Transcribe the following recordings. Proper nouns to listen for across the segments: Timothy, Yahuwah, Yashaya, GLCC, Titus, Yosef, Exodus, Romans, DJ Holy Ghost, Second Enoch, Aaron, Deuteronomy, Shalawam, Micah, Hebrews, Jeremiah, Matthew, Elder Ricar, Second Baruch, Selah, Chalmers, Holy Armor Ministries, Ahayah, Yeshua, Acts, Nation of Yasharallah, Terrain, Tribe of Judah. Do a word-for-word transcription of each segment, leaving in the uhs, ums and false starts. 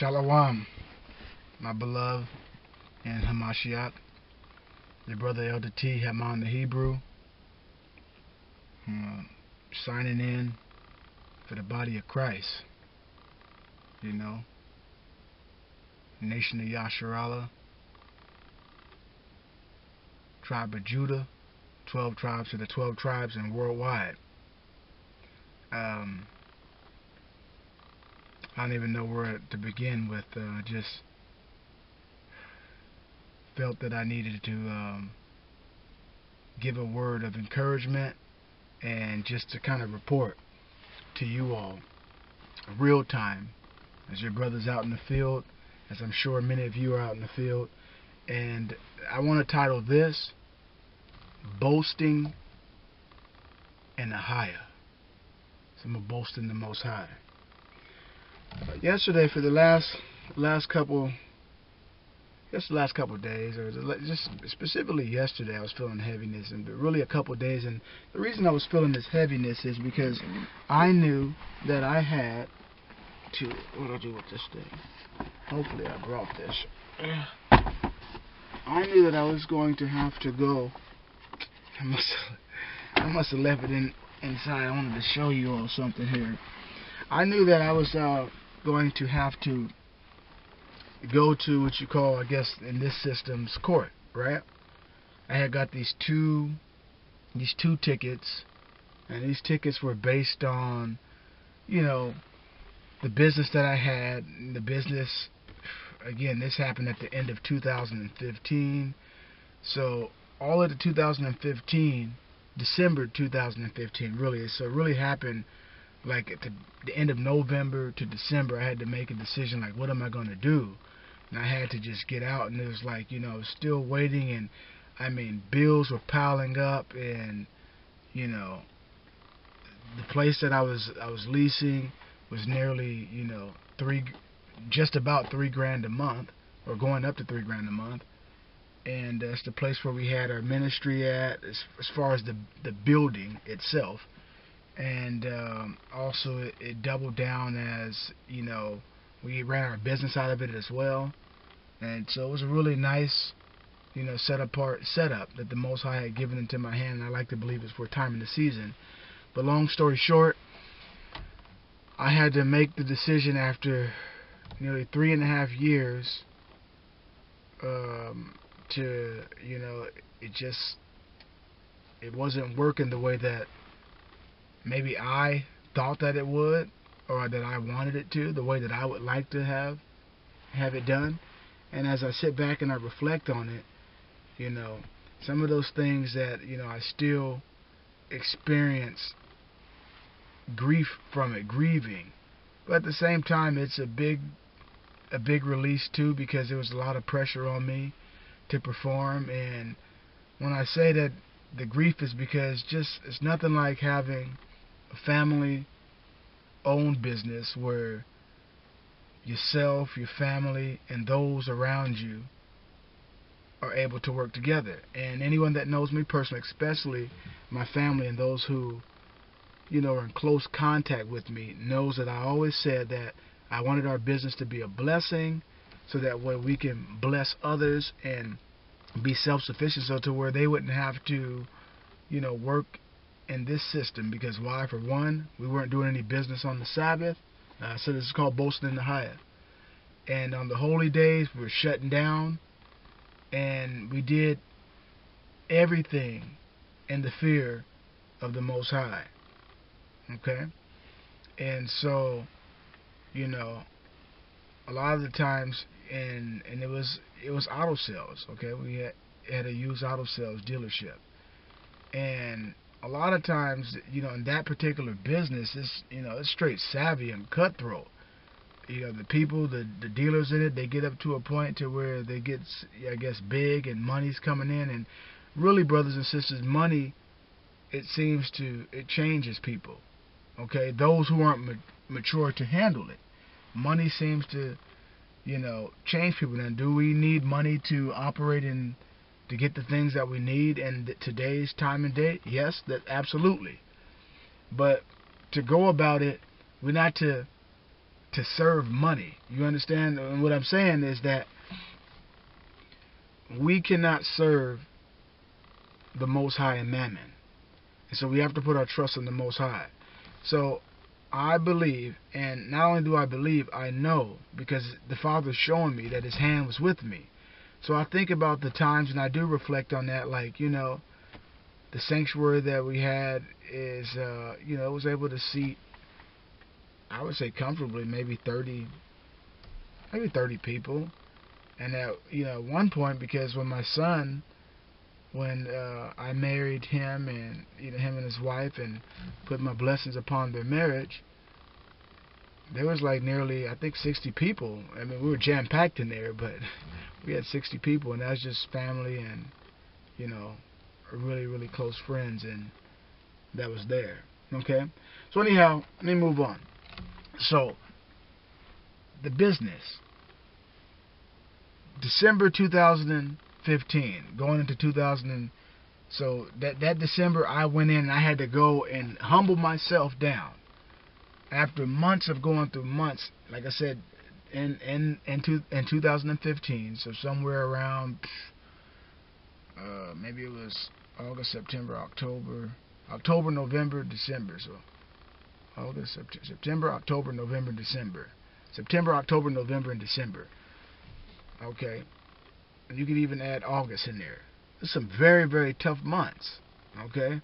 Shalawam, my beloved and Hamashiach, your brother Elder T Haman the Hebrew, uh, signing in for the body of Christ, you know, Nation of Yasharallah, Tribe of Judah, twelve tribes to the twelve tribes and worldwide. Um, I don't even know where to begin with. Uh, just felt that I needed to um, give a word of encouragement and just to kind of report to you all real time as your brother's out in the field, as I'm sure many of you are out in the field. And I want to title this Boasting in Ahayah. So I'm going to boast in the Most High. Uh, yesterday, for the last last couple, just the last couple of days, or just specifically yesterday, I was feeling heaviness, and really a couple of days. And the reason I was feeling this heaviness is because I knew that I had to. What do I do with this thing? Hopefully, I brought this. I knew that I was going to have to go. I must have, I must have left it in inside. I wanted to show you all something here. I knew that I was uh, going to have to go to what you call, I guess, in this system's court, right? I had got these two, these two tickets, and these tickets were based on, you know, the business that I had. The business, again, this happened at the end of two thousand fifteen, so all of the two thousand fifteen, December two thousand fifteen, really. So it really happened. Like at the, the end of November to December, I had to make a decision, like, what am I going to do? And I had to just get out, and it was like, you know, still waiting, and, I mean, bills were piling up, and, you know, the place that I was I was leasing was nearly, you know, three, just about three grand a month, or going up to three grand a month, and that's the place where we had our ministry at, as, as far as the, the building itself. And um, also it, it doubled down as, you know, we ran our business out of it as well. And so it was a really nice, you know, set apart setup that the Most High had given into my hand. And I like to believe it's for time in the season. But long story short, I had to make the decision after nearly three and a half years um, to, you know, it just, it wasn't working the way that maybe I thought that it would, or that I wanted it to, the way that I would like to have have it done. And as I sit back and I reflect on it, you know, some of those things that, you know, I still experience grief from it, grieving. But at the same time, it's a big a big release too, because there was a lot of pressure on me to perform. And when I say that the grief is because just it's nothing like having family-owned business where yourself, your family, and those around you are able to work together. And anyone that knows me personally, especially my family and those who, you know, are in close contact with me, knows that I always said that I wanted our business to be a blessing, so that way we can bless others and be self-sufficient, so to where they wouldn't have to, you know, work in this system. Because why? For one, we weren't doing any business on the Sabbath, uh, so this is called boasting in the Ahayah. And on the holy days, we were shutting down, and we did everything in the fear of the Most High. Okay, and so, you know, a lot of the times, and and it was it was auto sales. Okay, we had, had a used auto sales dealership, and a lot of times, you know, in that particular business, it's, you know, it's straight savvy and cutthroat. You know, the people, the the dealers in it, they get up to a point to where they get, I guess, big, and money's coming in, and really, brothers and sisters, money, it seems to it changes people. Okay, those who aren't ma mature to handle it, money seems to, you know, change people. Then do we need money to operate in, to get the things that we need in today's time and date? Yes, that absolutely. But to go about it, we're not to to serve money. You understand? And what I'm saying is that we cannot serve the Most High and Mammon. And so we have to put our trust in the Most High. So I believe, and not only do I believe, I know, because the Father's showing me that His hand was with me. So I think about the times, and I do reflect on that, like, you know, the sanctuary that we had is, uh, you know, it was able to seat, I would say comfortably, maybe thirty, maybe thirty people. And at, you know, one point, because when my son, when uh, I married him and, you know, him and his wife and put my blessings upon their marriage, there was like nearly, I think, sixty people. I mean, we were jam-packed in there, but we had sixty people, and that was just family and, you know, really, really close friends, and that was there, okay? So anyhow, let me move on. So, the business. December two thousand fifteen, going into two thousand, so that, that December I went in and I had to go and humble myself down. After months of going through months, like I said, in in, in, two, in two thousand fifteen, so somewhere around, uh, maybe it was August, September, October, October, November, December, so August, September, September, October, November, December. September, October, November, and December. Okay, and you can even add August in there. There's some very, very tough months, okay?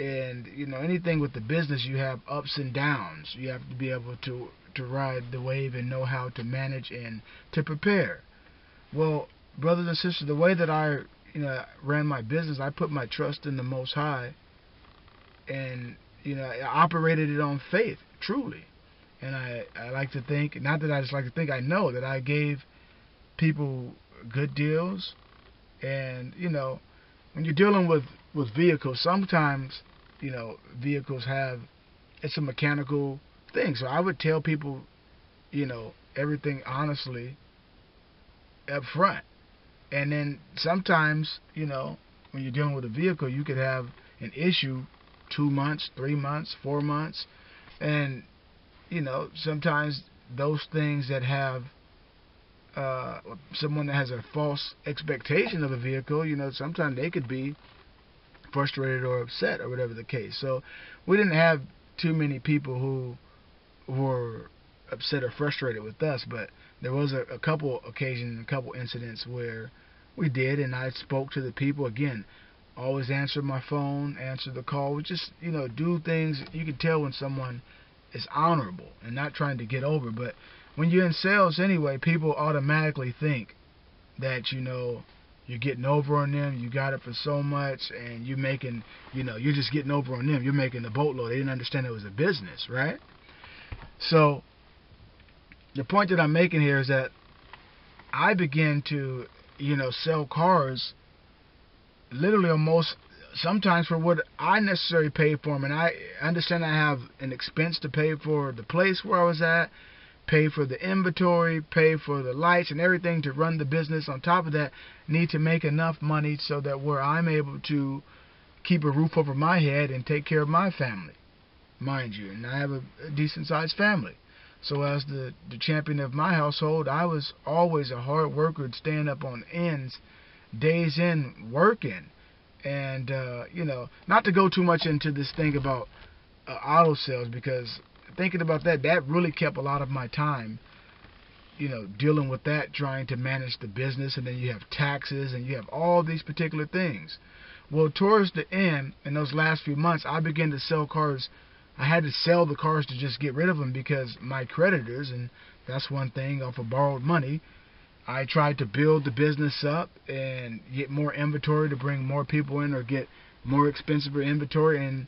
And, you know, anything with the business, you have ups and downs. You have to be able to, to ride the wave and know how to manage and to prepare. Well, brothers and sisters, the way that I, you know, ran my business, I put my trust in the Most High, and, you know, I operated it on faith, truly. And I, I like to think, not that I just like to think, I know that I gave people good deals. And, you know, when you're dealing with with vehicles, sometimes, you know, vehicles have, it's a mechanical thing, so I would tell people, you know, everything honestly up front. And then sometimes, you know, when you're dealing with a vehicle, you could have an issue two months, three months, four months, and, you know, sometimes those things that have Uh, someone that has a false expectation of a vehicle, you know, sometimes they could be frustrated or upset or whatever the case. So we didn't have too many people who were upset or frustrated with us, but there was a, a couple occasions, a couple incidents where we did, and I spoke to the people. Again, always answer my phone, answer the call. We just, you know, do things. You can tell when someone is honorable and not trying to get over, but when you're in sales anyway, people automatically think that, you know, you're getting over on them, you got it for so much, and you're making, you know, you're just getting over on them, you're making a boatload. They didn't understand it was a business, right? So the point that I'm making here is that I began to, you know, sell cars literally almost sometimes for what I necessarily paid for them. And I understand I have an expense to pay for the place where I was at, pay for the inventory, pay for the lights and everything to run the business. On top of that, need to make enough money so that where I'm able to keep a roof over my head and take care of my family, mind you. And I have a, a decent-sized family. So as the, the champion of my household, I was always a hard worker, staying up on ends, days in, working. And, uh, you know, not to go too much into this thing about uh, auto sales, because thinking about that, that really kept a lot of my time, you know, dealing with that, trying to manage the business, and then you have taxes, and you have all these particular things. Well, towards the end, in those last few months, I began to sell cars. I had to sell the cars to just get rid of them because my creditors, and that's one thing, off of borrowed money, I tried to build the business up and get more inventory to bring more people in or get more expensive inventory. And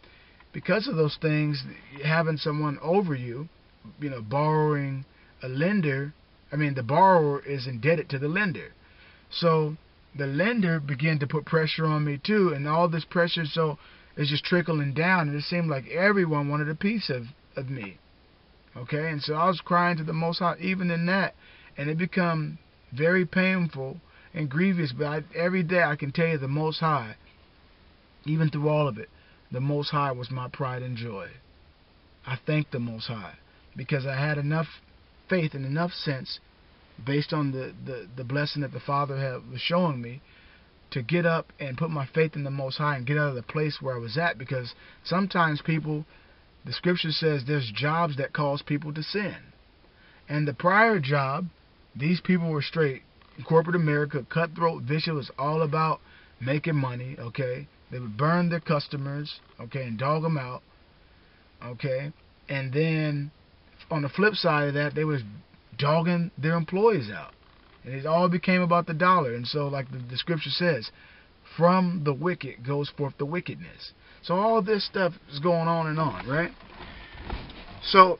because of those things, having someone over you, you know, borrowing a lender, I mean, the borrower is indebted to the lender. So the lender began to put pressure on me too, and all this pressure, so it's just trickling down, and it seemed like everyone wanted a piece of, of me, okay? And so I was crying to the Most High even in that, and it become very painful and grievous, but I, every day I can tell you the Most High, even through all of it, the Most High was my pride and joy. I thank the Most High. because I had enough faith and enough sense based on the, the, the blessing that the Father had, was showing me, to get up and put my faith in the Most High and get out of the place where I was at. Because sometimes people, the scripture says there's jobs that cause people to sin. And the prior job, these people were straight. Corporate America, cutthroat, vicious, was all about making money, okay? They would burn their customers, okay, and dog them out, okay? And then on the flip side of that, they was dogging their employees out. And it all became about the dollar. And so, like the, the scripture says, from the wicked goes forth the wickedness. So all this stuff is going on and on, right? So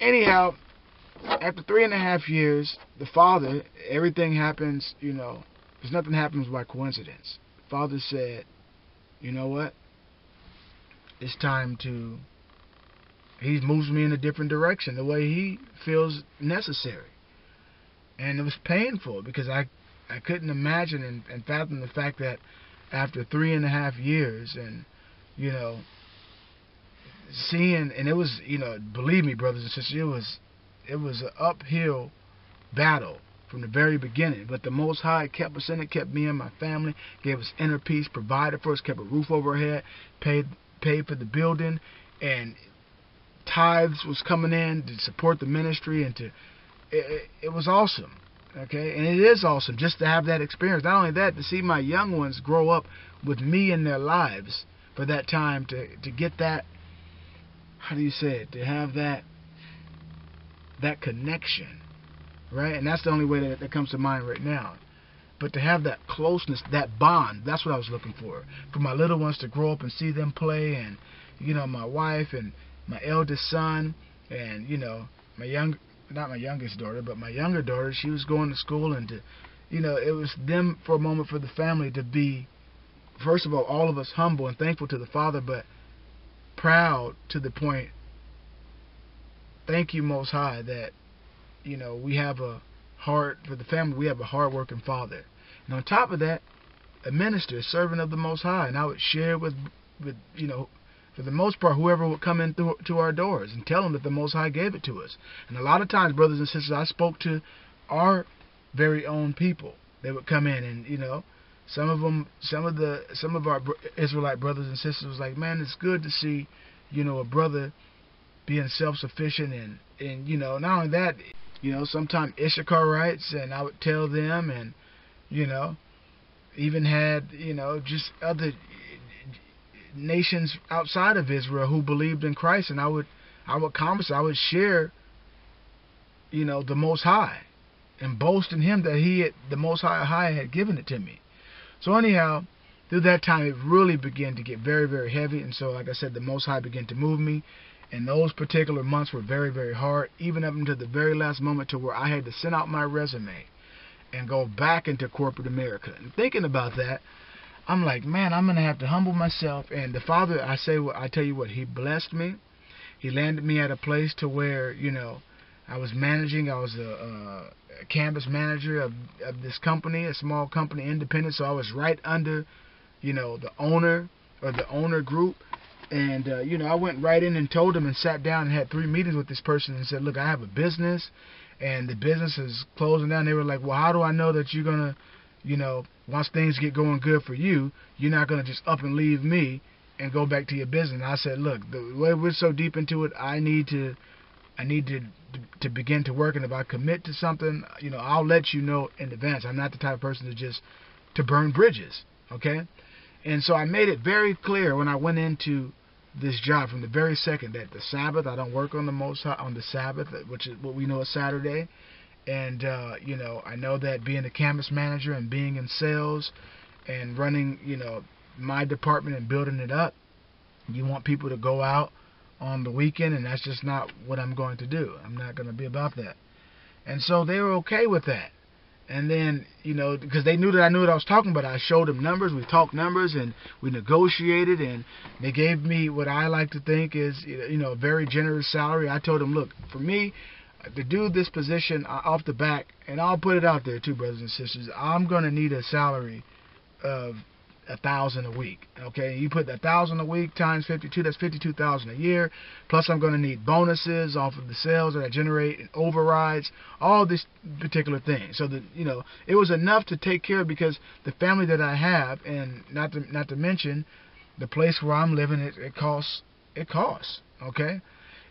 anyhow, after three and a half years, the Father, everything happens, you know, because nothing happens by coincidence. The Father said, you know what? It's time to, he moves me in a different direction, the way he feels necessary. And it was painful because I, I couldn't imagine and, and fathom the fact that after three and a half years and, you know, seeing, and it was, you know, believe me, brothers and sisters, it was, it was an uphill battle from the very beginning. But the Most High kept us in it, kept me and my family, gave us inner peace, provided for us, kept a roof over our head, paid, paid for the building, and tithes was coming in to support the ministry and to... It, it was awesome, okay? And it is awesome just to have that experience. Not only that, to see my young ones grow up with me in their lives for that time, to, to get that, how do you say it, to have that that connection, right? And that's the only way that, that comes to mind right now. But to have that closeness, that bond, that's what I was looking for. For my little ones to grow up and see them play, and, you know, my wife and my eldest son and, you know, my young... not my youngest daughter, but my younger daughter, she was going to school, and to, you know, it was them for a moment, for the family to be, first of all, all of us humble and thankful to the Father, but proud to the point, thank you, Most High, that, you know, we have a heart for the family, we have a hard-working Father. And on top of that, a minister, a servant of the Most High, and I would share with, with you know, for the most part, whoever would come in through, to our doors and tell them that the Most High gave it to us. And a lot of times, brothers and sisters, I spoke to our very own people. They would come in, and you know, some of them, some of the, some of our Israelite brothers and sisters was like, "Man, it's good to see, you know, a brother being self-sufficient." And and you know, not only that, you know, sometimes Issacharites, and I would tell them, and you know, even had you know just other nations outside of Israel who believed in Christ, and I would I would converse, I would share, you know, the Most High and boast in him that he had, the Most High Ahayah, had given it to me. So anyhow, through that time it really began to get very, very heavy, and so like I said, the Most High began to move me, and those particular months were very, very hard, even up until the very last moment, to where I had to send out my resume and go back into corporate America. And thinking about that, I'm like, man, I'm going to have to humble myself. And the Father, I say, well, I tell you what, he blessed me. He landed me at a place to where, you know, I was managing. I was a, a campus manager of, of this company, a small company, independent. So I was right under, you know, the owner or the owner group. And, uh, you know, I went right in and told him and sat down and had three meetings with this person and said, look, I have a business and the business is closing down. They were like, well, how do I know that you're going to, you know, once things get going good for you, you're not going to just up and leave me and go back to your business? And I said, look, the way we're so deep into it, I need to, I need to, to begin to work. And if I commit to something, you know, I'll let you know in advance. I'm not the type of person to just, to burn bridges, okay? And so I made it very clear when I went into this job from the very second that the Sabbath, I don't work on the most on the Sabbath, which is what we know as Saturday. And, uh, you know, I know that being a campus manager and being in sales and running, you know, my department and building it up, you want people to go out on the weekend, and that's just not what I'm going to do. I'm not going to be about that. And so they were okay with that. And then, you know, because they knew that I knew what I was talking about. I showed them numbers. We talked numbers, and we negotiated, and they gave me what I like to think is, you know, a very generous salary. I told them, look, for me, to do this position off the back, and I'll put it out there too, brothers and sisters, I'm going to need a salary of a thousand a week. Okay, you put that thousand a week times fifty-two, that's fifty-two thousand a year. Plus, I'm going to need bonuses off of the sales that I generate and overrides, all this particular thing. So that, you know, it was enough to take care of, because the family that I have, and not to not to mention the place where I'm living, it, it costs. It costs. Okay,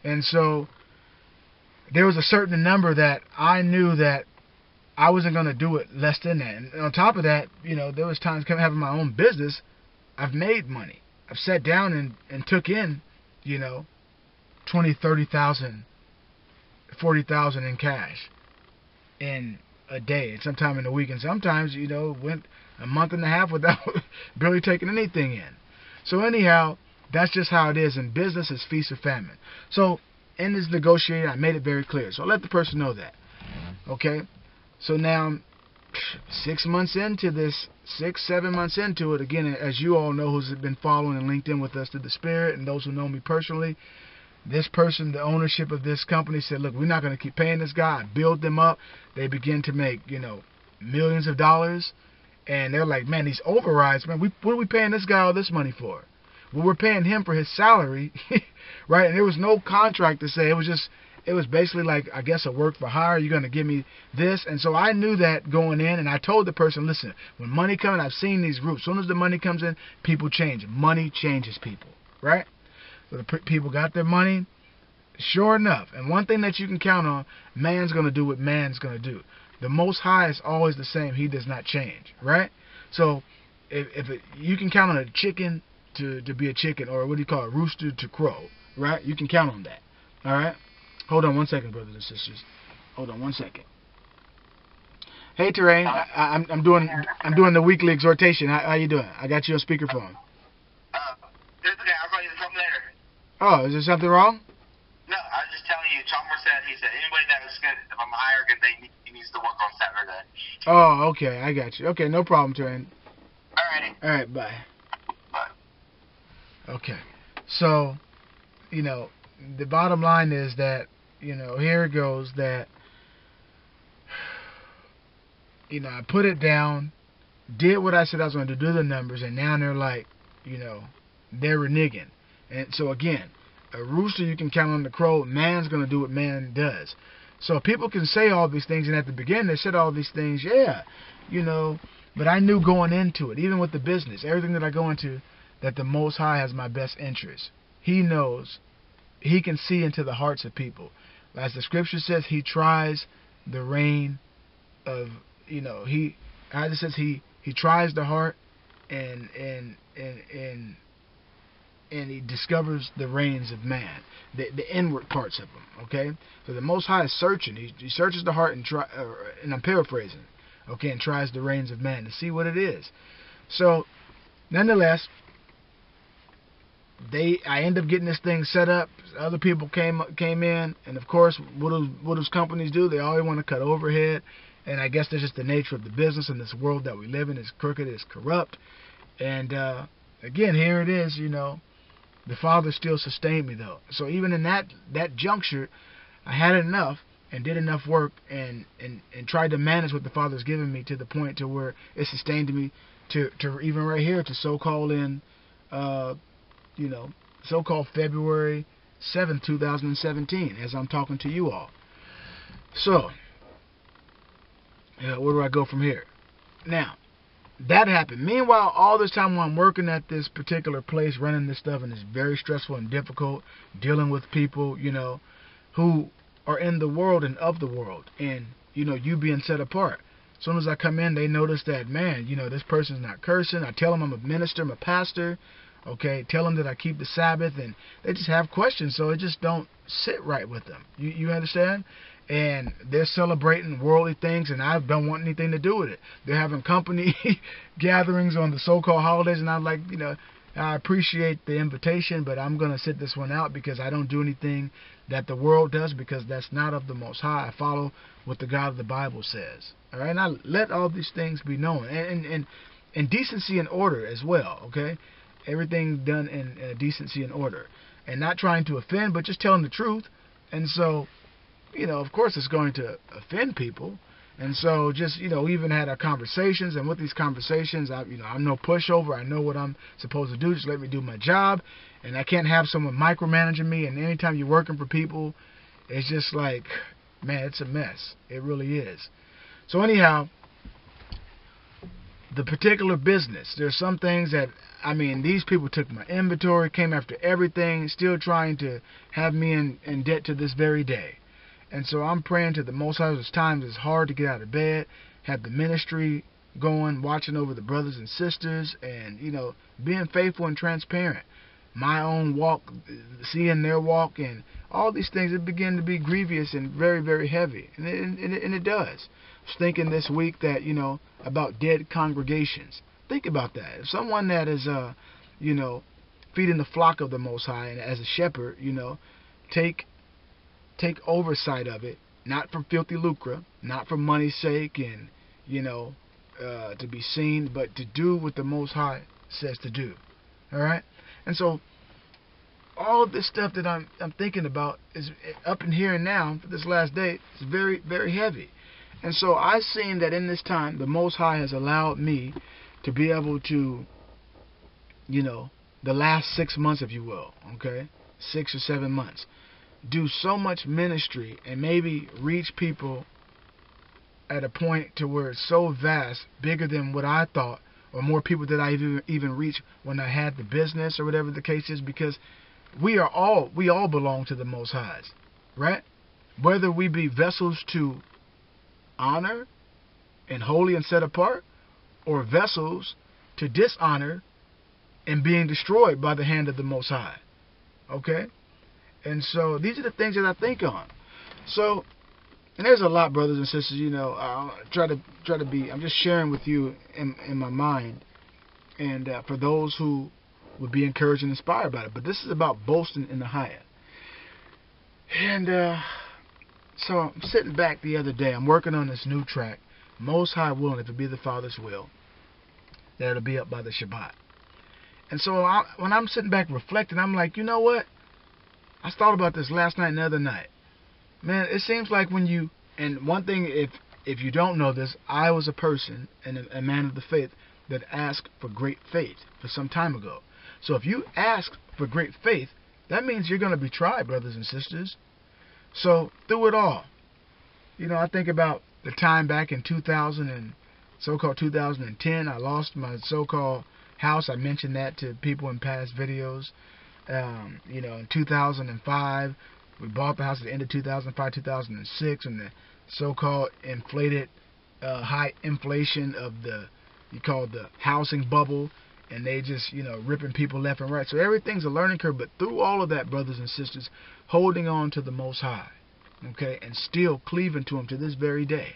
and so there was a certain number that I knew that I wasn't going to do it less than that. And on top of that, you know, there was times coming having my own business, I've made money. I've sat down and, and took in, you know, twenty, thirty thousand, forty thousand in cash in a day, and sometime in a week. And sometimes, you know, went a month and a half without barely taking anything in. So anyhow, that's just how it is. And business is feast or famine. So in this negotiating, I made it very clear. So I let the person know that. Okay. So now, six months into this, six, seven months into it, again, as you all know who's been following and linked in with us through the Spirit, and those who know me personally, this person, the ownership of this company said, look, we're not going to keep paying this guy. I build them up. They begin to make, you know, millions of dollars. And they're like, man, these overrides, man, we, what are we paying this guy all this money for? Well, we're paying him for his salary, right? And there was no contract to say. It was just, it was basically like, I guess, a work for hire. You're going to give me this. And so I knew that going in, and I told the person, listen, when money comes in, I've seen these groups. As soon as the money comes in, people change. Money changes people, right? So the people got their money. Sure enough, and one thing that you can count on, man's going to do what man's going to do. The Most High is always the same. He does not change, right? So if, if it, you can count on a chicken to, to be a chicken, or what do you call it, rooster to crow, right? You can count on that, all right? Hold on one second, brothers and sisters. Hold on one second. Hey, Terrain, I, I'm I'm doing I'm doing the weekly exhortation. How, how you doing? I got you on speakerphone. Uh, this is, I'll call you something later. Oh, is there something wrong? No, I was just telling you. Chalmers said, he said anybody that is good from higher good, they he needs to work on Saturday. Oh, okay, I got you. Okay, no problem, Terrain. Alrighty. All right, bye. Bye. Okay, so you know the bottom line is that, you know, here it goes that, you know, I put it down, did what I said I was going to do, do the numbers, and now they're like, you know, they're reneging. And so, again, a rooster, you can count on the crow. Man's going to do what man does. So people can say all these things, and at the beginning they said all these things, yeah, you know, but I knew going into it, even with the business, everything that I go into, that the Most High has my best interest. He knows. He can see into the hearts of people. As the scripture says, he tries the reign of, you know, he, as it says, he, he tries the heart and, and, and, and, and he discovers the reins of man, the, the inward parts of him. Okay. So the Most High is searching. He, he searches the heart and try, uh, and I'm paraphrasing. Okay. And tries the reins of man to see what it is. So nonetheless, They, I end up getting this thing set up. Other people came came in, and of course, what do what does companies do? They always want to cut overhead, and I guess that's just the nature of the business in this world that we live in. It's crooked, it's corrupt, and uh, again, here it is. You know, the Father still sustained me though. So even in that that juncture, I had enough and did enough work and and and tried to manage what the Father's given me to the point to where it sustained me to to even right here to so-called in. Uh, you know, so-called February seventh, two thousand seventeen, as I'm talking to you all. So, yeah, where do I go from here? Now, that happened. Meanwhile, all this time while I'm working at this particular place, running this stuff, and it's very stressful and difficult, dealing with people, you know, who are in the world and of the world, and, you know, you being set apart. As soon as I come in, they notice that, man, you know, this person's not cursing. I tell them I'm a minister, I'm a pastor. Okay, tell them that I keep the Sabbath, and they just have questions, so it just don't sit right with them. You you understand? And they're celebrating worldly things, and I don't want anything to do with it. They're having company gatherings on the so-called holidays, and I'm like, you know, I appreciate the invitation, but I'm going to sit this one out because I don't do anything that the world does because that's not of the Most High. I follow what the God of the Bible says. All right, and I let all these things be known, and, and, and, and decency and order as well, okay? Everything done in, in decency and order. And not trying to offend, but just telling the truth. And so, you know, of course it's going to offend people. And so just, you know, even had our conversations, and with these conversations, I, you know, I'm no pushover. I know what I'm supposed to do. Just let me do my job. And I can't have someone micromanaging me. And anytime you're working for people, it's just like, man, it's a mess. It really is. So anyhow, the particular business, there's some things that, I mean, these people took my inventory, came after everything, still trying to have me in, in debt to this very day. And so I'm praying to the Most High. There's times it's hard to get out of bed, have the ministry going, watching over the brothers and sisters, and, you know, being faithful and transparent. My own walk, seeing their walk, and all these things, it began to be grievous and very, very heavy. And it, and it, and it does. I was thinking this week that, you know, about dead congregations. Think about that. If someone that is, uh, you know, feeding the flock of the Most High, and as a shepherd, you know, take... take oversight of it, not for filthy lucre, not for money's sake, and, you know, uh, to be seen, but to do what the Most High says to do. All right? And so all of this stuff that I'm, I'm thinking about is up in here and now for this last day. It's very, very heavy. And so I've seen that in this time, the Most High has allowed me to be able to, you know, the last six months, if you will, okay, six or seven months, do so much ministry and maybe reach people at a point to where it's so vast, bigger than what I thought, or more people that I even even reached when I had the business or whatever the case is, because we are all, we all belong to the Most Highs, right? Whether we be vessels to honor and holy and set apart, or vessels to dishonor and being destroyed by the hand of the Most High, okay? And so these are the things that I think on. So, and there's a lot, brothers and sisters, you know, I'll try to, try to be, I'm just sharing with you in, in my mind. And uh, for those who would be encouraged and inspired by it. But this is about boasting in the higher. And uh, so I'm sitting back the other day. I'm working on this new track, Most High Willing, if it be the Father's will, that it'll be up by the Shabbat. And so I, when I'm sitting back reflecting, I'm like, you know what? I thought about this last night and the other night. Man, it seems like when you, and one thing, if if you don't know this, I was a person and a, a man of the faith that asked for great faith for some time ago. So if you ask for great faith, that means you're going to be tried, brothers and sisters. So through it all, you know, I think about the time back in two thousand and so-called two thousand ten. I lost my so-called house. I mentioned that to people in past videos. Um, you know, in two thousand five, we bought the house at the end of two thousand five, two thousand six, and the so-called inflated, uh, high inflation of the, you call the housing bubble, and they just, you know, ripping people left and right. So everything's a learning curve, but through all of that, brothers and sisters, holding on to the Most High, okay, and still cleaving to Him to this very day.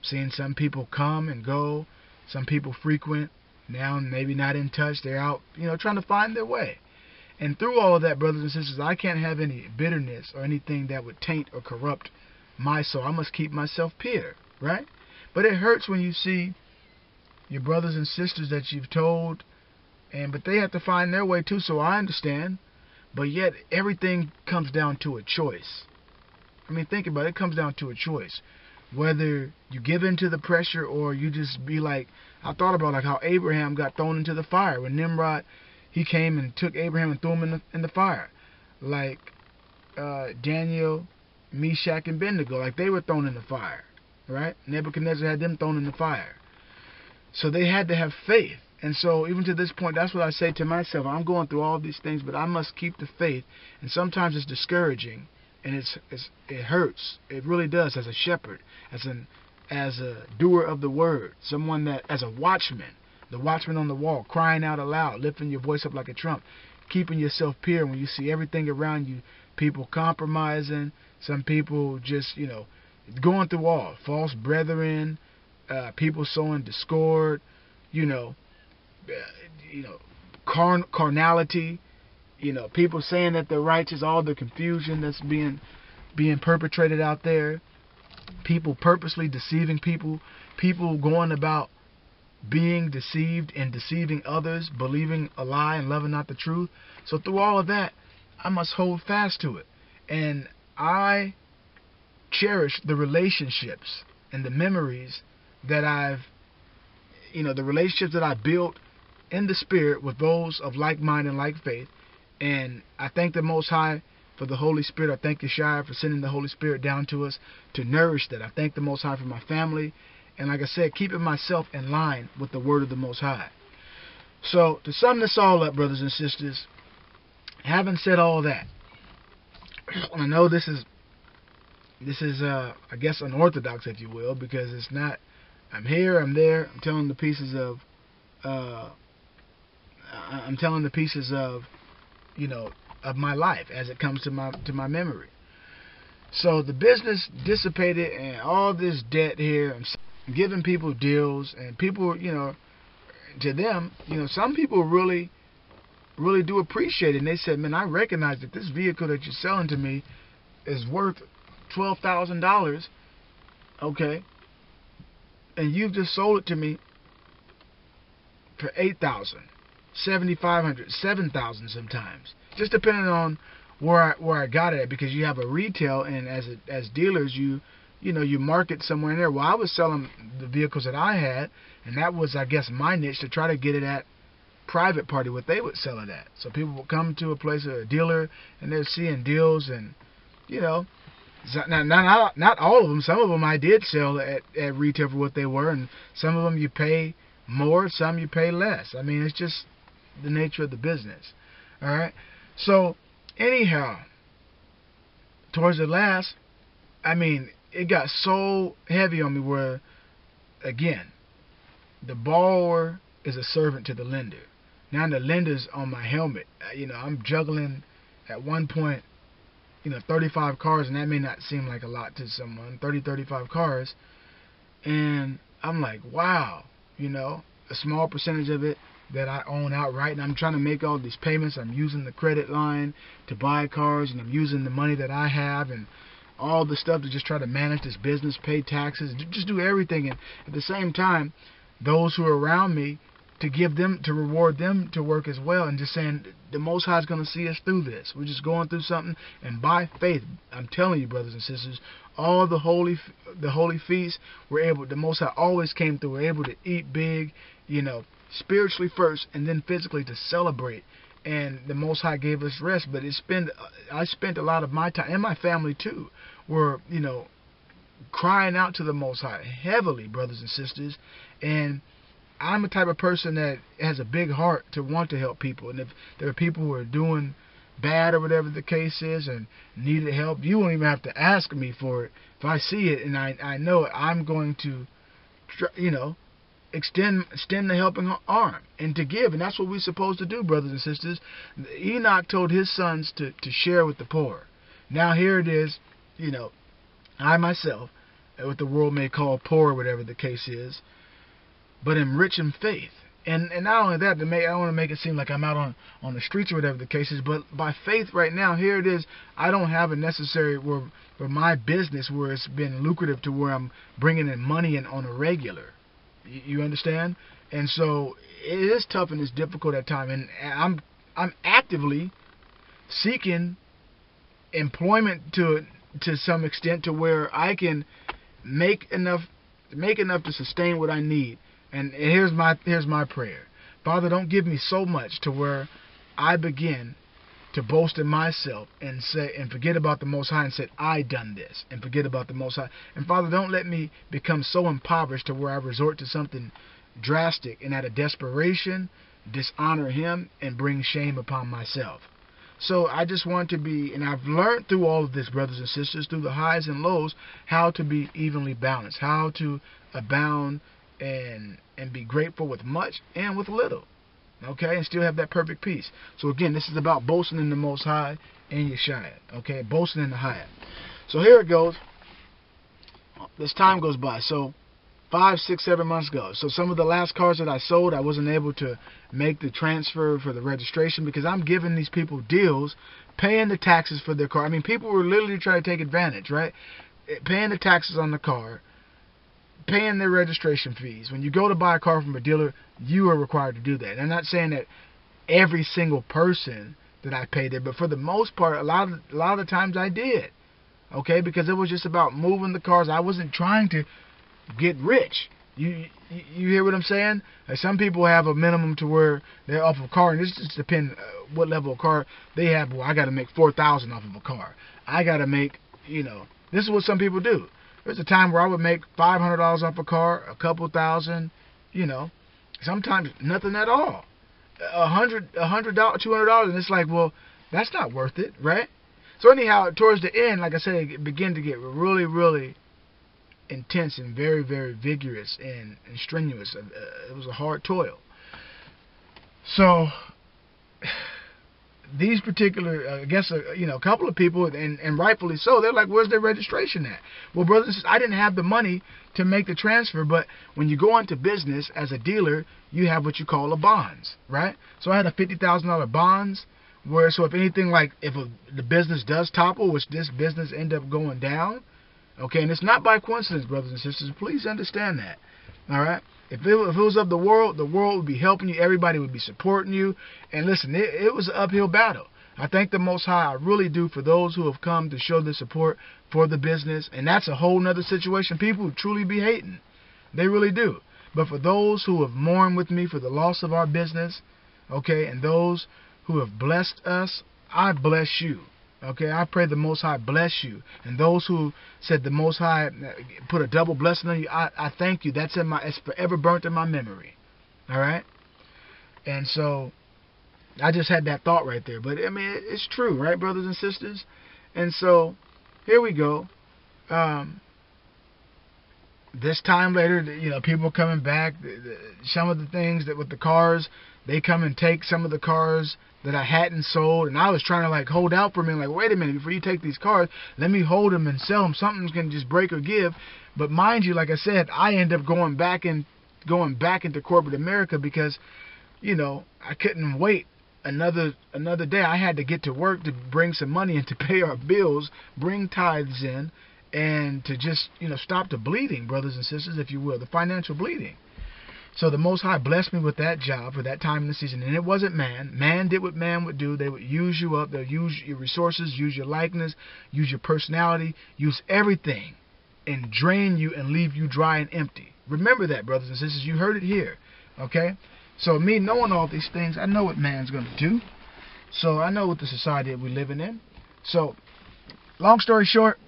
Seeing some people come and go, some people frequent, now maybe not in touch, they're out, you know, trying to find their way. And through all of that, brothers and sisters, I can't have any bitterness or anything that would taint or corrupt my soul. I must keep myself pure, right? But it hurts when you see your brothers and sisters that you've told, and but they have to find their way too, so I understand. But yet, everything comes down to a choice. I mean, think about it. It comes down to a choice. Whether you give in to the pressure or you just be like, I thought about like how Abraham got thrown into the fire when Nimrod... He came and took Abraham and threw him in the, in the fire. Like uh, Daniel, Meshach, and Abednego. Like they were thrown in the fire. Right? Nebuchadnezzar had them thrown in the fire. So they had to have faith. And so even to this point, that's what I say to myself. I'm going through all these things, but I must keep the faith. And sometimes it's discouraging. And it's, it's it hurts. It really does as a shepherd. As, an, as a doer of the word. Someone that, as a watchman. The watchman on the wall, crying out aloud, lifting your voice up like a trump, keeping yourself pure when you see everything around you, people compromising, some people just, you know, going through all, false brethren, uh, people sowing discord, you know, uh, you know, carn carnality, you know, people saying that they're righteous, all the confusion that's being being perpetrated out there, people purposely deceiving people, people going about being deceived and deceiving others, believing a lie and loving not the truth. So through all of that, I must hold fast to it. And I cherish the relationships and the memories that I've, you know, the relationships that I built in the Spirit with those of like mind and like faith. And I thank the Most High for the Holy Spirit. I thank Yeshua for sending the Holy Spirit down to us to nourish that. I thank the Most High for my family. And like I said, keeping myself in line with the word of the Most High. So to sum this all up, brothers and sisters, having said all that, I know this is, this is, uh, I guess, unorthodox, if you will, because it's not, I'm here, I'm there, I'm telling the pieces of, uh, I'm telling the pieces of, you know, of my life as it comes to my, to my memory. So the business dissipated and all this debt here, and giving people deals, and people, you know, to them, you know, some people really, really do appreciate it. And they said, man, I recognize that this vehicle that you're selling to me is worth twelve thousand dollars, okay, and you've just sold it to me for eight thousand dollars, seven thousand five hundred dollars, seven thousand dollars sometimes, just depending on where I, where I got it at, because you have a retail, and as a, as dealers, you you know, you market somewhere in there. Well, I was selling the vehicles that I had, and that was, I guess, my niche, to try to get it at private party, what they would sell it at. So people would come to a place or a dealer, and they're seeing deals, and, you know, not, not, not all of them. Some of them I did sell at, at retail for what they were, and some of them you pay more, some you pay less. I mean, it's just the nature of the business, all right? So, anyhow, towards the last, I mean, it got so heavy on me where, again, the borrower is a servant to the lender. Now the lender's on my helmet. You know, I'm juggling at one point, you know, thirty-five cars, and that may not seem like a lot to someone, thirty, thirty-five cars. And I'm like, wow, you know, a small percentage of it that I own outright, and I'm trying to make all these payments. I'm using the credit line to buy cars, and I'm using the money that I have, and all the stuff to just try to manage this business, pay taxes, just do everything. And at the same time, those who are around me, to give them, to reward them to work as well, and just saying the Most High is going to see us through this. We're just going through something, and by faith, I'm telling you, brothers and sisters, all the holy, the holy feasts, we're able, the Most High always came through. We're able to eat big, you know, spiritually first, and then physically to celebrate. And the Most High gave us rest, but it spent, I spent a lot of my time, and my family too, were, you know, crying out to the Most High heavily, brothers and sisters. And I'm a type of person that has a big heart to want to help people. And if there are people who are doing bad or whatever the case is and needed help, you won't even have to ask me for it. If I see it and I, I know it, I'm going to, you know, Extend, extend the helping arm and to give. And that's what we're supposed to do, brothers and sisters. Enoch told his sons to, to share with the poor. Now here it is, you know, I myself, what the world may call poor, whatever the case is, but am rich in faith. And and not only that, to make, I don't want to make it seem like I'm out on, on the streets or whatever the case is, but by faith right now, here it is, I don't have a necessary, where, where my business, where it's been lucrative to where I'm bringing in money in on a regular. You understand? And so it is tough and it's difficult at times. And I'm I'm actively seeking employment to to some extent to where I can make enough make enough to sustain what I need. And here's my here's my prayer. Father, don't give me so much to where I begin to boast in myself and say and forget about the Most High and said I done this and forget about the Most High. And Father, don't let me become so impoverished to where I resort to something drastic and out of desperation dishonor him and bring shame upon myself. So I just want to be, and I've learned through all of this, brothers and sisters, through the highs and lows, how to be evenly balanced, how to abound and and be grateful with much and with little. Okay, and still have that perfect peace. So again, this is about boasting in the Most High and Yeshaya. Okay, boasting in the high. So here it goes. This time goes by. So five, six, seven months ago. So some of the last cars that I sold, I wasn't able to make the transfer for the registration because I'm giving these people deals, paying the taxes for their car. I mean, people were literally trying to take advantage, right? Paying the taxes on the car, paying their registration fees. When you go to buy a car from a dealer, you are required to do that. And I'm not saying that every single person that I paid it, but for the most part, a lot of, a lot of the times I did. Okay, because it was just about moving the cars. I wasn't trying to get rich. You you hear what I'm saying? Like, some people have a minimum to where they're off of a car, and this just depends what level of car they have. Well, I got to make four thousand dollars off of a car. I got to make, you know, this is what some people do. There's a time where I would make five hundred dollars off a car, a couple thousand, you know, sometimes nothing at all. A hundred, a hundred dollars, two hundred dollars, and it's like, well, that's not worth it, right? So anyhow, towards the end, like I said, it began to get really, really intense and very, very vigorous and, and strenuous. Uh, it was a hard toil. So these particular, uh, I guess, uh, you know, a couple of people, and, and rightfully so, they're like, where's their registration at? Well, brothers, I didn't have the money to make the transfer, but when you go into business as a dealer, you have what you call a bonds, right? So I had a fifty thousand dollar bonds. Where, so if anything, like if a, the business does topple, which this business end up going down, okay, and it's not by coincidence, brothers and sisters, please understand that, all right? If it, if it was of the world, the world would be helping you, everybody would be supporting you, and listen, it, it was an uphill battle. I thank the Most High, I really do, for those who have come to show their support for the business, and that's a whole nother situation. People who truly be hating, they really do, but for those who have mourned with me for the loss of our business, okay, and those who have blessed us, I bless you. Okay, I pray the Most High bless you. And those who said the Most High put a double blessing on you, I, I thank you. That's in my, it's forever burnt in my memory. All right? And so, I just had that thought right there. But, I mean, it's true, right, brothers and sisters? And so, here we go. Um, this time later, you know, people coming back. Some of the things that with the cars, they come and take some of the cars that I hadn't sold, and I was trying to like hold out for me, like, wait a minute, before you take these cars, let me hold them and sell them. Something's gonna just break or give. But mind you, like I said, I end up going back and going back into corporate America because, you know, I couldn't wait another another day. I had to get to work to bring some money and to pay our bills, bring tithes in, and to just, you know, stop the bleeding, brothers and sisters, if you will, the financial bleeding. So the Most High blessed me with that job for that time in the season. And it wasn't man. Man did what man would do. They would use you up. They'll use your resources, use your likeness, use your personality, use everything, and drain you and leave you dry and empty. Remember that, brothers and sisters. You heard it here. Okay? So me knowing all these things, I know what man's going to do. So I know what the society that we're living in. So long story short,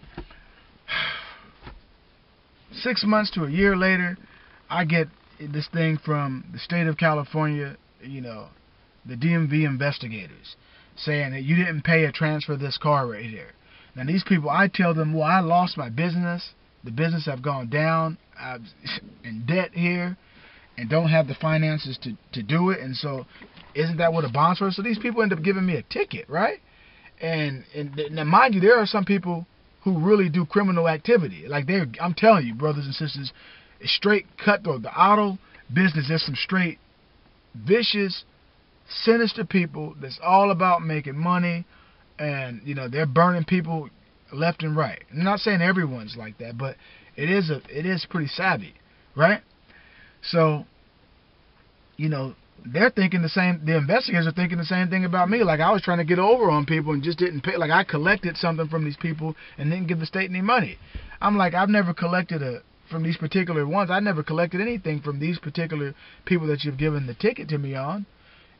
six months to a year later, I get this thing from the state of California, you know, the D M V investigators, saying that you didn't pay a transfer of this car right here. Now, these people, I tell them, well, I lost my business. The business I've gone down. I'm in debt here and don't have the finances to, to do it. And so, isn't that what a bond's for? So these people end up giving me a ticket, right? And, and now, mind you, there are some people who really do criminal activity. Like, they're, I'm telling you, brothers and sisters, straight cutthroat. The auto business, there's some straight vicious, sinister people that's all about making money, and you know, they're burning people left and right. I'm not saying everyone's like that, but it is a it is pretty savvy, right? So, you know, they're thinking the same, the investigators are thinking the same thing about me. Like, I was trying to get over on people and just didn't pay. Like, I collected something from these people and didn't give the state any money. I'm like, I've never collected a from these particular ones. I never collected anything from these particular people that you've given the ticket to me on.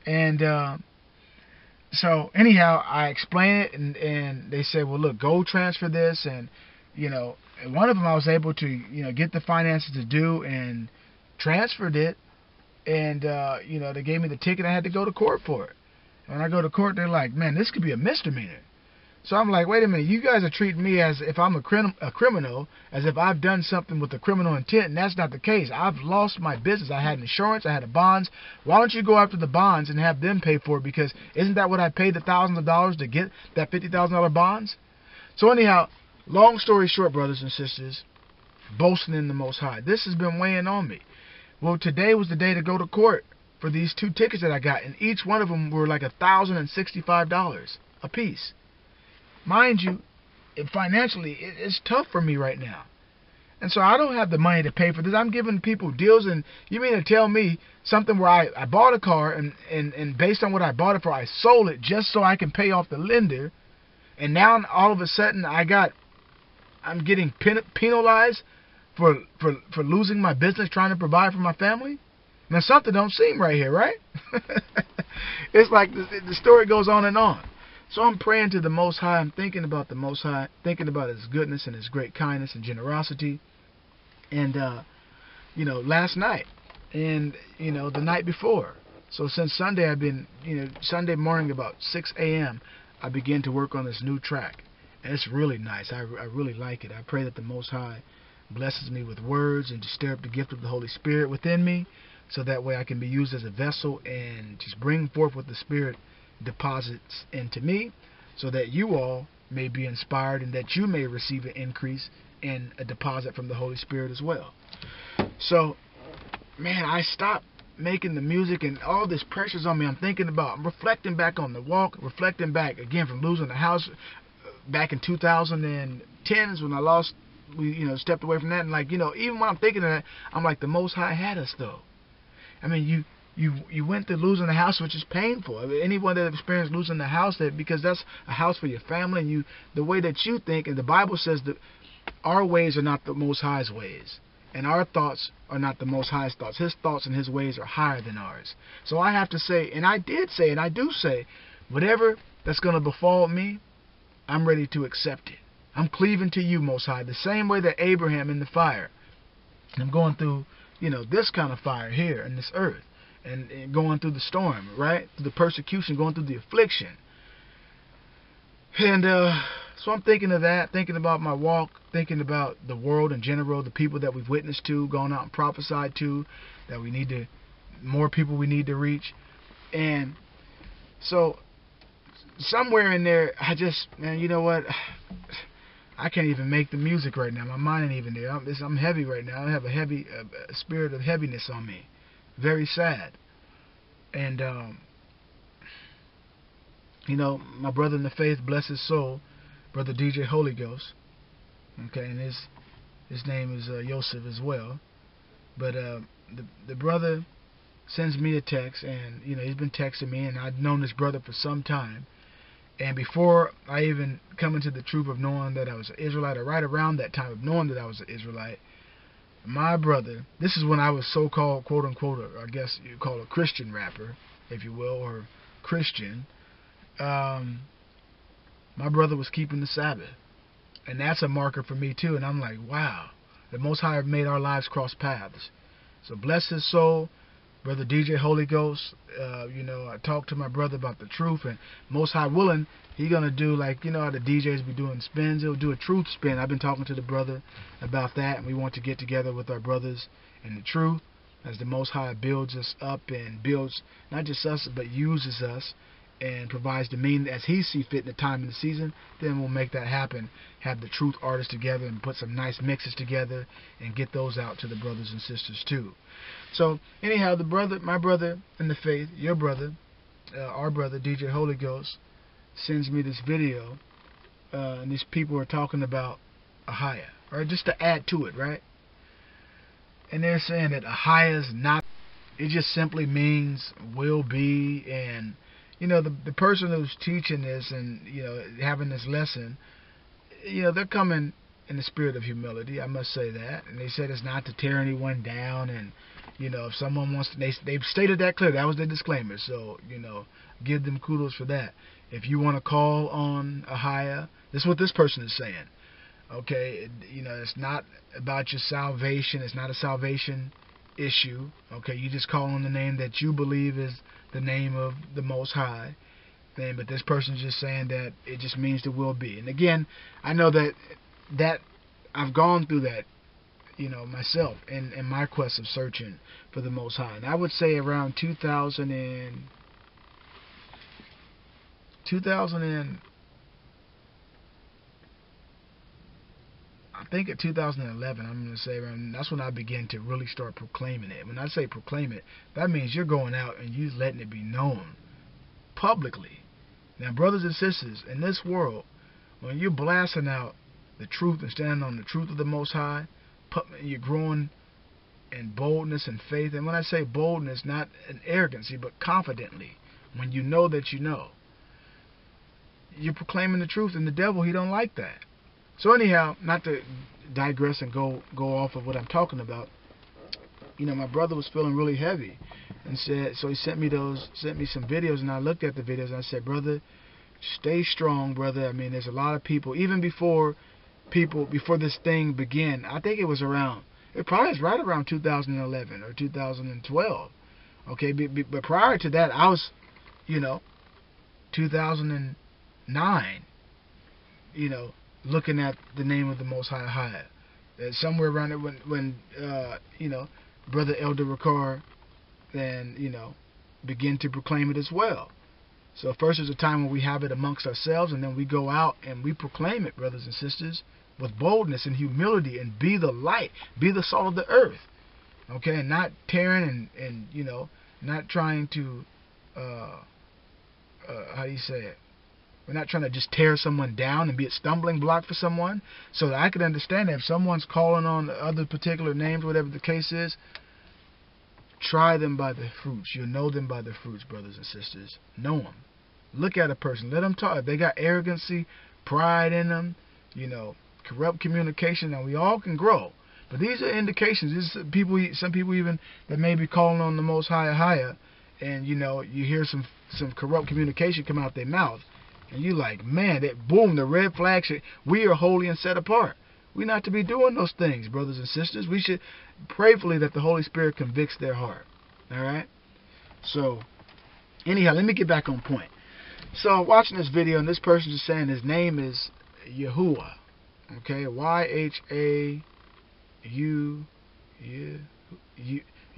And uh, so anyhow, I explained it, and, and they said, well, look, go transfer this. And, you know, and one of them I was able to, you know, get the finances to do and transferred it. And, uh, you know, they gave me the ticket. I had to go to court for it. And when I go to court, they're like, man, this could be a misdemeanor. So I'm like, wait a minute, you guys are treating me as if I'm a, crim a criminal, as if I've done something with a criminal intent, and that's not the case. I've lost my business. I had insurance. I had a bonds. Why don't you go after the bonds and have them pay for it? Because isn't that what I paid the thousands of dollars to get, that fifty thousand dollar bonds? So anyhow, long story short, brothers and sisters, boasting in the Most High. This has been weighing on me. Well, today was the day to go to court for these two tickets that I got, and each one of them were like one thousand sixty-five dollars a piece. Mind you, financially, it's tough for me right now. And so I don't have the money to pay for this. I'm giving people deals, and you mean to tell me something where I, I bought a car, and, and, and based on what I bought it for, I sold it just so I can pay off the lender. And now all of a sudden I got, I'm getting penalized for, for, for losing my business trying to provide for my family? Now, something don't seem right here, right? It's like the, the story goes on and on. So I'm praying to the Most High. I'm thinking about the Most High, thinking about His goodness and His great kindness and generosity. And, uh, you know, last night and, you know, the night before. So since Sunday, I've been, you know, Sunday morning about six A M, I began to work on this new track. And it's really nice. I, I really like it. I pray that the Most High blesses me with words and to stir up the gift of the Holy Spirit within me, so that way I can be used as a vessel and just bring forth what the Spirit deposits into me, so that you all may be inspired and that you may receive an increase and a deposit from the Holy Spirit as well. So, man, I stopped making the music and all this pressure's on me. I'm thinking about, I'm reflecting back on the walk, reflecting back again from losing the house back in two thousand ten is when I lost, we, you know, stepped away from that. And like, you know, even when I'm thinking of that, I'm like, the Most High had us though. I mean, you you you went through losing the house, which is painful. I mean, anyone that experienced losing the house, that because that's a house for your family, and you the way that you think, and the Bible says that our ways are not the Most High's ways, and our thoughts are not the Most High's thoughts. His thoughts and His ways are higher than ours. So I have to say, and I did say, and I do say, whatever that's going to befall me, I'm ready to accept it. I'm cleaving to you, Most High, the same way that Abraham in the fire. I'm going through, you know, this kind of fire here in this earth, and, and going through the storm, right? The persecution, going through the affliction. And uh, so I'm thinking of that, thinking about my walk, thinking about the world in general, the people that we've witnessed to, gone out and prophesied to, that we need to, more people we need to reach. And so somewhere in there, I just, man, you know what? I can't even make the music right now. My mind ain't even there. I'm, I'm heavy right now. I have a heavy a spirit of heaviness on me. Very sad. And, um, you know, my brother in the faith, bless his soul, Brother D J Holy Ghost. Okay, and his, his name is uh, Yosef as well. But uh, the, the brother sends me a text, and, you know, he's been texting me, and I've known this brother for some time. And before I even come into the truth of knowing that I was an Israelite, or right around that time of knowing that I was an Israelite, my brother, this is when I was so-called, quote-unquote, I guess you call a Christian rapper, if you will, or Christian, um, my brother was keeping the Sabbath. And that's a marker for me, too. And I'm like, wow, the Most High made our lives cross paths. So bless his soul. Brother D J Holy Ghost, uh, you know, I talked to my brother about the truth, and Most High willing, he gonna do, like, you know how the D Js be doing spins, he'll do a truth spin. I've been talking to the brother about that, and we want to get together with our brothers in the truth as the Most High builds us up and builds not just us, but uses us and provides the means as he see fit in the time and the season. Then we'll make that happen, have the truth artists together and put some nice mixes together and get those out to the brothers and sisters too. So anyhow, the brother, my brother in the faith, your brother, uh, our brother D J Holy Ghost, sends me this video, uh, and these people are talking about Ahayah, or just to add to it, right? And they're saying that Ahayah is not, it just simply means will be. And you know, the, the person who's teaching this and, you know, having this lesson, you know, they're coming in the spirit of humility, I must say that. And they said it's not to tear anyone down. And, you know, if someone wants to, they, they've stated that clearly. That was their disclaimer. So, you know, give them kudos for that. If you want to call on Ahayah, this is what this person is saying. Okay, it, you know, it's not about your salvation. It's not a salvation issue. Okay, you just call on the name that you believe is the name of the Most High thing, but this person's just saying that it just means the will be. And again, I know that that I've gone through that, you know, myself in, in my quest of searching for the Most High. And I would say around two thousand and two thousand and I think in two thousand eleven, I'm going to say, around, that's when I began to really start proclaiming it. When I say proclaim it, that means you're going out and you're letting it be known publicly. Now, brothers and sisters, in this world, when you're blasting out the truth and standing on the truth of the Most High, you're growing in boldness and faith. And when I say boldness, not in arrogancy, but confidently, when you know that you know, you're proclaiming the truth, and the devil, he don't like that. So anyhow, not to digress and go go off of what I'm talking about, you know, my brother was feeling really heavy, and said, so he sent me those, sent me some videos, and I looked at the videos, and I said, brother, stay strong, brother. I mean, there's a lot of people, even before people, before this thing began, I think it was around, it probably was right around two thousand eleven or two thousand twelve, okay, but prior to that, I was, you know, two thousand nine, you know, looking at the name of the Most High, Ahayah. And somewhere around it, when, when uh, you know, Brother Elder Ricar then, you know, begin to proclaim it as well. So first is a time when we have it amongst ourselves, and then we go out and we proclaim it, brothers and sisters, with boldness and humility, and be the light, be the salt of the earth, okay, and not tearing and, and you know, not trying to, uh, uh, how do you say it? We're not trying to just tear someone down and be a stumbling block for someone. So that I could understand that if someone's calling on other particular names, whatever the case is, try them by the fruits. You'll know them by the fruits, brothers and sisters. Know them. Look at a person. Let them talk. If they got arrogancy, pride in them, you know, corrupt communication, and we all can grow. But these are indications. These are people, some people even that may be calling on the Most High, Ahayah, and, you know, you hear some, some corrupt communication come out their mouth. And you like, man, that boom, the red flag should, we are holy and set apart. We're not to be doing those things, brothers and sisters. We should prayfully that the Holy Spirit convicts their heart. All right? So, anyhow, let me get back on point. So, watching this video, and this person is saying his name is Yahuwah. Okay? Y H A U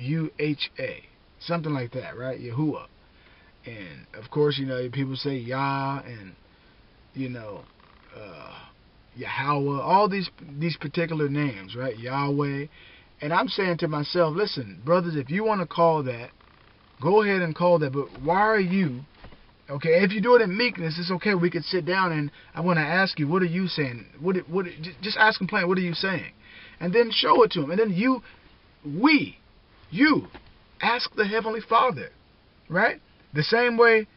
U H A. Something like that, right? Yahuwah. And, of course, you know, people say Yah and, you know, uh, Yahuwah, all these these particular names, right? Yahweh. And I'm saying to myself, listen, brothers, if you want to call that, go ahead and call that. But why are you, okay, if you do it in meekness, it's okay. We could sit down and I want to ask you, what are you saying? What, what, just ask them plain, what are you saying? And then show it to them. And then you, we, you, ask the Heavenly Father, right? The same way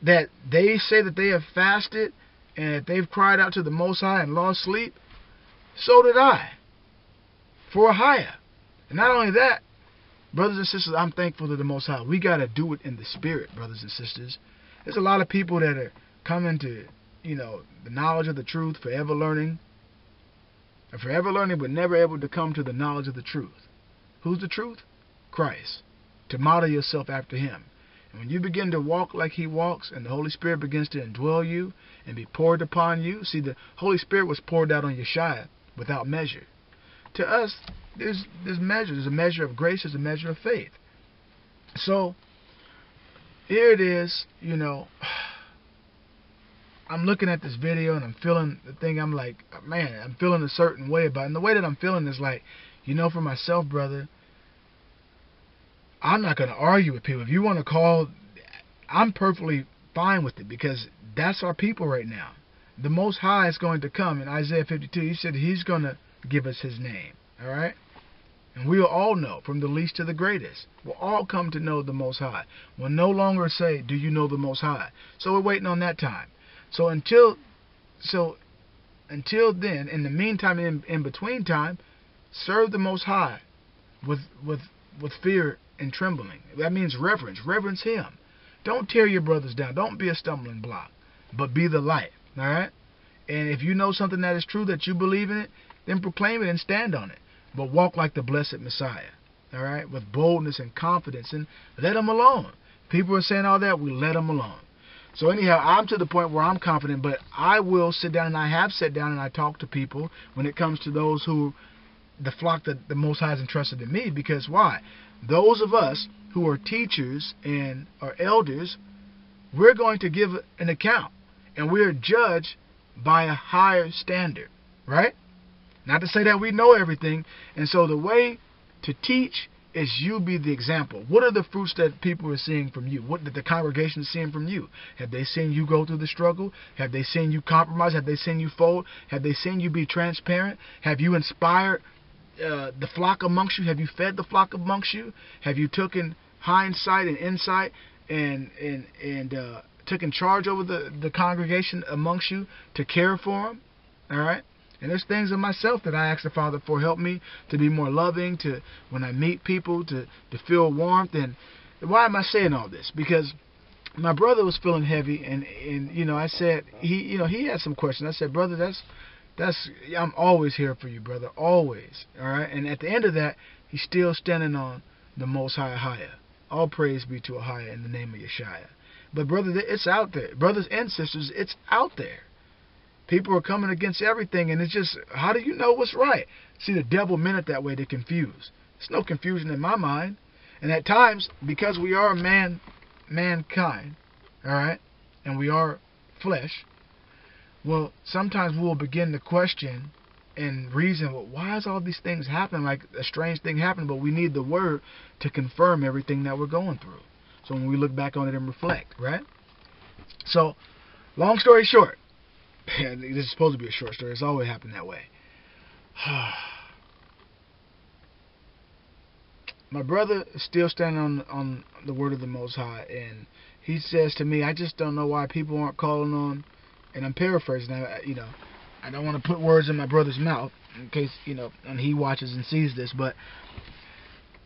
that they say that they have fasted and that they've cried out to the Most High and lost sleep, so did I for Ahayah. And not only that, brothers and sisters, I'm thankful to the Most High. We got to do it in the spirit, brothers and sisters. There's a lot of people that are coming to, you know, the knowledge of the truth, forever learning, and forever learning but never able to come to the knowledge of the truth. Who's the truth? Christ. To model yourself after him. When you begin to walk like he walks and the Holy Spirit begins to indwell you and be poured upon you. See, the Holy Spirit was poured out on Yeshua without measure. To us, there's, there's measure. There's a measure of grace. There's a measure of faith. So, here it is, you know, I'm looking at this video and I'm feeling the thing. I'm like, man, I'm feeling a certain way about it. And the way that I'm feeling is like, you know, for myself, brother, I'm not going to argue with people. If you want to call, I'm perfectly fine with it because that's our people right now. The Most High is going to come. In Isaiah fifty-two, he said he's going to give us his name. All right? And we'll all know, from the least to the greatest. We'll all come to know the Most High. We'll no longer say, do you know the Most High? So we're waiting on that time. So until, so until then, in the meantime, in, in between time, serve the Most High with, with, with fear and trembling. That means reverence. Reverence him. Don't tear your brothers down. Don't be a stumbling block, but be the light. All right? And if you know something that is true, that you believe in it, then proclaim it and stand on it. But walk like the blessed Messiah. All right? With boldness and confidence, and let them alone. People are saying all that. We let them alone. So anyhow, I'm to the point where I'm confident, but I will sit down, and I have sat down and I talk to people when it comes to those who, the flock that the Most High has entrusted to me. Because why? Those of us who are teachers and are elders, we're going to give an account. And we're judged by a higher standard, right? Not to say that we know everything. And so the way to teach is you be the example. What are the fruits that people are seeing from you? What that the congregation is seeing from you? Have they seen you go through the struggle? Have they seen you compromise? Have they seen you fold? Have they seen you be transparent? Have you inspired Uh, the flock amongst you? Have you fed the flock amongst you? Have you taken hindsight and insight and and and uh, taken charge over the the congregation amongst you to care for them? All right. And there's things in myself that I ask the Father for. Help me to be more loving, to when I meet people, to, to feel warmth. And why am I saying all this? Because my brother was feeling heavy, and, and you know, I said, he, you know, he had some questions. I said, brother, that's, that's, I'm always here for you, brother, always. All right. And at the end of that, he's still standing on the Most High Ahayah. All praise be to Ahayah in the name of Yashaya. But brother, it's out there. Brothers and sisters, it's out there. People are coming against everything, and it's just, how do you know what's right? See, the devil meant it that way to confuse. There's no confusion in my mind. And at times, because we are man, mankind, all right, and we are flesh, well, sometimes we'll begin to question and reason, well, why is all these things happening? Like a strange thing happened, but we need the word to confirm everything that we're going through. So when we look back on it and reflect, right? So, long story short, man, this is supposed to be a short story. It's always happened that way. My brother is still standing on, on the word of the Most High, and he says to me, I just don't know why people aren't calling on, and I'm paraphrasing, I, you know, I don't want to put words in my brother's mouth in case, you know, and he watches and sees this, but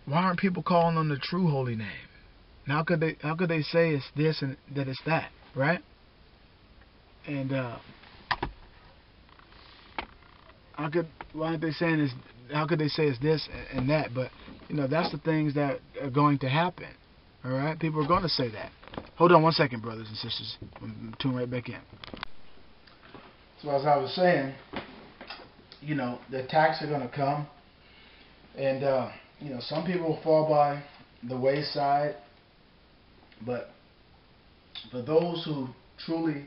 why aren't people calling on the true holy name? And how could they, how could they say it's this and that it's that, right? And, uh... How could, why aren't they saying is how could they say it's this and, and that? But you know, that's the things that are going to happen. All right, people are going to say that. Hold on one second, brothers and sisters. We'll tune right back in. So as I was saying, you know, the attacks are going to come, and uh, you know, some people will fall by the wayside, but for those who truly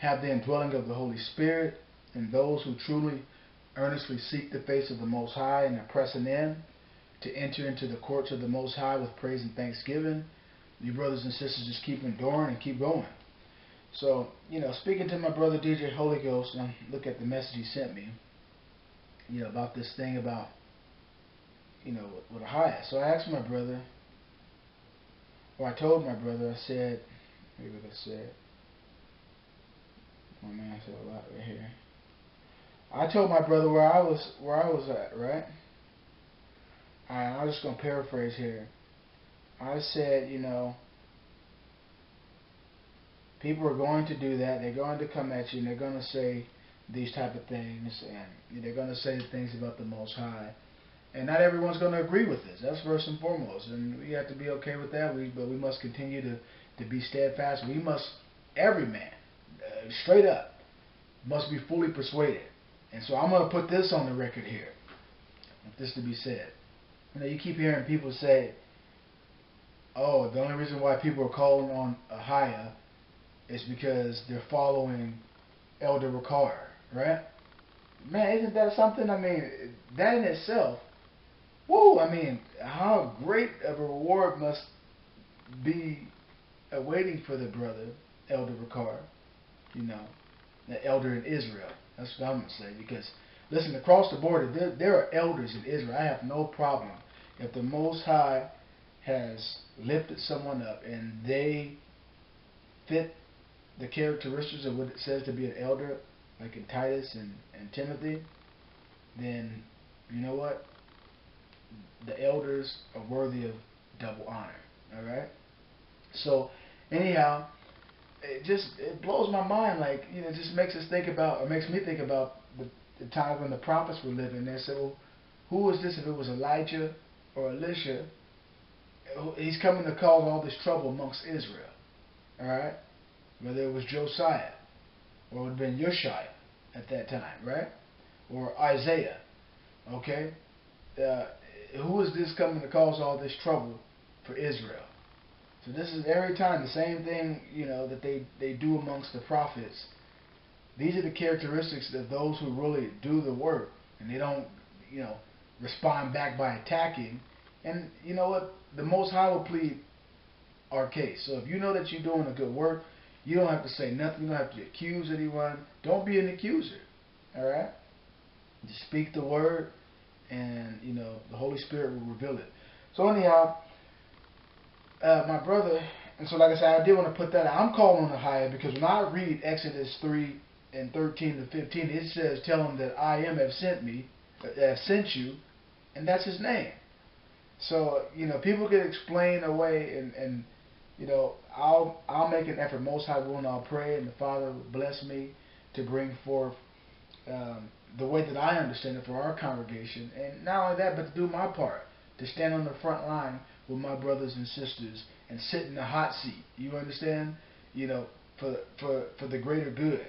have the indwelling of the Holy Spirit, and those who truly earnestly seek the face of the Most High and are pressing in to enter into the courts of the Most High with praise and thanksgiving, you brothers and sisters just keep enduring and keep going. So, you know, speaking to my brother D J Holy Ghost, and look at the message he sent me, you know, about this thing about, you know, with, with Ahayah. So I asked my brother, or I told my brother, I said, maybe I said, oh man, I said a lot right here. I told my brother where I was where I was at, right? And I'm just gonna paraphrase here. I said, you know, people are going to do that. They're going to come at you, and they're going to say these type of things, and they're going to say things about the Most High. And not everyone's going to agree with this. That's first and foremost, and we have to be okay with that. We but we must continue to to be steadfast. We must, every man, uh, straight up, must be fully persuaded. And so I'm going to put this on the record here, this to be said. You know, you keep hearing people say, oh, the only reason why people are calling on Ahayah is because they're following Elder Ricar, right? Man, isn't that something? I mean, that in itself, woo, I mean, how great of a reward must be awaiting for the brother, Elder Ricar, you know, the elder in Israel. That's what I'm going to say, because, listen, across the border, there, there are elders in Israel. I have no problem if the Most High has lifted someone up and they fit the characteristics of what it says to be an elder, like in Titus and, and Timothy, then, you know what? The elders are worthy of double honor, all right? So, anyhow, it just, it blows my mind, like, you know, it just makes us think about, or makes me think about the, the time when the prophets were living. They said, well, who is this if it was Elijah or Elisha? He's coming to cause all this trouble amongst Israel, all right? Whether it was Josiah, or it would have been Yeshaya at that time, right? Or Isaiah, okay? Uh, who is this coming to cause all this trouble for Israel? So this is every time the same thing, you know, that they, they do amongst the prophets. These are the characteristics of those who really do the work. And they don't, you know, respond back by attacking. And you know what? The Most High will plead our case. So if you know that you're doing a good work, you don't have to say nothing. You don't have to accuse anyone. Don't be an accuser. All right? Just speak the word, and, you know, the Holy Spirit will reveal it. So anyhow, Uh, my brother, and so like I said, I did want to put that out. I'm calling on Ahayah because when I read Exodus three and thirteen to fifteen, it says, tell him that I am have sent me, have sent you, and that's his name. So, you know, people can explain away, and, and you know, I'll, I'll make an effort, most high will, and I'll pray, and the Father will bless me to bring forth um, the way that I understand it for our congregation. And not only that, but to do my part, to stand on the front line with my brothers and sisters and sit in the hot seat, you understand, you know, for, for, for the greater good,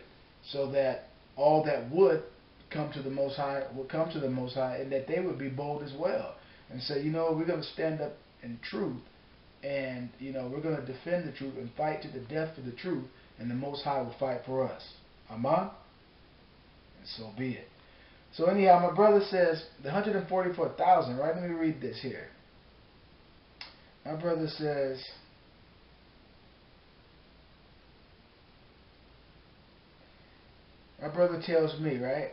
so that all that would come to the Most High would come to the Most High, and that they would be bold as well and say, you know, we're going to stand up in truth, and, you know, we're going to defend the truth and fight to the death for the truth, and the Most High will fight for us. Amen? And so be it. So anyhow, my brother says, the one hundred forty-four thousand, right? Let me read this here. My brother says, my brother tells me, right,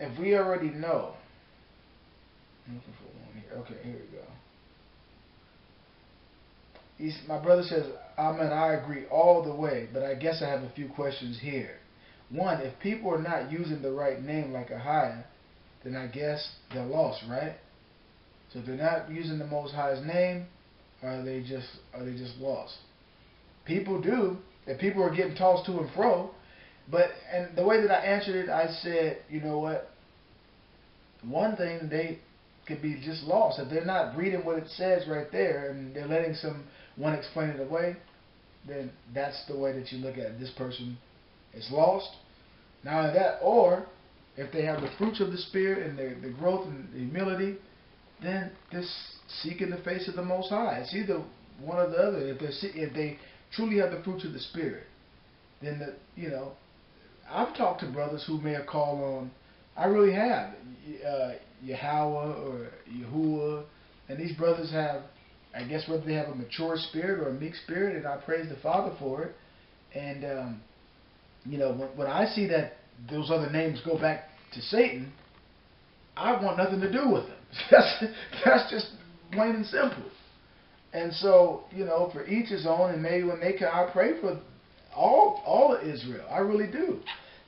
if we already know, I'm looking for one here, okay, here we go. He's, my brother says, I mean, I agree all the way, but I guess I have a few questions here. One, if people are not using the right name like Ahayah, then I guess they're lost, right? So if they're not using the Most High's name, are they just are they just lost? People do. If people are getting tossed to and fro, but and the way that I answered it, I said, you know what? One thing, they could be just lost if they're not reading what it says right there, and they're letting someone explain it away. Then that's the way that you look at it. This person is lost. Not only that, or if they have the fruits of the Spirit and the, the growth and the humility, then they're seeking the face of the Most High. It's either one or the other. If they if they truly have the fruits of the Spirit, then the you know, I've talked to brothers who may have called on, I really have, uh, Yahuwah or Yahuwah, and these brothers have, I guess, whether they have a mature spirit or a meek spirit, and I praise the Father for it. And um, you know, when, when I see that those other names go back to Satan, I want nothing to do with them. That's that's just plain and simple. And so, you know, for each his own, and maybe when they come, I pray for all all of Israel. I really do.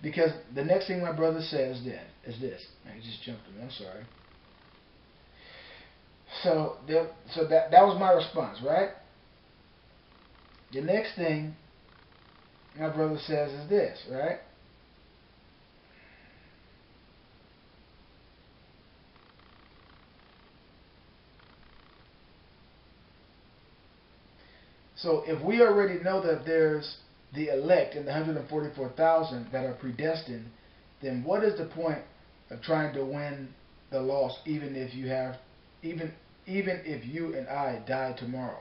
Because the next thing my brother says then is this. I just jumped him. I'm sorry. So, the, so that, that was my response, right? The next thing my brother says is this, right? So if we already know that there's the elect and the one hundred forty-four thousand that are predestined, then what is the point of trying to win the lost, even if you have, even even if you and I die tomorrow?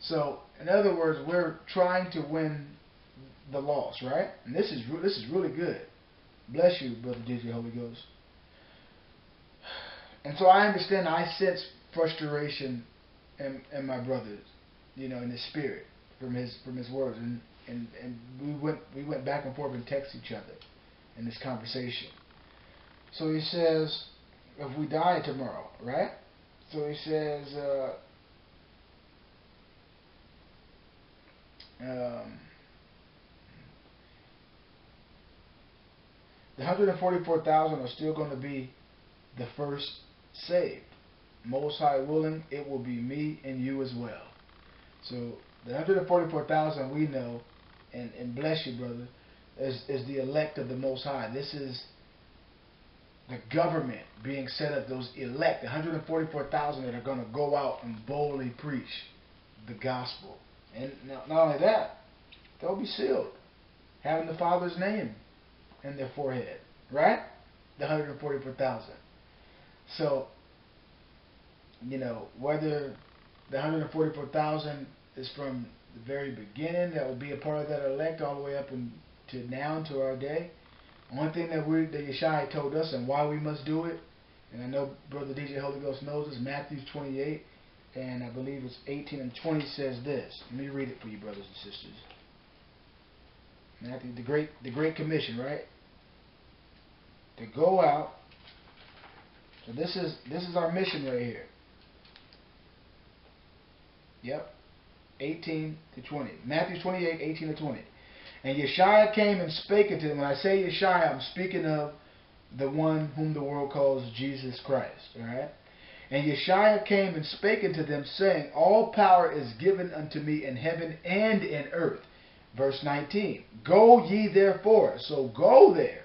So in other words, we're trying to win the lost, right? And this is this is really good. Bless you, Brother D J Holy Ghost. And so I understand. I sense frustration in, in my brothers, you know, in his spirit, from his from his words, and, and and we went we went back and forth and text each other in this conversation. So he says, if we die tomorrow, right? So he says, uh, um, the one hundred forty-four thousand are still going to be the first saved. Most High willing, it will be me and you as well. So the one hundred forty-four thousand we know, and, and bless you, brother, is, is the elect of the Most High. This is the government being set up, those elect, one hundred forty-four thousand that are going to go out and boldly preach the gospel. And not only that, they'll be sealed, having the Father's name in their forehead, right? The one hundred forty-four thousand. So, you know, whether the one hundred forty-four thousand is from the very beginning, that will be a part of that elect all the way up in, to now, to our day. One thing that we, that Yeshua told us, and why we must do it, and I know Brother D J Holy Ghost knows this, Matthew twenty-eight, and I believe it's eighteen and twenty, says this. Let me read it for you, brothers and sisters. Matthew, the great, the Great Commission, right? To go out. So this is this is our mission right here. Yep. eighteen to twenty. Matthew twenty-eight, eighteen to twenty. And Yeshaya came and spake unto him. When I say Yeshaya, I'm speaking of the one whom the world calls Jesus Christ. All right? And Yeshaya came and spake unto them, saying, all power is given unto me in heaven and in earth. Verse nineteen. Go ye therefore. So go there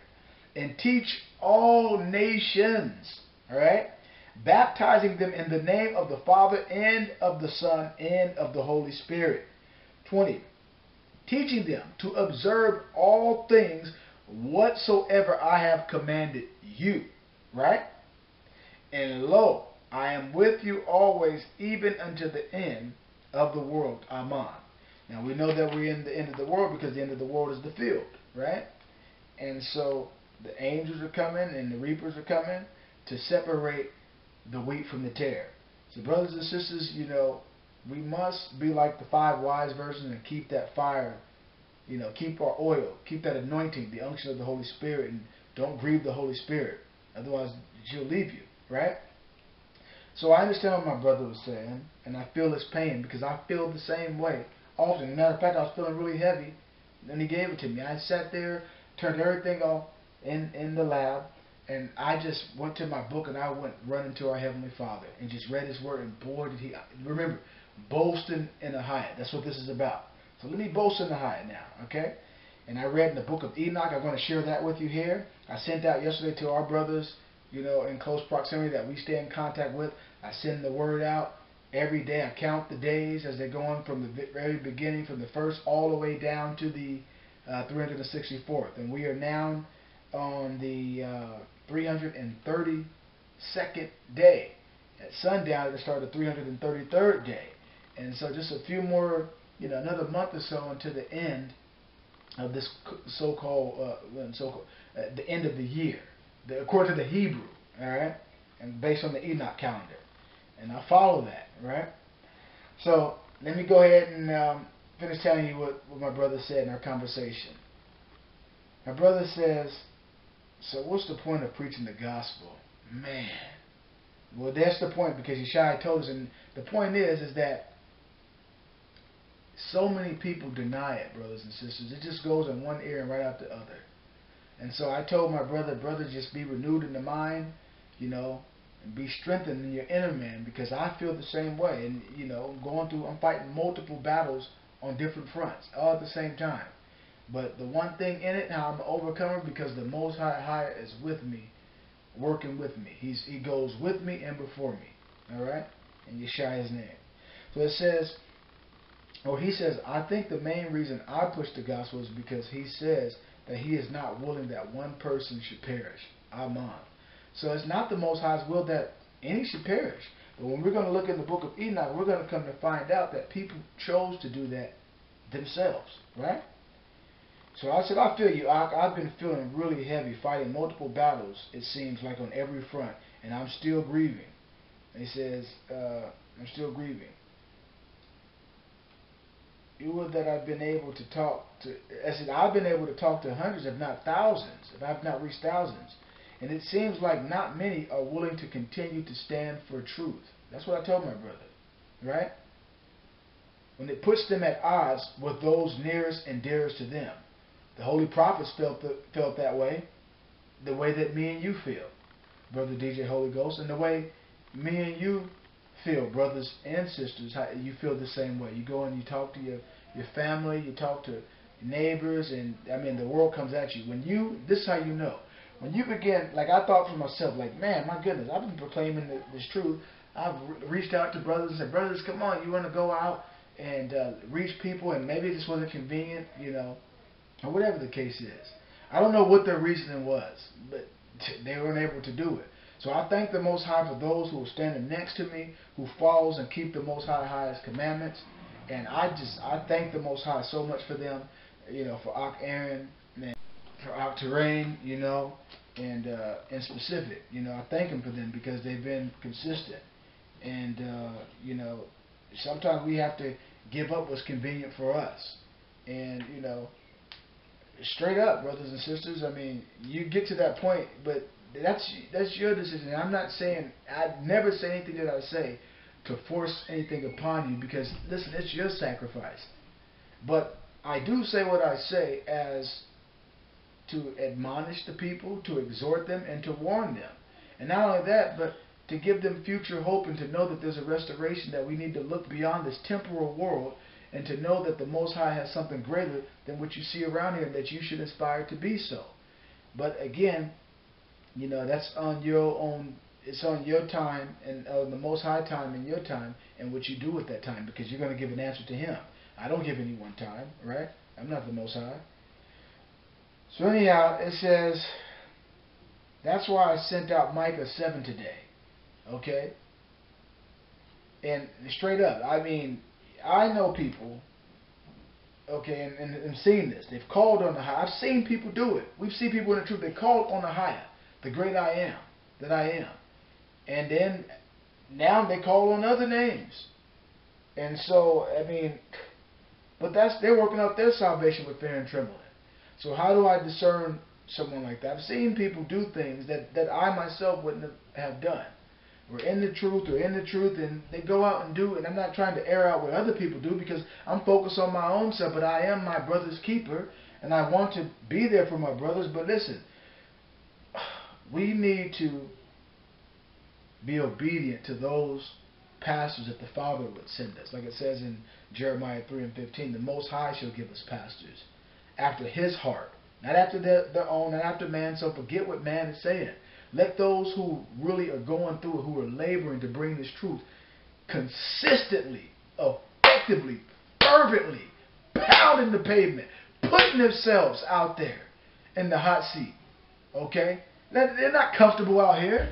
and teach all nations. All right? Baptizing them in the name of the Father and of the Son and of the Holy Spirit. twenty. Teaching them to observe all things whatsoever I have commanded you. Right? And lo, I am with you always, even unto the end of the world. Amen. Now we know that we're in the end of the world because the end of the world is the field. Right? And so the angels are coming and the reapers are coming to separate the wheat from the tare. So brothers and sisters, you know, we must be like the five wise virgins and keep that fire, you know, keep our oil, keep that anointing, the unction of the Holy Spirit, and don't grieve the Holy Spirit. Otherwise, she'll leave you, right? So I understand what my brother was saying, and I feel his pain because I feel the same way often. As a matter of fact, I was feeling really heavy, and he gave it to me. I sat there, turned everything off in, in the lab, and I just went to my book and I went running to our Heavenly Father and just read His Word, and boy, did He, remember, boasting in Ahayah. That's what this is about. So let me boast in Ahayah now, okay? And I read in the book of Enoch. I'm going to share that with you here. I sent out yesterday to our brothers, you know, in close proximity that we stay in contact with. I send the word out every day. I count the days as they're going from the very beginning, from the first all the way down to the uh, three hundred sixty-fourth. And we are now on the uh, three hundred thirty-second day. At sundown, it started the three hundred thirty-third day. And so just a few more, you know, another month or so until the end of this so-called, uh, so-called uh, the end of the year, the, according to the Hebrew, all right, and based on the Enoch calendar. And I follow that, right? So let me go ahead and um, finish telling you what, what my brother said in our conversation. My brother says, so what's the point of preaching the gospel? Man. Well, that's the point, because Yeshua told us, and the point is, is that so many people deny it, brothers and sisters. It just goes in one ear and right out the other. And so I told my brother, brother, just be renewed in the mind, you know, and be strengthened in your inner man, because I feel the same way. And, you know, I'm going through, I'm fighting multiple battles on different fronts, all at the same time. But the one thing in it, how I'm an overcomer, because the Most High Higher is with me, working with me. He's, he goes with me and before me. Alright? In Yeshua's name. So it says, or he says, I think the main reason I push the gospel is because he says that he is not willing that one person should perish. Amen. So it's not the Most High's will that any should perish. But when we're going to look in the book of Enoch, we're going to come to find out that people chose to do that themselves. Right? So I said, I feel you. I, I've been feeling really heavy, fighting multiple battles, it seems like, on every front. And I'm still grieving. And he says, uh, I'm still grieving. You would that I've been able to talk to, I said, I've been able to talk to hundreds, if not thousands, if I've not reached thousands. And it seems like not many are willing to continue to stand for truth. That's what I told my brother. Right? When it puts them at odds with those nearest and dearest to them. The holy prophets felt, the, felt that way, the way that me and you feel, Brother D J Holy Ghost, and the way me and you feel, brothers and sisters, how you feel the same way. You go and you talk to your, your family, you talk to neighbors, and, I mean, the world comes at you. When you, this is how you know. When you begin, like I thought for myself, like, man, my goodness, I've been proclaiming this truth. I've re reached out to brothers and said, brothers, come on, you want to go out and uh, reach people, and maybe it just wasn't convenient, you know, or whatever the case is. I don't know what their reasoning was, but they weren't able to do it. So I thank the Most High for those who are standing next to me, who follows and keep the Most High Highest commandments. And I just, I thank the Most High so much for them, you know, for Ak Aaron, and for Ak Terrain, you know, and uh, in specific, you know, I thank him for them because they've been consistent. And, uh, you know, sometimes we have to give up what's convenient for us. And, you know, straight up, brothers and sisters, I mean, you get to that point, but that's that's your decision. I'm not saying, I'd never say anything that I say to force anything upon you, because, listen, it's your sacrifice. But I do say what I say as to admonish the people, to exhort them, and to warn them. And not only that, but to give them future hope and to know that there's a restoration, that we need to look beyond this temporal world and to know that the Most High has something greater than what you see around here and that you should aspire to be so. But again, you know, that's on your own, it's on your time and on uh, the Most High time and your time and what you do with that time, because you're going to give an answer to Him. I don't give anyone time, right? I'm not the Most High. So anyhow, it says, that's why I sent out Micah seven today, okay? And straight up, I mean, I know people, okay, and, and, and seen this. They've called on the high. I've seen people do it. We've seen people in the truth. They called on the higher, the great I am, that I am. And then now they call on other names. And so, I mean, but that's, they're working out their salvation with fear and trembling. So how do I discern someone like that? I've seen people do things that, that I myself wouldn't have done. We're in the truth, or in the truth, and they go out and do, and I'm not trying to air out what other people do, because I'm focused on my own self, but I am my brother's keeper, and I want to be there for my brothers. But listen, we need to be obedient to those pastors that the Father would send us. Like it says in Jeremiah three and fifteen, the Most High shall give us pastors after His heart, not after their, their own, not after man. So forget what man is saying. Let those who really are going through it, who are laboring to bring this truth consistently, effectively, fervently, pounding the pavement, putting themselves out there in the hot seat, okay? They're not comfortable out here.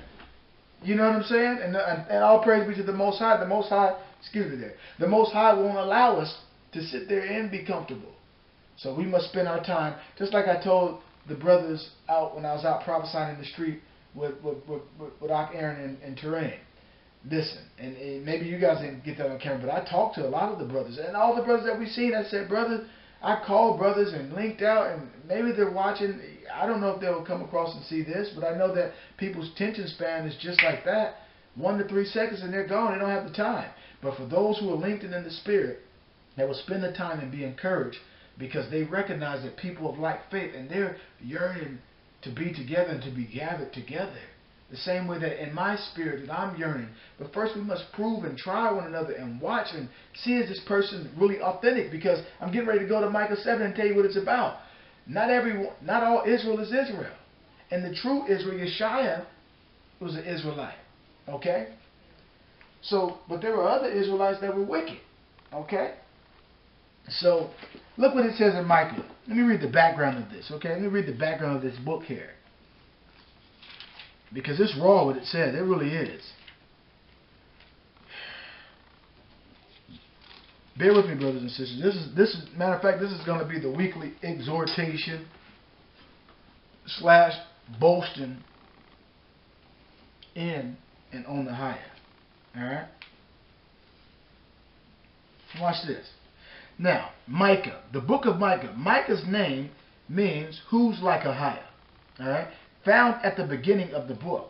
You know what I'm saying? And, and, and all praise be to the Most High. The Most High, excuse me there, the Most High won't allow us to sit there and be comfortable. So we must spend our time, just like I told the brothers out when I was out prophesying in the street with with, with, with Aaron and, and Terrain. Listen, and, and maybe you guys didn't get that on camera, but I talked to a lot of the brothers. And all the brothers that we've seen, I said, brothers, I called brothers and linked out, and maybe they're watching. I don't know if they'll come across and see this, but I know that people's attention span is just like that. One to three seconds, and they're gone. They don't have the time. But for those who are linked in the Spirit, they will spend the time and be encouraged, because they recognize that people of like faith, and they're yearning to be together and to be gathered together. The same way that in my spirit that I'm yearning. But first we must prove and try one another and watch and see, is this person really authentic? Because I'm getting ready to go to Micah seven and tell you what it's about. Not everyone, not all Israel is Israel. And the true Israel, Yashaya, was an Israelite. Okay? So, but there were other Israelites that were wicked. Okay? So, look what it says in Micah. Let me read the background of this, okay? Let me read the background of this book here, because it's raw what it says. It really is. Bear with me, brothers and sisters. This is, this is, matter of fact, this is going to be the weekly exhortation slash boasting in and on the higher. All right? Watch this. Now, Micah, the book of Micah. Micah's name means who's like Ahayah, all right? Found at the beginning of the book.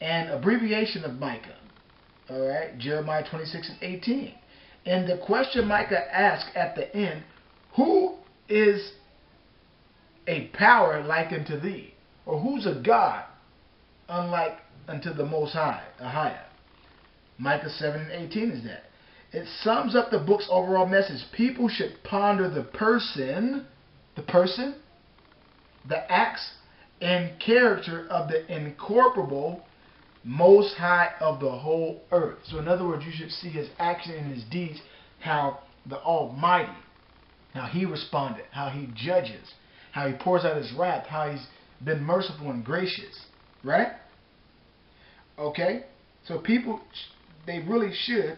An abbreviation of Micah, all right? Jeremiah twenty-six and eighteen. And the question Micah asked at the end, who is a power like unto thee? Or who's a God unlike unto the Most High, Ahayah? Micah seven and eighteen is that. It sums up the book's overall message. People should ponder the person, the person, the acts, and character of the incorruptible Most High of the whole earth. So in other words, you should see His action and His deeds, how the Almighty, how He responded, how He judges, how He pours out His wrath, how He's been merciful and gracious, right? Okay? So people, they really should,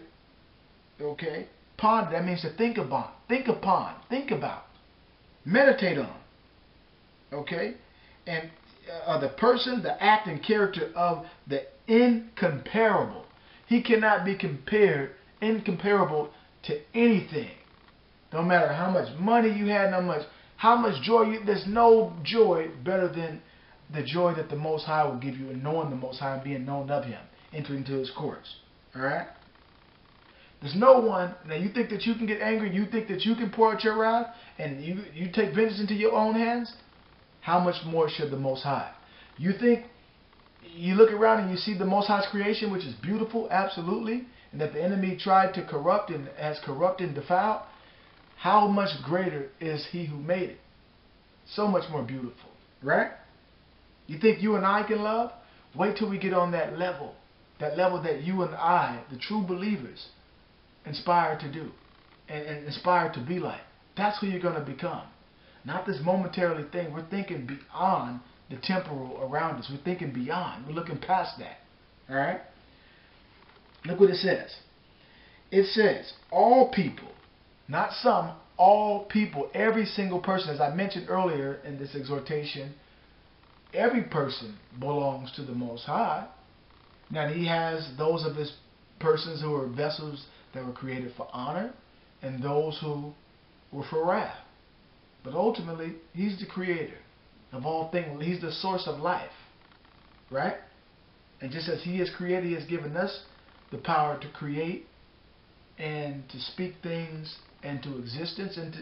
okay, ponder. That means to think upon, think upon, think about, meditate on. Okay, and uh, the person, the act, and character of the incomparable. He cannot be compared, incomparable to anything. No matter how much money you had, how much, how much joy you. There's no joy better than the joy that the Most High will give you in knowing the Most High and being known of Him, entering into His courts. All right. There's no one. Now you think that you can get angry, you think that you can pour out your wrath, and you, you take vengeance into your own hands? How much more should the Most High? You think, you look around and you see the Most High's creation, which is beautiful, absolutely, and that the enemy tried to corrupt and has corrupted and defiled. How much greater is He who made it? So much more beautiful, right? You think you and I can love? Wait till we get on that level, that level that you and I, the true believers, inspired to do and, and inspired to be like. That's who you're going to become. Not this momentarily thing. We're thinking beyond the temporal around us. We're thinking beyond. We're looking past that. All right? Look what it says. It says, all people, not some, all people, every single person, as I mentioned earlier in this exhortation, every person belongs to the Most High. Now He has those of His persons who are vessels that were created for honor and those who were for wrath. But ultimately, He's the creator of all things. He's the source of life, right? And just as He has created, He has given us the power to create and to speak things into existence, and to,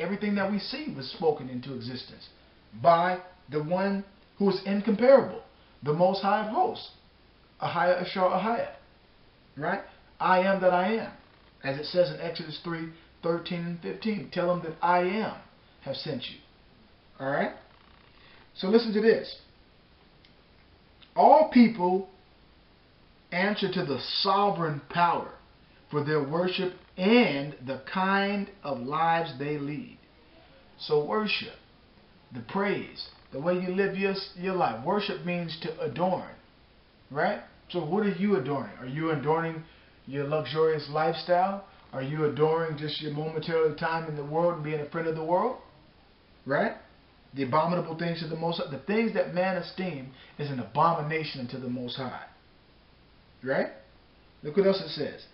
everything that we see was spoken into existence by the one who is incomparable, the Most High of hosts, Ahayah Ashar Ahayah, right? I am that I am, as it says in Exodus three, thirteen and fifteen. Tell them that I am have sent you. All right? So listen to this. All people answer to the sovereign power for their worship and the kind of lives they lead. So worship, the praise, the way you live your, your life. Worship means to adorn, right? So what are you adorning? Are you adorning your luxurious lifestyle? Are you adoring just your momentary time in the world and being a friend of the world? Right? The abominable things to the Most High. The things that man esteem is an abomination unto the Most High. Right? Look what else it says.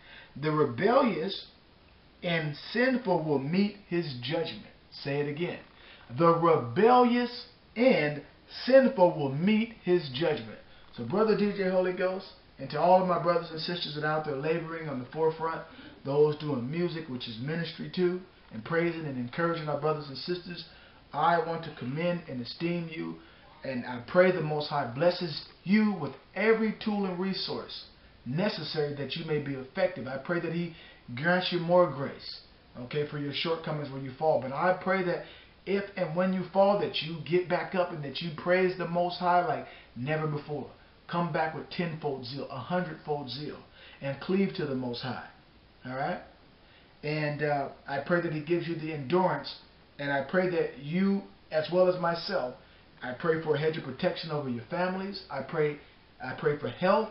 The rebellious and sinful will meet His judgment. Say it again. The rebellious and sinful will meet His judgment. So Brother D J Holy Ghost, and to all of my brothers and sisters that are out there laboring on the forefront, those doing music, which is ministry too, and praising and encouraging our brothers and sisters, I want to commend and esteem you, and I pray the Most High blesses you with every tool and resource necessary that you may be effective. I pray that He grants you more grace, okay, for your shortcomings when you fall. But I pray that if and when you fall, that you get back up and that you praise the Most High like never before. Come back with tenfold zeal, a hundredfold zeal, and cleave to the Most High. All right? And uh, I pray that He gives you the endurance, and I pray that you, as well as myself, I pray for a hedge of protection over your families. I pray, I pray for health.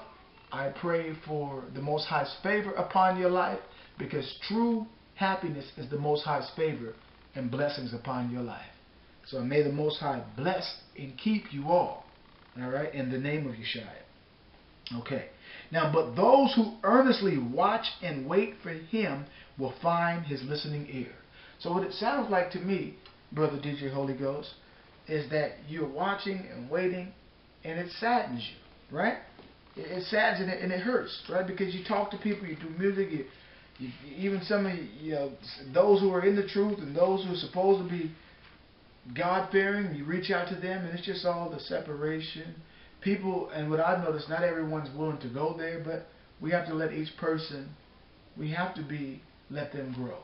I pray for the Most High's favor upon your life, because true happiness is the Most High's favor and blessings upon your life. So may the Most High bless and keep you all. All right, in the name of Yeshua. Okay. Now, but those who earnestly watch and wait for Him will find His listening ear. So what it sounds like to me, Brother D J Holy Ghost, is that you're watching and waiting, and it saddens you, right? It, it saddens and it, and it hurts, right? Because you talk to people, you do music, you, you, even some of you know those who are in the truth and those who are supposed to be God-fearing, you reach out to them, and it's just all the separation. People, and what I've noticed, not everyone's willing to go there, but we have to let each person, we have to be, let them grow.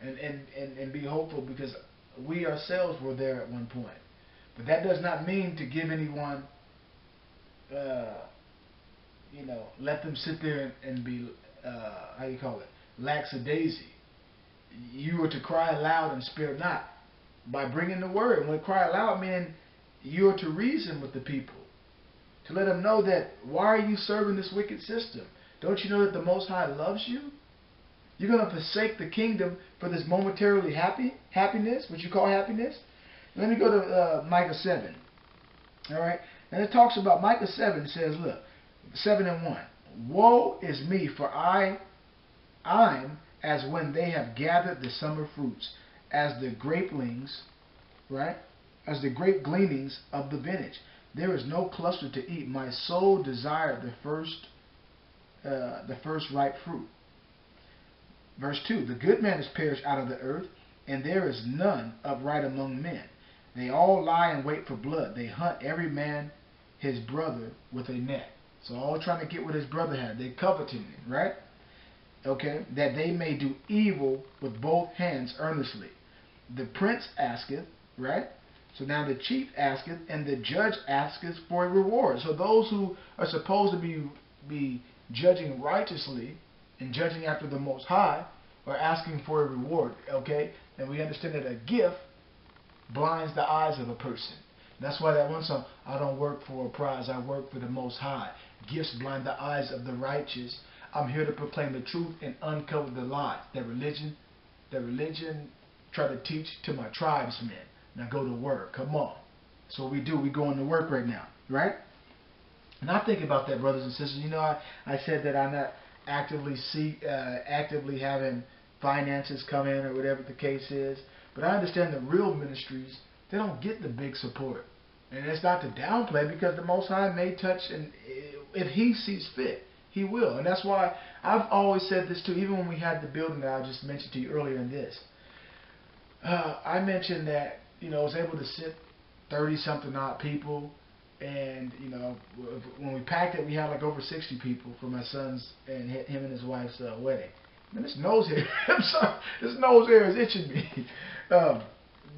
And, and, and, and be hopeful, because we ourselves were there at one point. But that does not mean to give anyone, uh, you know, let them sit there and, and be, uh, how you call it, lackadaisy. You are to cry aloud and spare not. By bringing the word. And when cry aloud, man, you are to reason with the people. To let them know that, why are you serving this wicked system? Don't you know that the Most High loves you? You're going to forsake the kingdom for this momentarily happy happiness, what you call happiness? Let me go to uh, Micah seven. All right? And it talks about, Micah seven says, look, seven and one. Woe is me, for I, I'm as when they have gathered the summer fruits, as the grapelings, right? As the grape gleanings of the vintage. There is no cluster to eat. My soul desired the first uh, the first ripe fruit. Verse two, the good man is perished out of the earth, and there is none upright among men. They all lie in wait for blood. They hunt every man his brother with a net. So all trying to get what his brother had. They coveting it, right? Okay, that they may do evil with both hands earnestly. The prince asketh, right? So now the chief asketh, and the judge asketh for a reward. So those who are supposed to be, be judging righteously and judging after the Most High are asking for a reward, okay? And we understand that a gift blinds the eyes of a person. That's why that one song, I don't work for a prize, I work for the Most High. Gifts blind the eyes of the righteous. I'm here to proclaim the truth and uncover the lies that religion, that religion tried to teach to my tribesmen. Now go to work. Come on. So we do. We're going to work right now, right? And I think about that, brothers and sisters. You know, I, I said that I'm not actively see, uh, actively having finances come in or whatever the case is. But I understand the real ministries, they don't get the big support. And it's not to downplay, because the Most High may touch, and if He sees fit, He will. And that's why I've always said this too, even when we had the building that I just mentioned to you earlier in this. Uh, I mentioned that, you know, I was able to sit thirty-something odd people. And, you know, when we packed it, we had like over sixty people for my son's and him and his wife's uh, wedding. Man, this nose hair, I'm sorry, this nose hair is itching me. Um,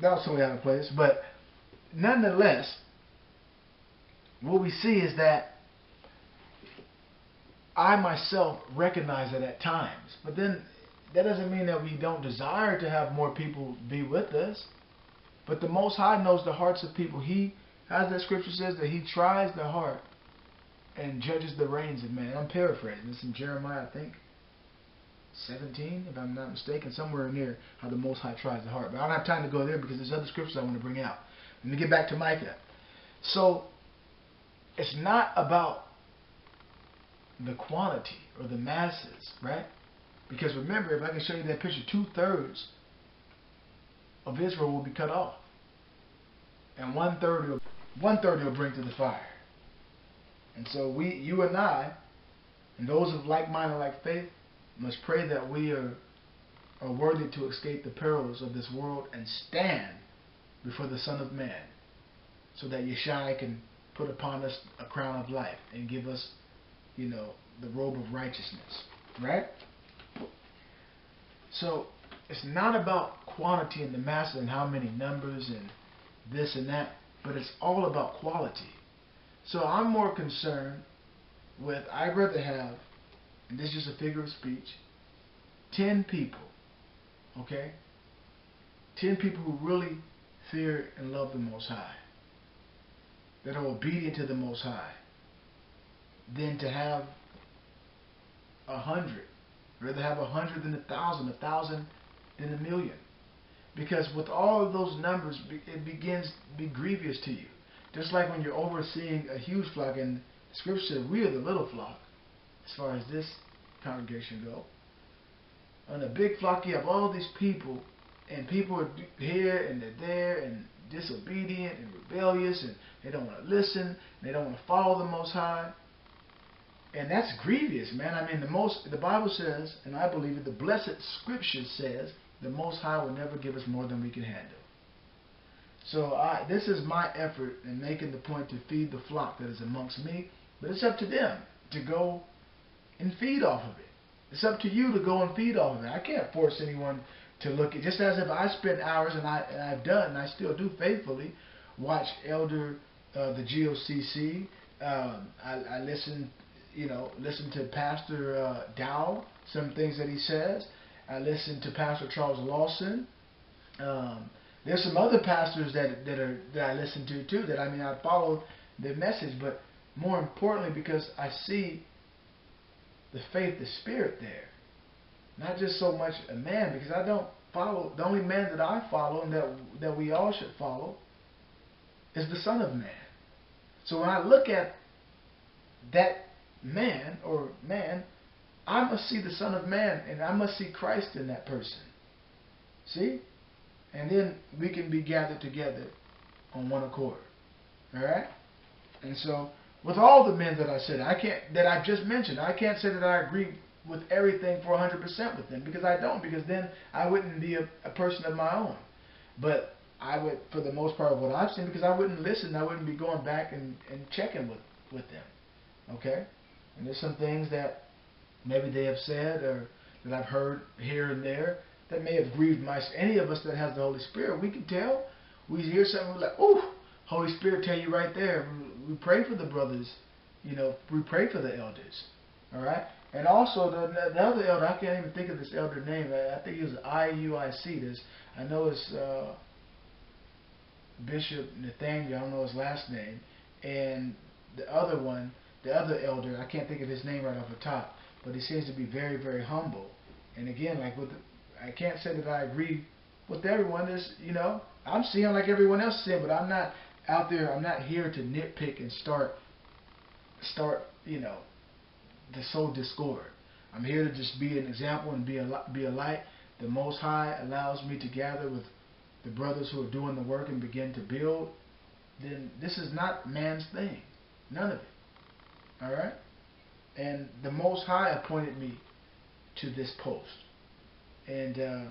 that was totally out of place. But nonetheless, what we see is that I myself recognize it at times. But then that doesn't mean that we don't desire to have more people be with us. But the Most High knows the hearts of people. He, as that scripture says, that He tries the heart and judges the reins of man. I'm paraphrasing. It's in Jeremiah, I think, seventeen, if I'm not mistaken, somewhere near how the Most High tries the heart. But I don't have time to go there because there's other scriptures I want to bring out. Let me get back to Micah. So it's not about the quantity or the masses, right? Because remember, if I can show you that picture, two-thirds of Israel will be cut off. And one-third will, one-third will bring to the fire. And so we, you and I, and those of like mind and like faith, must pray that we are, are worthy to escape the perils of this world and stand before the Son of Man, so that Yeshua can put upon us a crown of life and give us, you know, the robe of righteousness, right? So it's not about quantity and the masses and how many numbers and this and that, but it's all about quality. So I'm more concerned with, I'd rather have, and this is just a figure of speech, ten people, okay? Ten people who really fear and love the Most High, that are obedient to the Most High, than to have a hundred. Rather have a hundred than a thousand, a thousand than a million. Because with all of those numbers, it begins to be grievous to you. Just like when you're overseeing a huge flock, and the scripture said, we are the little flock, as far as this congregation go. On a big flock, you have all these people, and people are here, and they're there, and disobedient, and rebellious, and they don't want to listen, and they don't want to follow the Most High. And that's grievous, man. I mean, the most, the Bible says, and I believe it, the blessed scripture says, the Most High will never give us more than we can handle. So I, this is my effort in making the point to feed the flock that is amongst me. But it's up to them to go and feed off of it. It's up to you to go and feed off of it. I can't force anyone to look at, just as if I spent hours, and, I, and I've done, and I still do faithfully, watch Elder, uh, the G L C C. Um, I, I listen, you know, listen to Pastor uh, Dow, some things that he says. I listen to Pastor Charles Lawson. Um, there's some other pastors that that are that I listen to too. That I mean, I follow their message, but more importantly, because I see the faith, the spirit there, not just so much a man. Because I don't follow, the only man that I follow and that that we all should follow is the Son of Man. So when I look at that man or man, I must see the Son of Man, and I must see Christ in that person. See? And then we can be gathered together on one accord. Alright? And so with all the men that I said, I can't, that I've just mentioned, I can't say that I agree with everything for one hundred percent with them, because I don't, because then I wouldn't be a, a person of my own. But I would, for the most part of what I've seen, because I wouldn't listen, I wouldn't be going back and, and checking with, with them, okay? And there's some things that maybe they have said or that I've heard here and there that may have grieved my, any of us that has the Holy Spirit, we can tell. We hear something, we're like, ooh, Holy Spirit tell you right there. We, we pray for the brothers, you know, we pray for the elders, all right? And also, the, the other elder, I can't even think of this elder name. I, I think he was I U I C. This, I know it's uh, Bishop Nathaniel. I don't know his last name. And the other one, the other elder, I can't think of his name right off the top. But he seems to be very, very humble. And again, like with, the, I can't say that I agree with everyone. There's, you know, I'm seeing like everyone else is seeing, but I'm not out there. I'm not here to nitpick and start, start, you know, to sow discord. I'm here to just be an example and be a, be a light. The Most High allows me to gather with the brothers who are doing the work and begin to build. Then this is not man's thing. None of it. All right? And the Most High appointed me to this post. And, uh,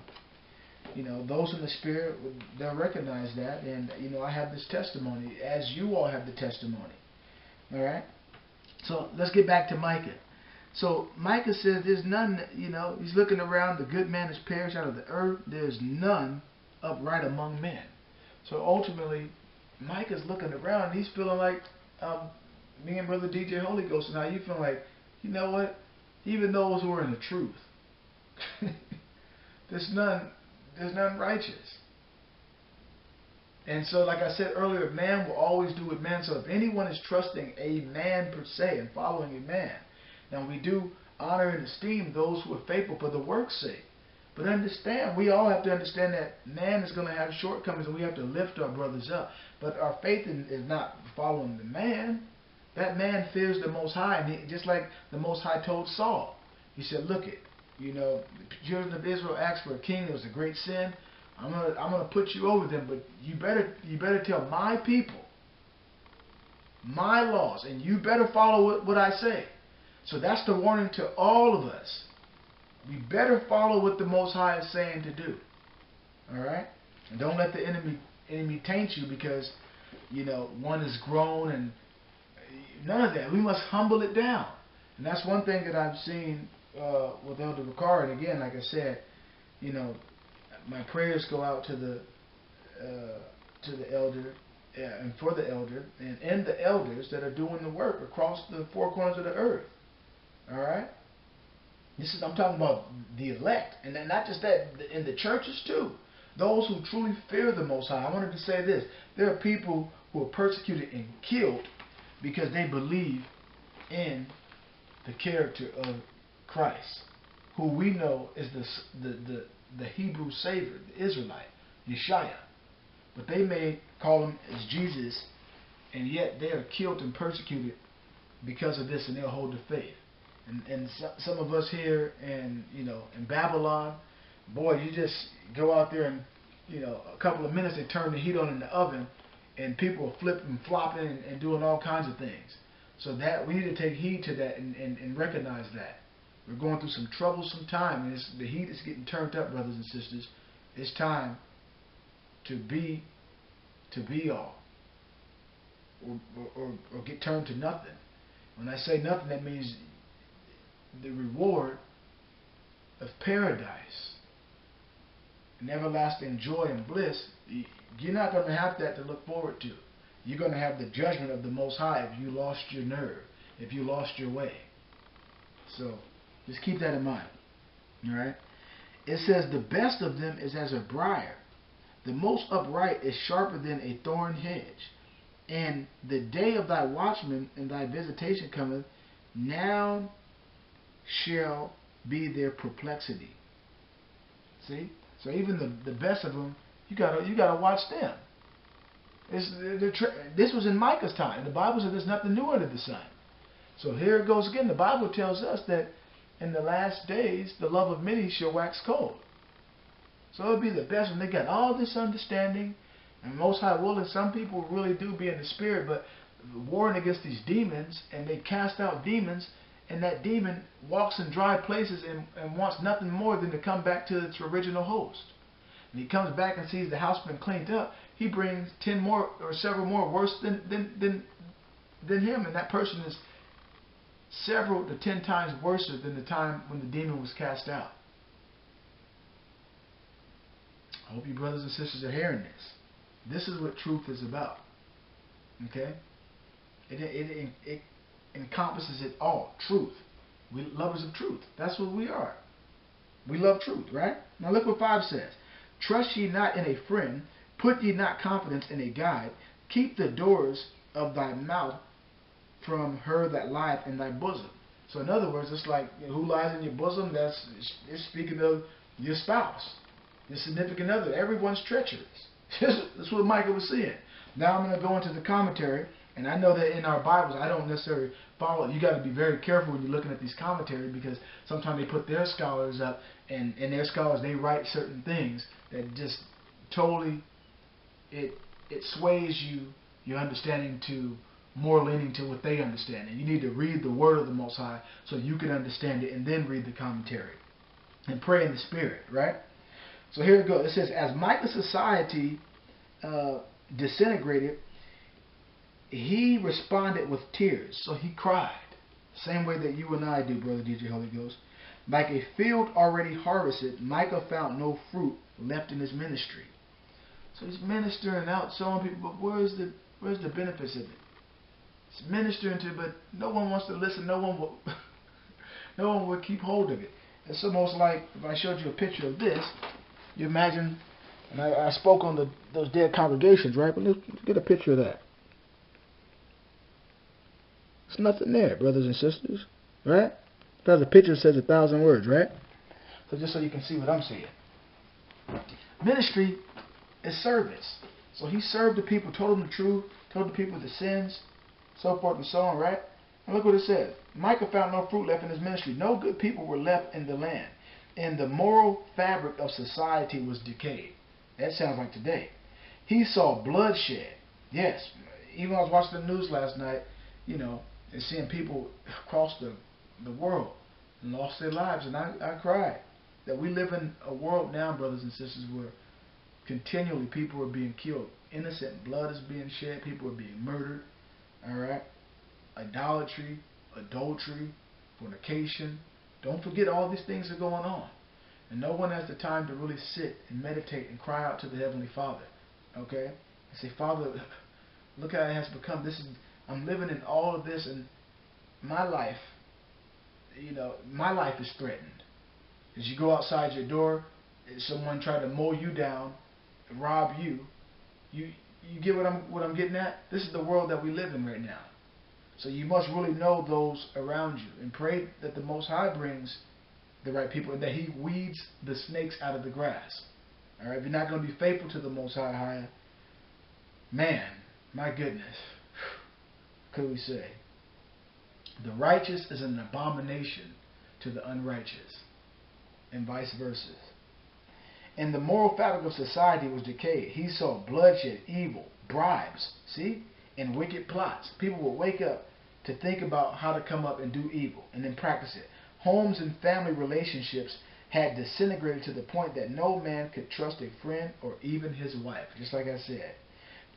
you know, those in the Spirit, they'll recognize that. And, you know, I have this testimony, as you all have the testimony. All right? So let's get back to Micah. So Micah says there's none, you know, he's looking around, the good man has perished out of the earth, there's none upright among men. So ultimately, Micah's looking around, and he's feeling like, um, me and Brother D J Holy Ghost, and how you feel like, you know what, even those who are in the truth, there's none, there's none righteous. And so, like I said earlier, man will always do what man. So if anyone is trusting a man per se and following a man, now we do honor and esteem those who are faithful for the work's sake. But understand, we all have to understand that man is going to have shortcomings, and we have to lift our brothers up. But our faith is not following the man. That man fears the Most High, and he, just like the Most High told Saul, he said, "Look it, you know, the children of Israel asked for a king. It was a great sin. I'm gonna, I'm gonna put you over them, but you better, you better tell my people my laws, and you better follow what, what I say." So that's the warning to all of us. We better follow what the Most High is saying to do. All right, and don't let the enemy, enemy taint you, because, you know, one is grown and none of that. We must humble it down, and that's one thing that I've seen uh, with Elder Ricar. And again, like I said, you know, my prayers go out to the uh, to the elder uh, and for the elder and, and the elders that are doing the work across the four corners of the earth. All right, this is, I'm talking about the elect, and not just that, in the churches too. Those who truly fear the Most High. I wanted to say this: there are people who are persecuted and killed because they believe in the character of Christ, who we know is the the the the Hebrew Savior, the Israelite, Yeshaya. But they may call him as Jesus, and yet they are killed and persecuted because of this, and they'll hold the faith. And, and so, some of us here in, you know, in Babylon, boy, you just go out there and, you know, a couple of minutes they turn the heat on in the oven, and people are flipping and flopping and, and doing all kinds of things. So that we need to take heed to that and, and, and recognize that. We're going through some troublesome time, and it's, the heat is getting turned up, brothers and sisters. It's time to be, to be all, or, or, or get turned to nothing. When I say nothing, that means the reward of paradise and everlasting joy and bliss. You're not going to have that to look forward to. You're going to have the judgment of the Most High if you lost your nerve, if you lost your way. So just keep that in mind. All right. It says, the best of them is as a briar. The most upright is sharper than a thorn hedge. And the day of thy watchman and thy visitation cometh, now shall be their perplexity. See? So even the, the best of them, you gotta, you gotta watch them. It's, this was in Micah's time. The Bible said there's nothing new under the sun. So here it goes again. The Bible tells us that in the last days, the love of many shall wax cold. So it'll be the best when they got all this understanding. And Most High will, and some people really do be in the Spirit, but warring against these demons, and they cast out demons, and that demon walks in dry places and, and wants nothing more than to come back to its original host. And he comes back and sees the house been cleaned up. He brings ten more or several more worse than than than, than him, and that person is several to ten times worse than the time when the demon was cast out. I hope you brothers and sisters are hearing this. This is what truth is about. Okay? It, it, it, it encompasses it all. Truth. We're lovers of truth. That's what we are. We love truth, right? Now look what five says. Trust ye not in a friend. Put ye not confidence in a guide. Keep the doors of thy mouth from her that lieth in thy bosom. So in other words, it's like, you know, who lies in your bosom? That's, it's speaking of your spouse, your significant other. Everyone's treacherous. That's what Micah was saying. Now I'm going to go into the commentary, and I know that in our Bibles, I don't necessarily follow. You got to be very careful when you're looking at these commentaries, because sometimes they put their scholars up, and, and their scholars, they write certain things that just totally, it it sways you, your understanding to more leaning to what they understand. And you need to read the Word of the Most High so you can understand it, and then read the commentary and pray in the Spirit, right? So here we go. It says, as Micah's society uh, disintegrated, he responded with tears. So he cried, same way that you and I do, Brother D J Holy Ghost. Like a field already harvested, Micah found no fruit left in his ministry. So he's ministering out, showing people, but where's the where's the benefits of it? He's ministering to, but no one wants to listen. No one will, no one will keep hold of it. It's almost like if I showed you a picture of this. You imagine, and I, I spoke on the, those dead congregations, right? But let's get a picture of that. There's nothing there, brothers and sisters, right? Because the picture says a thousand words, right? So just so you can see what I'm seeing. Ministry is service. So he served the people, told them the truth, told the people the sins, so forth and so on, right? And look what it says. Micah found no fruit left in his ministry. No good people were left in the land. And the moral fabric of society was decayed. That sounds like today. He saw bloodshed. Yes, even I was watching the news last night, you know, and seeing people across the, the world and lost their lives. And I, I cried that we live in a world now, brothers and sisters, where continually people are being killed. Innocent blood is being shed. People are being murdered. All right? Idolatry, adultery, fornication. Don't forget all these things are going on. And no one has the time to really sit and meditate and cry out to the Heavenly Father. Okay? And say, Father, look how it has become. This is, I'm living in all of this, and my life, you know, my life is threatened. As you go outside your door, someone try to mow you down, rob you. You you get what I'm what I'm getting at? This is the world that we live in right now. So you must really know those around you and pray that the Most High brings the right people and that He weeds the snakes out of the grass. All right, if you're not going to be faithful to the Most High, man, my goodness, could we say? The righteous is an abomination to the unrighteous, and vice versa. And the moral fabric of society was decayed. He saw bloodshed, evil, bribes, see, and wicked plots. People would wake up to think about how to come up and do evil and then practice it. Homes and family relationships had disintegrated to the point that no man could trust a friend or even his wife, just like I said.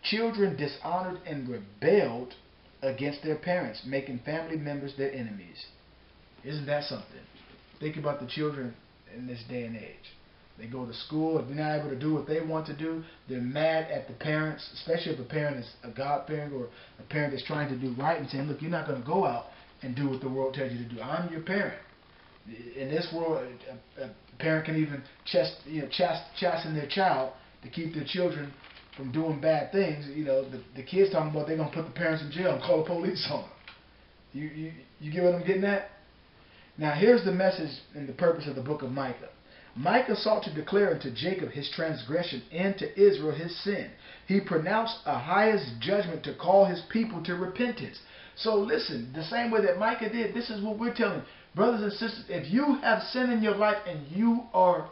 Children dishonored and rebelled against their parents, making family members their enemies. Isn't that something? Think about the children in this day and age. They go to school. If they're not able to do what they want to do, they're mad at the parents, especially if a parent is a godparent or a parent that's trying to do right and saying, look, you're not going to go out and do what the world tells you to do. I'm your parent. In this world, a, a parent can even chast, you know, chast, chasten their child to keep their children from doing bad things. You know, the, the kids talking about they're going to put the parents in jail and call the police on them. You, you, you get what I'm getting at? Now, here's the message and the purpose of the book of Micah. Micah sought to declare unto Jacob his transgression and to Israel his sin. He pronounced Ahayah's judgment to call his people to repentance. So listen, the same way that Micah did, this is what we're telling. Brothers and sisters, if you have sin in your life and you are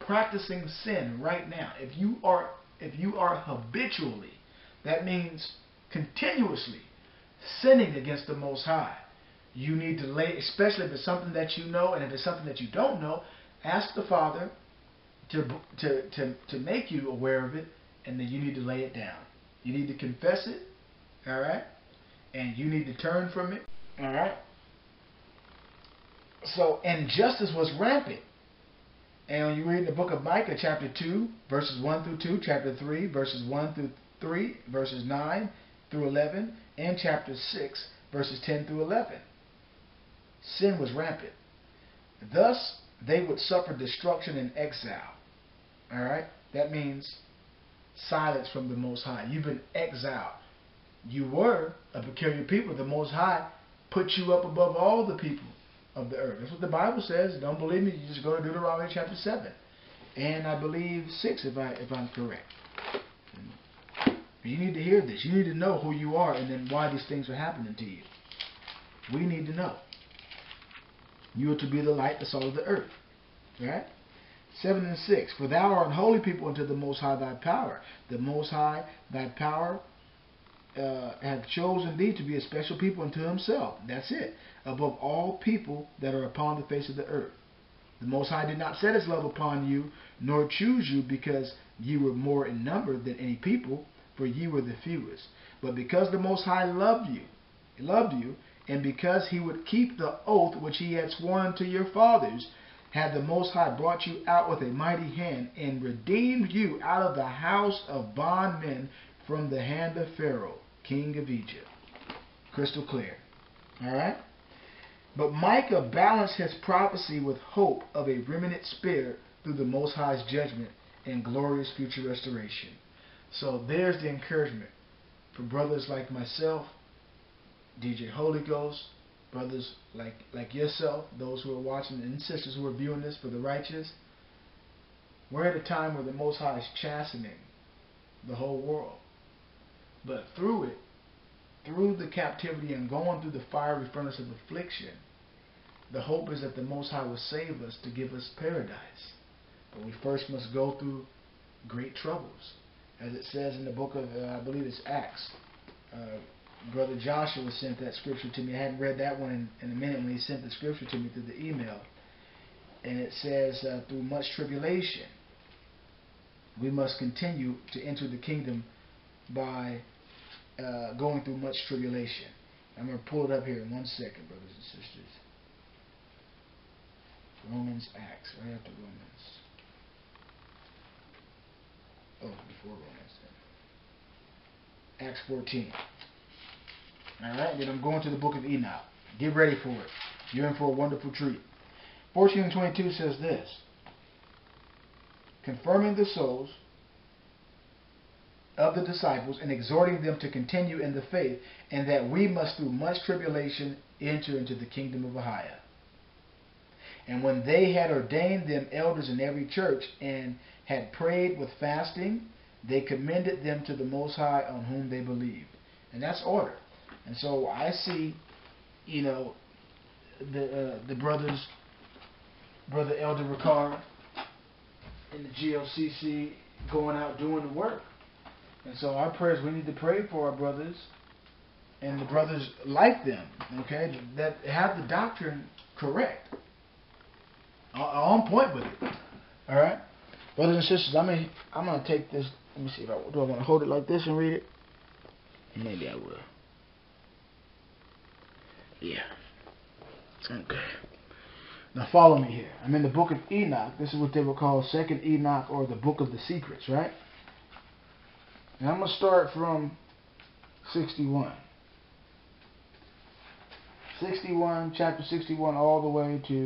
practicing sin right now, if you are, if you are habitually, that means continuously sinning against the Most High. You need to lay, especially if it's something that you know, and if it's something that you don't know, ask the Father to, to, to, to make you aware of it, and then you need to lay it down. You need to confess it, all right? And you need to turn from it, all right? So, injustice was rampant. And when you read the book of Micah, chapter two, verses one through two, chapter three, verses one through three, verses nine through eleven, and chapter six, verses ten through eleven. Sin was rampant. Thus, they would suffer destruction and exile. All right? That means silence from the Most High. You've been exiled. You were a peculiar people. The Most High put you up above all the people of the earth. That's what the Bible says. Don't believe me? You just go to Deuteronomy chapter seven, and I believe six, if I if I'm correct. You need to hear this. You need to know who you are, and then why these things are happening to you. We need to know. You are to be the light, the salt of the earth. Right? Seven and six. For thou art an holy people unto the Most High thy power. The Most High thy power Uh, have chosen thee to be a special people unto himself. That's it. Above all people that are upon the face of the earth. The Most High did not set his love upon you, nor choose you, because ye were more in number than any people, for ye were the fewest. But because the Most High loved you, loved you, and because he would keep the oath which he had sworn to your fathers, had the Most High brought you out with a mighty hand, and redeemed you out of the house of bondmen from the hand of Pharaoh, king of Egypt. Crystal clear. Alright? But Micah balanced his prophecy with hope of a remnant spared through the Most High's judgment and glorious future restoration. So there's the encouragement for brothers like myself, D J Holy Ghost, brothers like, like yourself, those who are watching, and sisters who are viewing this, for the righteous. We're at a time where the Most High is chastening the whole world. But through it, through the captivity and going through the fiery furnace of affliction, the hope is that the Most High will save us to give us paradise. But we first must go through great troubles. As it says in the book of, uh, I believe it's Acts. Uh, Brother Joshua sent that scripture to me. I hadn't read that one in, in a minute when he sent the scripture to me through the email. And it says, uh, through much tribulation, we must continue to enter the kingdom by Uh, going through much tribulation. I'm going to pull it up here in one second, brothers and sisters. Romans, Acts, right after Romans. Oh, before Romans, then. Acts fourteen. Alright, then I'm going to the book of Enoch. Get ready for it. You're in for a wonderful treat. fourteen and twenty-two says this. Confirming the souls of the disciples, and exhorting them to continue in the faith, and that we must through much tribulation enter into the kingdom of Ahayah. And when they had ordained them elders in every church, and had prayed with fasting, they commended them to the Most High, on whom they believed. And that's order. And so I see, you know, the uh, the brothers, Brother Elder Ricar in the G L C C, going out doing the work. And so our prayers, we need to pray for our brothers and the brothers like them, okay, that have the doctrine correct, on point with it, all right? Brothers and sisters, I'm gonna, I'm gonna take this, let me see, if I, do I want to hold it like this and read it? Maybe I will. Yeah. Okay. Now follow me here. I'm in the book of Enoch. This is what they would call Second Enoch, or the book of the secrets, right? And I'm going to start from sixty-one. sixty-one, chapter sixty-one, all the way to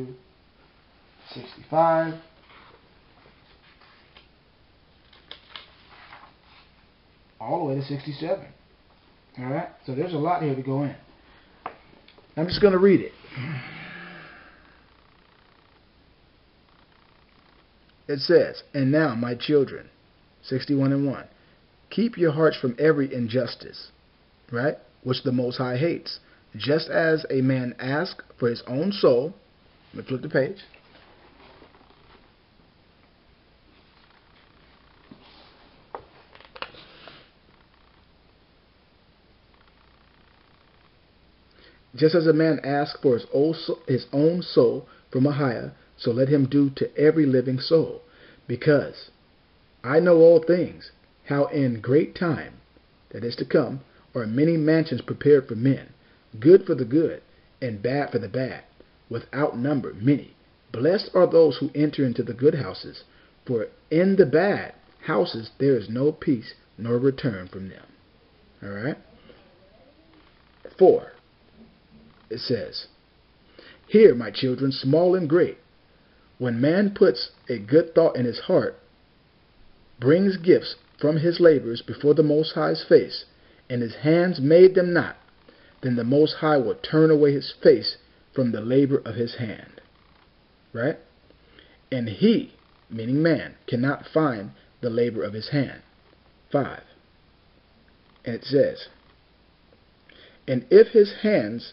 sixty-five. All the way to sixty-seven. Alright? So there's a lot here to go in. I'm just going to read it. It says, and now, my children, sixty-one and one. Keep your hearts from every injustice, right, which the Most High hates. Just as a man asks for his own soul, let me flip the page. Just as a man asks for his own soul from Ahayah, so let him do to every living soul. Because I know all things, how in great time, that is to come, are many mansions prepared for men, good for the good, and bad for the bad, without number, many. Blessed are those who enter into the good houses, for in the bad houses there is no peace nor return from them. All right? Four. It says, "Hear, my children, small and great. When man puts a good thought in his heart, brings gifts from his labors before the Most High's face, and his hands made them not, then the Most High will turn away his face from the labor of his hand." Right? And he, meaning man, cannot find the labor of his hand. Five. And it says, "And if his hands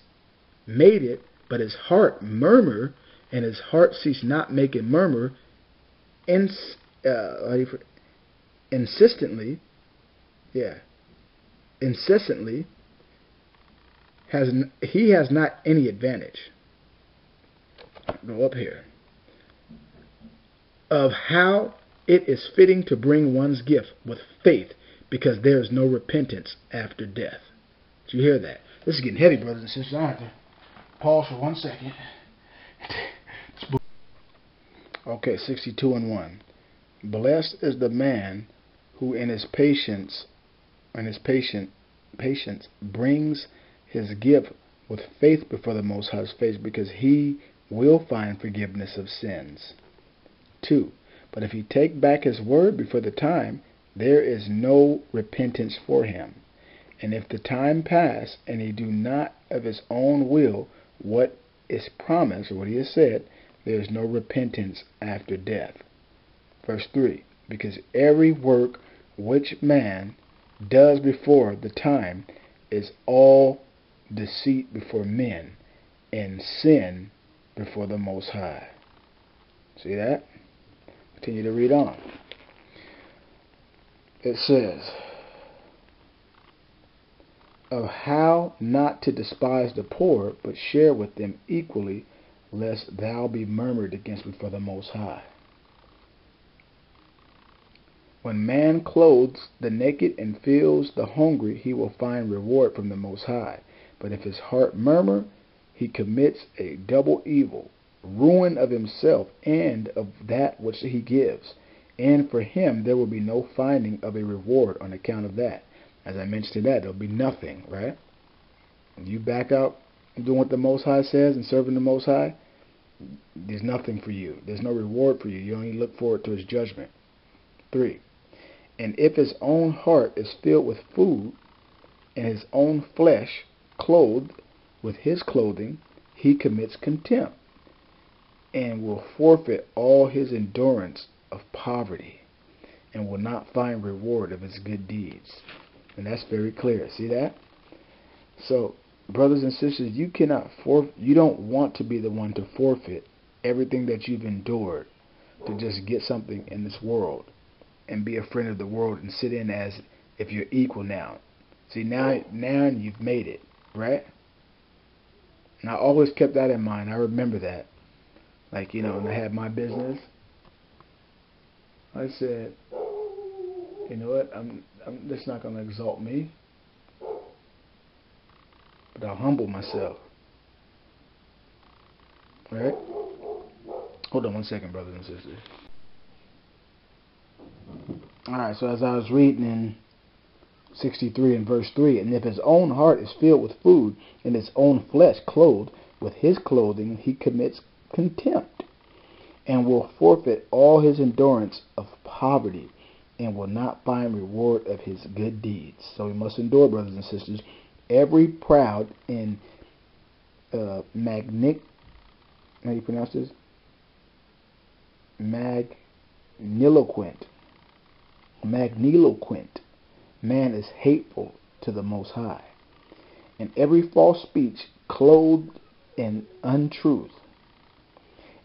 made it, but his heart murmur, and his heart ceased not making murmur ins uh, insistently, yeah, incessantly, has n he has not any advantage." Go up here. "Of how it is fitting to bring one's gift with faith, because there is no repentance after death." Did you hear that? This is getting heavy, brothers and sisters. I have to pause for one second. Okay, sixty-two and one. "Blessed is the man who in his patience, in his patient patience, brings his gift with faith before the Most High's face, because he will find forgiveness of sins." Two. "But if he take back his word before the time, there is no repentance for him. And if the time pass, and he do not of his own will what is promised, or what he has said, there is no repentance after death." Verse three, "Because every work which man does before the time is all deceit before men, and sin before the Most High." See that? Continue to read on. It says, "Of how not to despise the poor, but share with them equally, lest thou be murmured against before the Most High." "When man clothes the naked and feels the hungry, he will find reward from the Most High. But if his heart murmur, he commits a double evil, ruin of himself and of that which he gives. And for him there will be no finding of a reward on account of that." As I mentioned that, there'll be nothing, right? When you back out and doing what the Most High says and serving the Most High, there's nothing for you. There's no reward for you. You only look forward to his judgment. Three. "And if his own heart is filled with food, and his own flesh clothed with his clothing, he commits contempt, and will forfeit all his endurance of poverty, and will not find reward of his good deeds." And that's very clear. See that? So, brothers and sisters, you cannot forfeit. You don't want to be the one to forfeit everything that you've endured to just get something in this world and be a friend of the world and sit in as if you're equal now. See, now, now you've made it, right? And I always kept that in mind. I remember that. Like, you know, when I had my business, I said, you know what? I'm... I'm, that's not going to exalt me, but I'll humble myself. All right? Hold on one second, brothers and sisters. All right, so as I was reading in sixty-three and verse three, "And if his own heart is filled with food, and his own flesh clothed with his clothing, he commits contempt, and will forfeit all his endurance of poverty, and will not find reward of his good deeds." So we must endure, brothers and sisters, every proud and uh, magnific. How do you pronounce this? Magniloquent. Magniloquent. Man is hateful to the Most High, and every false speech clothed in untruth.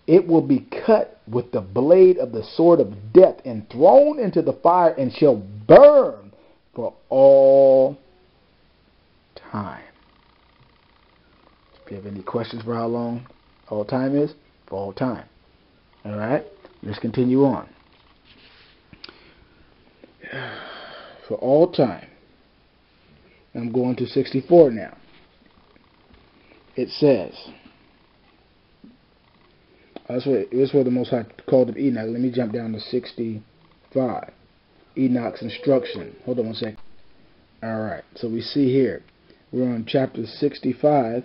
It will be cut with the blade of the sword of death, and thrown into the fire, and shall burn for all time. you have any questions for how long all time is, for all time. All right, let's continue on. For all time, I'm going to sixty-four now. It says, that's where, that's where the Most High called of Enoch. Let me jump down to sixty-five. Enoch's instruction. Hold on one second. Alright, so we see here, we're on chapter sixty-five,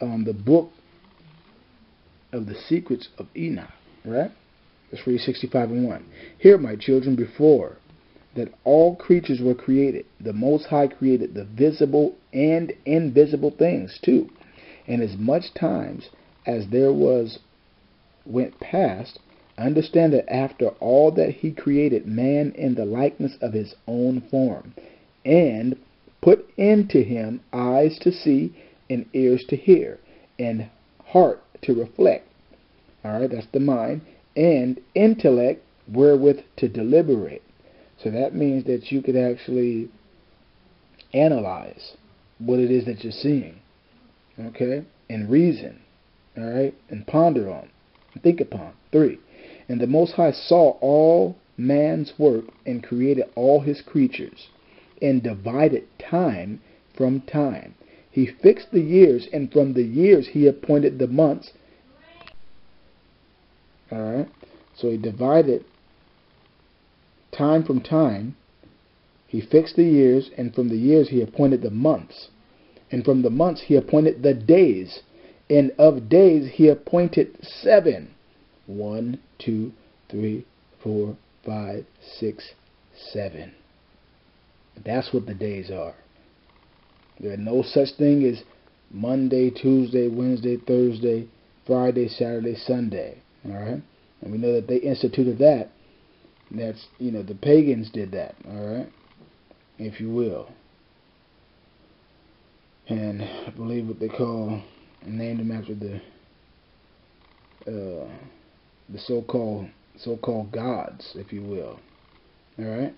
on the book of the secrets of Enoch, right? Let's read sixty-five and one. Hear, my children, before that all creatures were created, the Most High created the visible and invisible things too. And as much times as there was went past, understand that after all that he created man in the likeness of his own form, and put into him eyes to see, and ears to hear, and heart to reflect. All right, that's the mind, and intellect wherewith to deliberate. So that means that you could actually analyze what it is that you're seeing, okay, and reason, all right, and ponder on, and think upon. Three, and the Most High saw all man's work and created all his creatures and divided time from time. He fixed the years, and from the years he appointed the months. All right, so he divided time from time, he fixed the years, and from the years he appointed the months, and from the months he appointed the days, and of days he appointed seven. One, two, three, four, five, six, seven. That's what the days are. There are no such thing as Monday, Tuesday, Wednesday, Thursday, Friday, Saturday, Sunday. All right, and we know that they instituted that. That's, you know, the pagans did that, all right, if you will. And I believe what they call, named them after the uh, the so-called so-called gods, if you will, all right.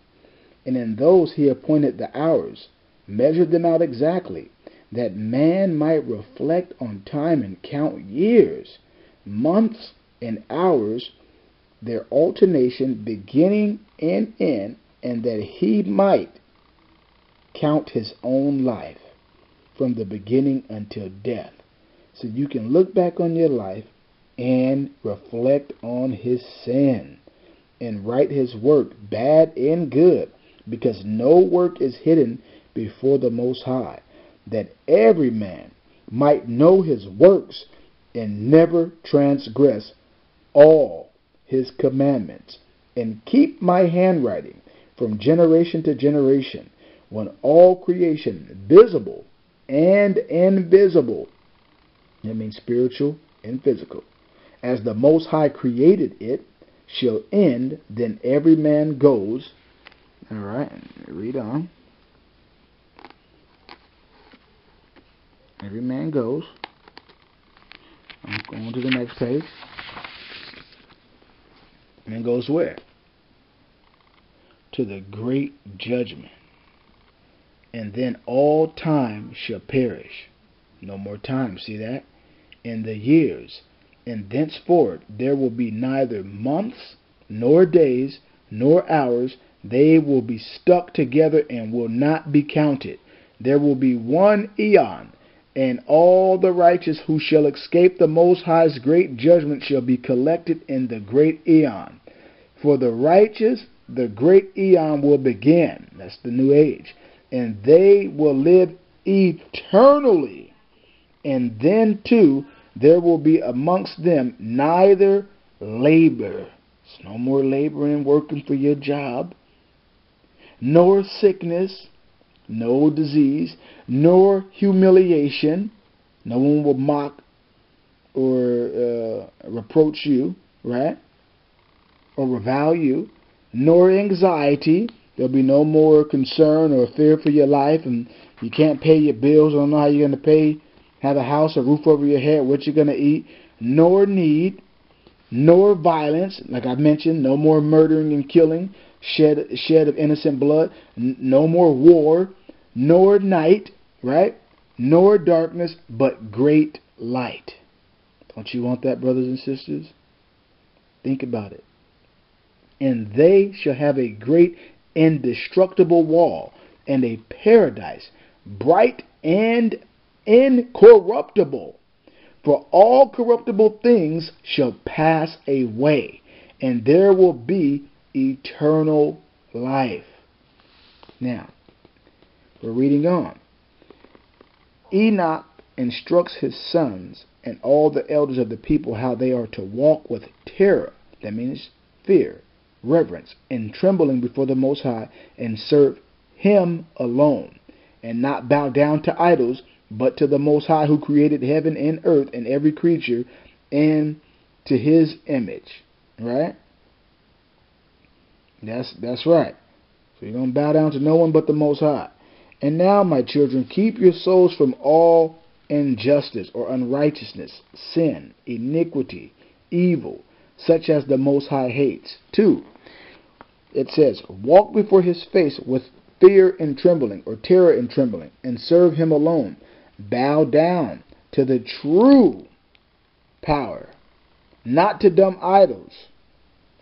And in those he appointed the hours, measured them out exactly, that man might reflect on time and count years, months, and hours, their alternation, beginning and end, and that he might count his own life from the beginning until death. So you can look back on your life and reflect on his sin and write his work, bad and good, because no work is hidden before the Most High, that every man might know his works and never transgress all his commandments, and keep my handwriting from generation to generation, when all creation, visible and invisible, that means spiritual and physical, as the Most High created it, shall end. Then every man goes. All right, read on. Every man goes. I'm going to the next page. And it goes where? To the great judgment. And then all time shall perish. No more time, see that? And the years. And thenceforward there will be neither months, nor days, nor hours. They will be stuck together and will not be counted. There will be one eon. And all the righteous who shall escape the Most High's great judgment shall be collected in the great eon. For the righteous, the great eon will begin. That's the new age. And they will live eternally. And then, too, there will be amongst them neither labor. It's no more laboring and working for your job. Nor sickness. No disease, nor humiliation. No one will mock or uh, reproach you, right? Or revile you. Nor anxiety. There'll be no more concern or fear for your life, and you can't pay your bills. I don't know how you're going to pay, have a house, a roof over your head, what you're going to eat. Nor need, nor violence. Like I mentioned, no more murdering and killing. Shed, shed of innocent blood, N no more war, nor night, right? nor darkness, but great light. Don't you want that, brothers and sisters? Think about it. And they shall have a great indestructible wall, and a paradise, bright and incorruptible. For all corruptible things shall pass away, and there will be eternal life. Now, we're reading on. Enoch instructs his sons and all the elders of the people how they are to walk with terror, that means fear, reverence, and trembling before the Most High, and serve Him alone, and not bow down to idols, but to the Most High who created heaven and earth and every creature, and to His image. Right? That's, that's right. So you're going to bow down to no one but the Most High. And now, my children, keep your souls from all injustice or unrighteousness, sin, iniquity, evil, such as the Most High hates. Two, it says, walk before His face with fear and trembling, or terror and trembling, and serve Him alone. Bow down to the true power, not to dumb idols.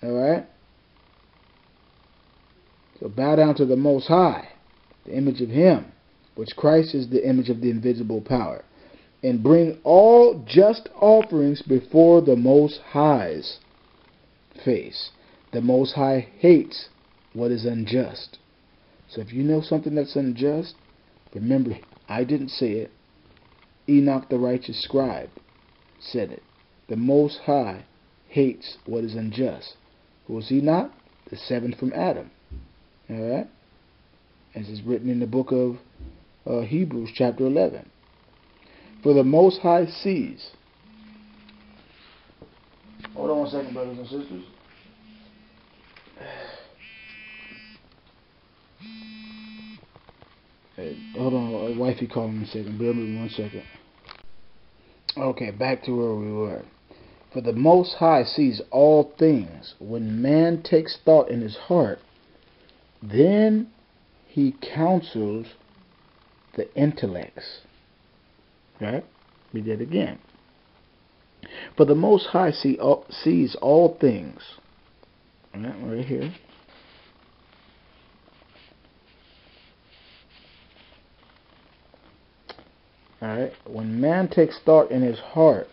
All right? So bow down to the Most High, the image of Him, which Christ is the image of the invisible power, and bring all just offerings before the Most High's face. The Most High hates what is unjust. So if you know something that's unjust, remember, I didn't say it. Enoch the righteous scribe said it. The Most High hates what is unjust. Who was Enoch? The seventh from Adam. Alright? As is written in the book of uh, Hebrews chapter eleven. For the Most High sees. Hold on one second, brothers and sisters. Hey, hold on, wifey calling me a second. Bear with me one second. Okay, back to where we were. For the Most High sees all things. When man takes thought in his heart, then he counsels the intellects. Right? Read that again. For the Most High see all, sees all things. Right, right here. Alright, when man takes thought in his heart,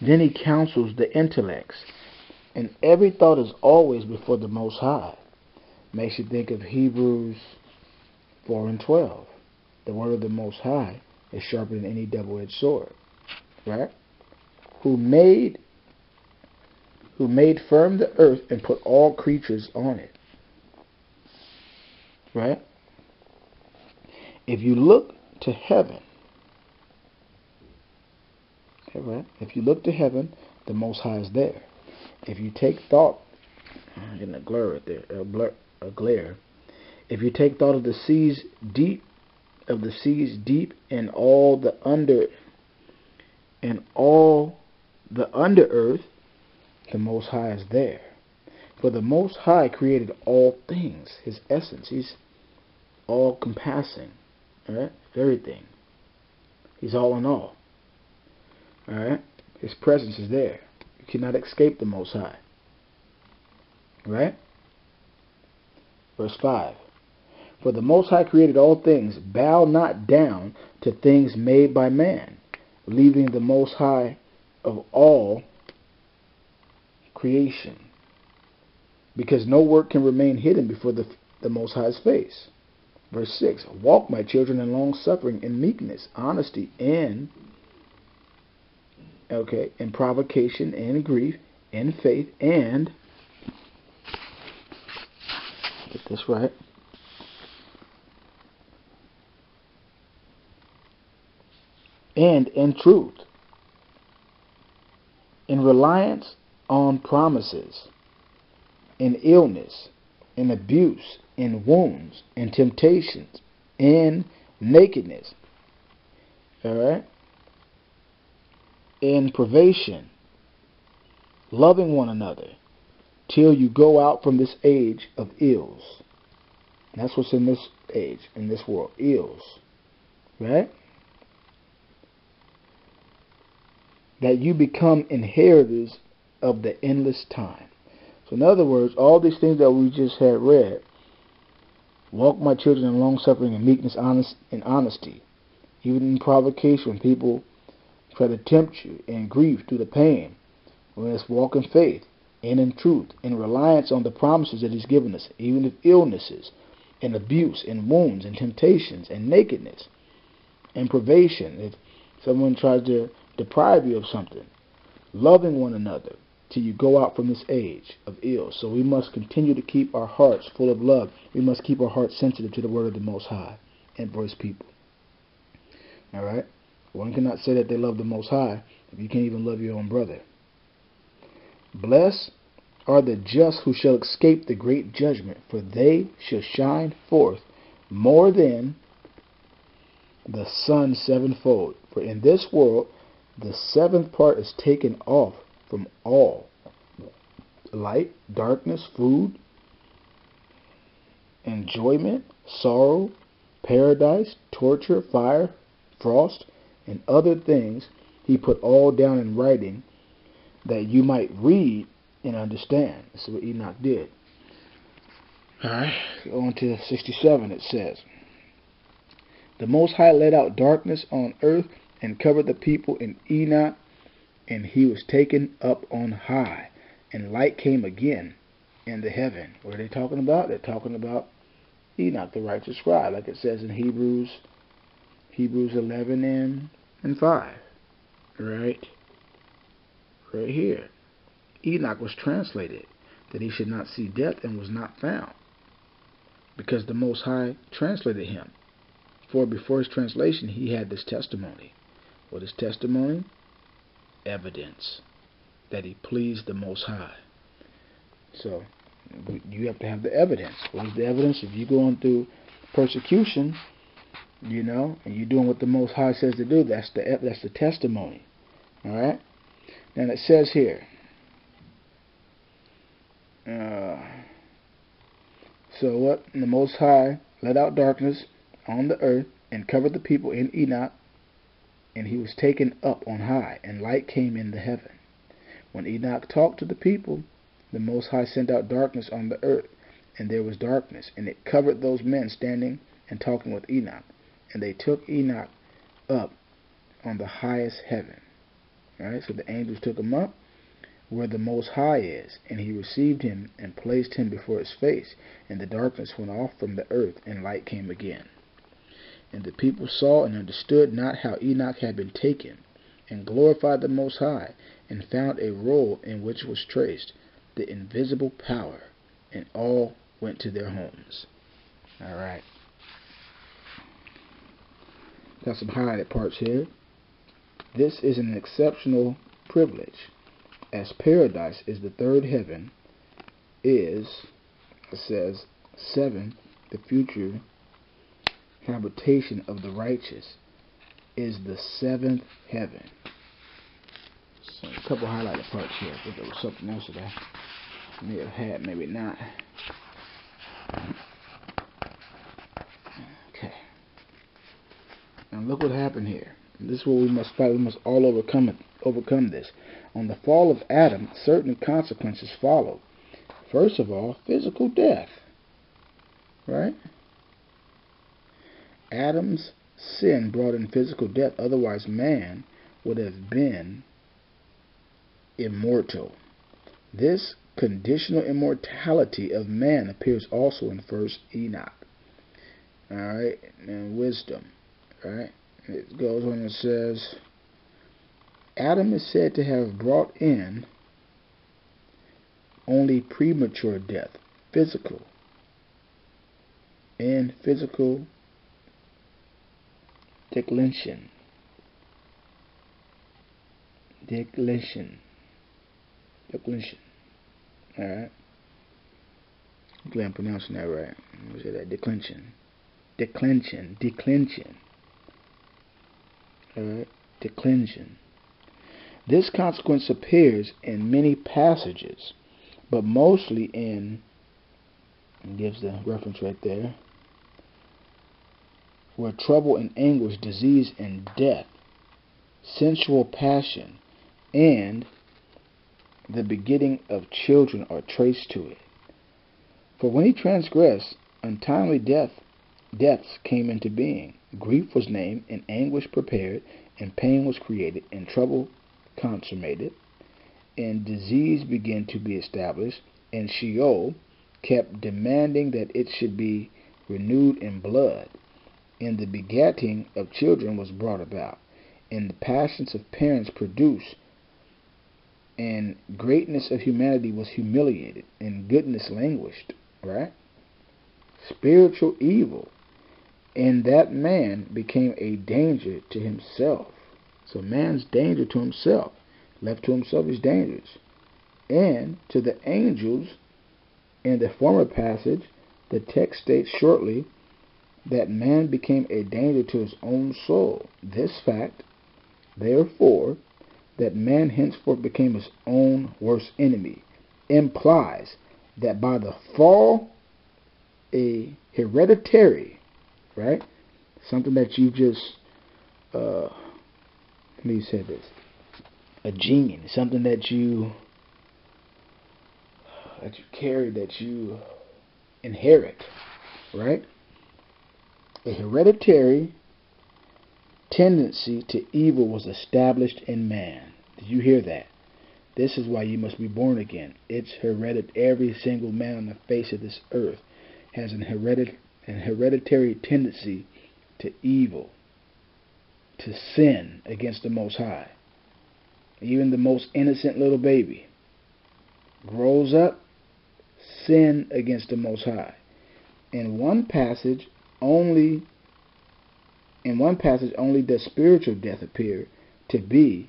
then he counsels the intellects. And every thought is always before the Most High. Makes you think of Hebrews four and twelve. The word of the Most High is sharper than any double-edged sword. Right? Who made, who made firm the earth and put all creatures on it. Right? If you look to heaven, okay, right? If you look to heaven, the Most High is there. If you take thought, I'm getting a glare right there, a, blur, a glare. If you take thought of the seas deep, of the seas deep, and all the under, and all the under earth, the Most High is there. For the Most High created all things. His essence, He's all-compassing. Alright? Everything. He's all in all. Alright? His presence is there. You cannot escape the Most High. Right? Verse five. For the Most High created all things. Bow not down to things made by man, leaving the Most High of all creation. Because no work can remain hidden before the, the Most High's face. Verse six, walk, my children, in long-suffering, in meekness, honesty, and, okay, in provocation, and grief, in faith, and, get this right, and in truth, in reliance on promises, in illness, in abuse, in wounds, in temptations, in nakedness, alright, in privation, loving one another, till you go out from this age of ills. That's what's in this age, in this world. Ills. Right? That you become inheritors of the endless time. So in other words, all these things that we just had read. Walk my children in long suffering and meekness, honest and honesty. Even in provocation, when people try to tempt you and grieve through the pain. We must walk in faith and in truth, in reliance on the promises that He's given us, even if illnesses and abuse and wounds and temptations and nakedness and privation, if someone tries to deprive you of something, loving one another till you go out from this age of ill. So we must continue to keep our hearts full of love. We must keep our hearts sensitive to the word of the Most High and for His people. All right? One cannot say that they love the Most High if you can't even love your own brother. Blessed are the just who shall escape the great judgment, for they shall shine forth more than the sun sevenfold. For in this world the seventh part is taken off from all light, darkness, food, enjoyment, sorrow, paradise, torture, fire, frost, and other things. He put all down in writing, that you might read and understand. This is what Enoch did. Alright, on to sixty-seven it says, the Most High let out darkness on earth and covered the people in Enoch, and he was taken up on high, and light came again in the heaven. What are they talking about? They're talking about Enoch, the righteous scribe, like it says in Hebrews, Hebrews eleven and, and five. Right? Right here. Enoch was translated that he should not see death and was not found, because the Most High translated him. For before his translation he had this testimony. What is testimony? Evidence that he pleased the Most High. So you have to have the evidence. What is the evidence? If you're going through persecution, you know, and you're doing what the Most High says to do, that's the that's the testimony. All right. And it says here, uh, so what? The Most High let out darkness on the earth and covered the people in Enoch, and he was taken up on high, and light came in the heaven. When Enoch talked to the people, the Most High sent out darkness on the earth, and there was darkness, and it covered those men standing and talking with Enoch, and they took Enoch up on the highest heaven. Alright, so the angels took him up where the Most High is, and he received him and placed him before his face, and the darkness went off from the earth, and light came again. And the people saw and understood not how Enoch had been taken, and glorified the Most High, and found a roll in which was traced the invisible power, and all went to their homes. Alright. Got some highlighted parts here. This is an exceptional privilege, as paradise is the third heaven, is, it says, seven, the future habitation of the righteous is the seventh heaven. So a couple highlighted parts here. I think there was something else that I may have had, maybe not. Okay. Now look what happened here. This is what we must fight. We must all overcome it, overcome this. On the fall of Adam, certain consequences follow. First of all, physical death. Right? Adam's sin brought in physical death. Otherwise, man would have been immortal. This conditional immortality of man appears also in First Enoch. All right? And wisdom. All right? It goes on and says, Adam is said to have brought in only premature death, physical, and physical declension. Declension. Declension. Alright? I'm glad I'm pronouncing that right. Let me say that. Declension. Declension. Declension. Alright, declension. This consequence appears in many passages, but mostly in, and gives the reference right there, where trouble and anguish, disease and death, sensual passion, and the begetting of children are traced to it. For when he transgressed, untimely death, deaths came into being. Grief was named, and anguish prepared, and pain was created, and trouble consummated, and disease began to be established, and Sheol kept demanding that it should be renewed in blood, and the begetting of children was brought about, and the passions of parents produced, and greatness of humanity was humiliated, and goodness languished, right? Spiritual evil, and that man became a danger to himself. So man's danger to himself, left to himself, is dangerous. And to the angels, in the former passage, the text states shortly that man became a danger to his own soul. This fact, therefore, that man henceforth became his own worst enemy, implies that by the fall, a hereditary, right, something that you just, uh, let me say this, a gene, something that you, that you carry, that you inherit, right, a hereditary tendency to evil was established in man. Did you hear that? This is why you must be born again. It's hereditary. Every single man on the face of this earth has an, heredit an hereditary tendency to evil, to sin against the Most High. Even the most innocent little baby grows up, sin against the Most High. In one passage only, in one passage only, does spiritual death appear to be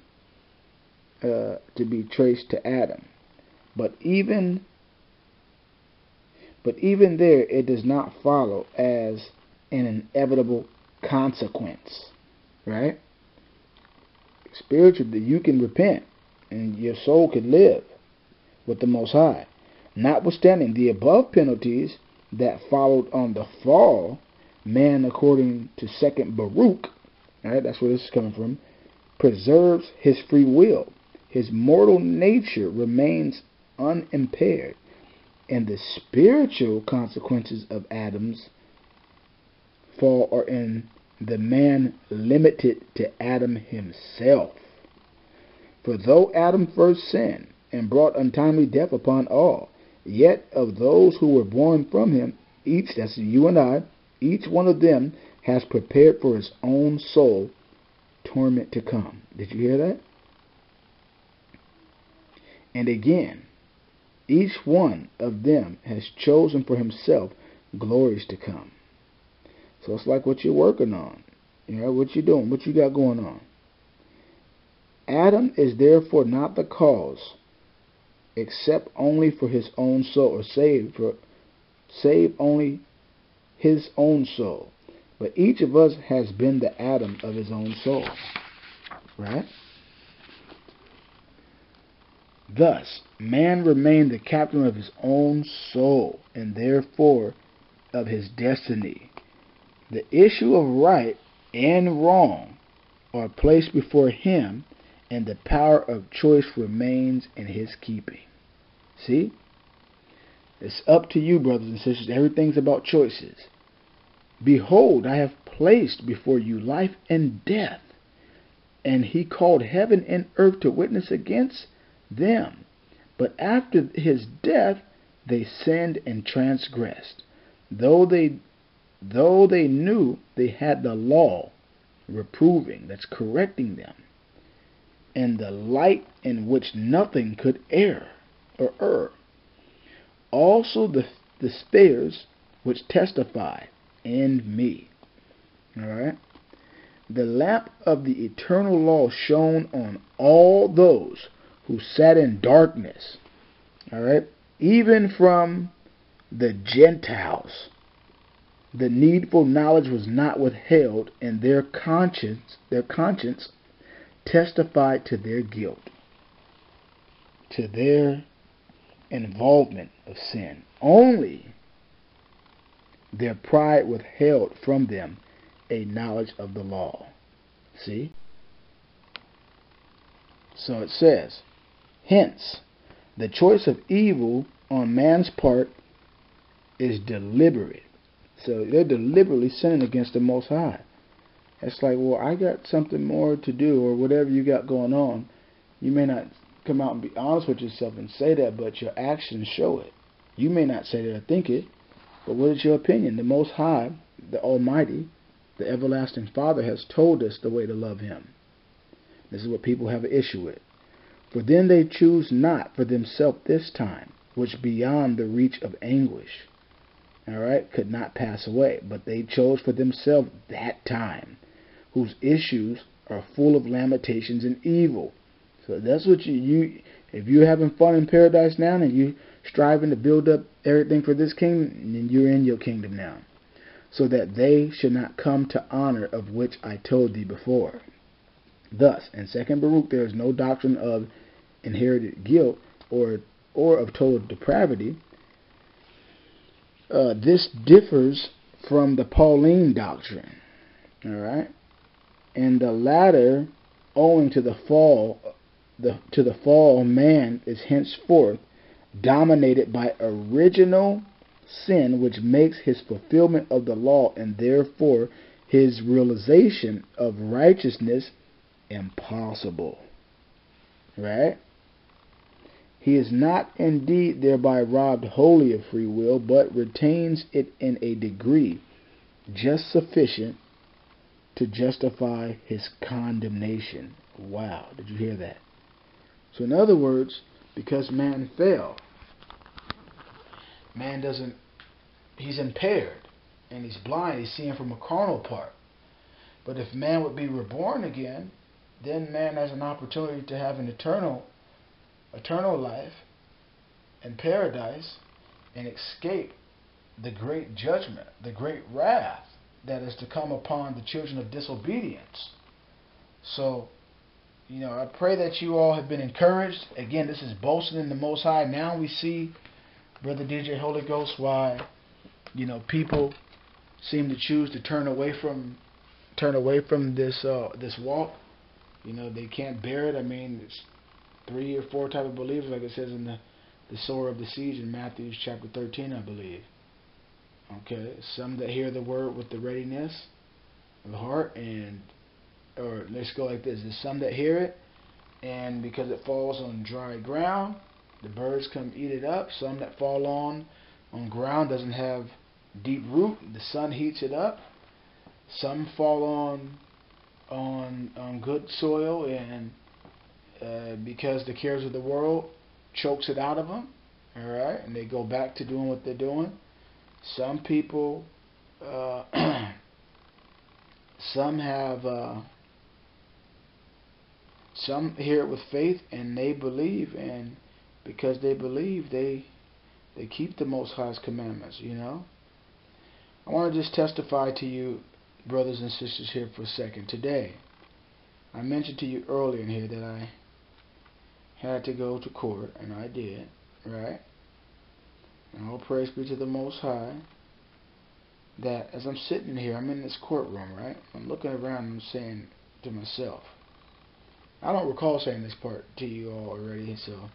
uh, to be traced to Adam, but even but even there, it does not follow as an inevitable consequence, right? Spiritually, you can repent, and your soul could live with the Most High. Notwithstanding the above penalties that followed on the fall, man, according to Second Baruch, right, that's where this is coming from, preserves his free will. His mortal nature remains unimpaired, and the spiritual consequences of Adam's fall are in the man limited to Adam himself. For though Adam first sinned and brought untimely death upon all, yet of those who were born from him, each, that's you and I, each one of them has prepared for his own soul torment to come. Did you hear that? And again, each one of them has chosen for himself glories to come. So it's like what you're working on, you know, what you're doing, what you got going on. Adam is therefore not the cause, except only for his own soul, or save for, save only his own soul. But each of us has been the Adam of his own soul, right? Thus, man remained the captain of his own soul, and therefore of his destiny. The issue of right and wrong are placed before him, and the power of choice remains in his keeping. See? It's up to you, brothers and sisters. Everything's about choices. Behold, I have placed before you life and death, and he called heaven and earth to witness against them. But after his death they sinned and transgressed. Though they though they knew they had the law reproving, that's correcting them, and the light in which nothing could err or err. Also the the spirits which testify in me. Alright? The lamp of the eternal law shone on all those who sat in darkness, all right, even from the Gentiles. The needful knowledge was not withheld, and their conscience, their conscience testified to their guilt, to their involvement of sin. Only their pride withheld from them a knowledge of the law. See? So it says, hence, the choice of evil on man's part is deliberate. So they're deliberately sinning against the Most High. It's like, well, I got something more to do, or whatever you got going on. You may not come out and be honest with yourself and say that, but your actions show it. You may not say that or think it, but what is your opinion? The Most High, the Almighty, the Everlasting Father has told us the way to love Him. This is what people have an issue with. For then they choose not for themselves this time, which beyond the reach of anguish, all right, could not pass away, but they chose for themselves that time, whose issues are full of lamentations and evil. So that's what you, you if you're having fun in paradise now and you striving to build up everything for this kingdom, then you're in your kingdom now. So that they should not come to honor of which I told thee before. Thus, in Second Baruch there is no doctrine of inherited guilt or or of total depravity. Uh, this differs from the Pauline doctrine, all right, and the latter, owing to the fall, the to the fall, man is henceforth dominated by original sin, which makes his fulfillment of the law and therefore his realization of righteousness impossible. Right? He is not indeed thereby robbed wholly of free will, but retains it in a degree just sufficient to justify his condemnation. Wow, did you hear that? So in other words, because man fell, man doesn't, he's impaired, and he's blind, he's seeing from a carnal part. But if man would be reborn again, then man has an opportunity to have an eternal eternal life in paradise and escape the great judgment, the great wrath that is to come upon the children of disobedience. So, you know, I pray that you all have been encouraged. Again, this is boasting in the Most High. Now we see, Brother D J Holy Ghost, why, you know, people seem to choose to turn away from turn away from this uh, this walk. You know, they can't bear it. I mean, it's three or four type of believers, like it says in the, the sower of the seed in Matthew chapter thirteen, I believe. Okay, some that hear the word with the readiness of the heart, and, or let's go like this, there's some that hear it, and because it falls on dry ground, the birds come eat it up. Some that fall on, on ground doesn't have deep root, the sun heats it up. Some fall on, on, on good soil, and Uh, because the cares of the world chokes it out of them, all right, and they go back to doing what they're doing. Some people, uh, some have, uh, some hear it with faith and they believe, and because they believe, they they keep the Most High's commandments. You know, I want to just testify to you, brothers and sisters, here for a second today. I mentioned to you earlier in here that I had to go to court, and I did, right? And all praise be to the Most High, that as I'm sitting here, I'm in this courtroom, right? I'm looking around and I'm saying to myself, I don't recall saying this part to you all already, so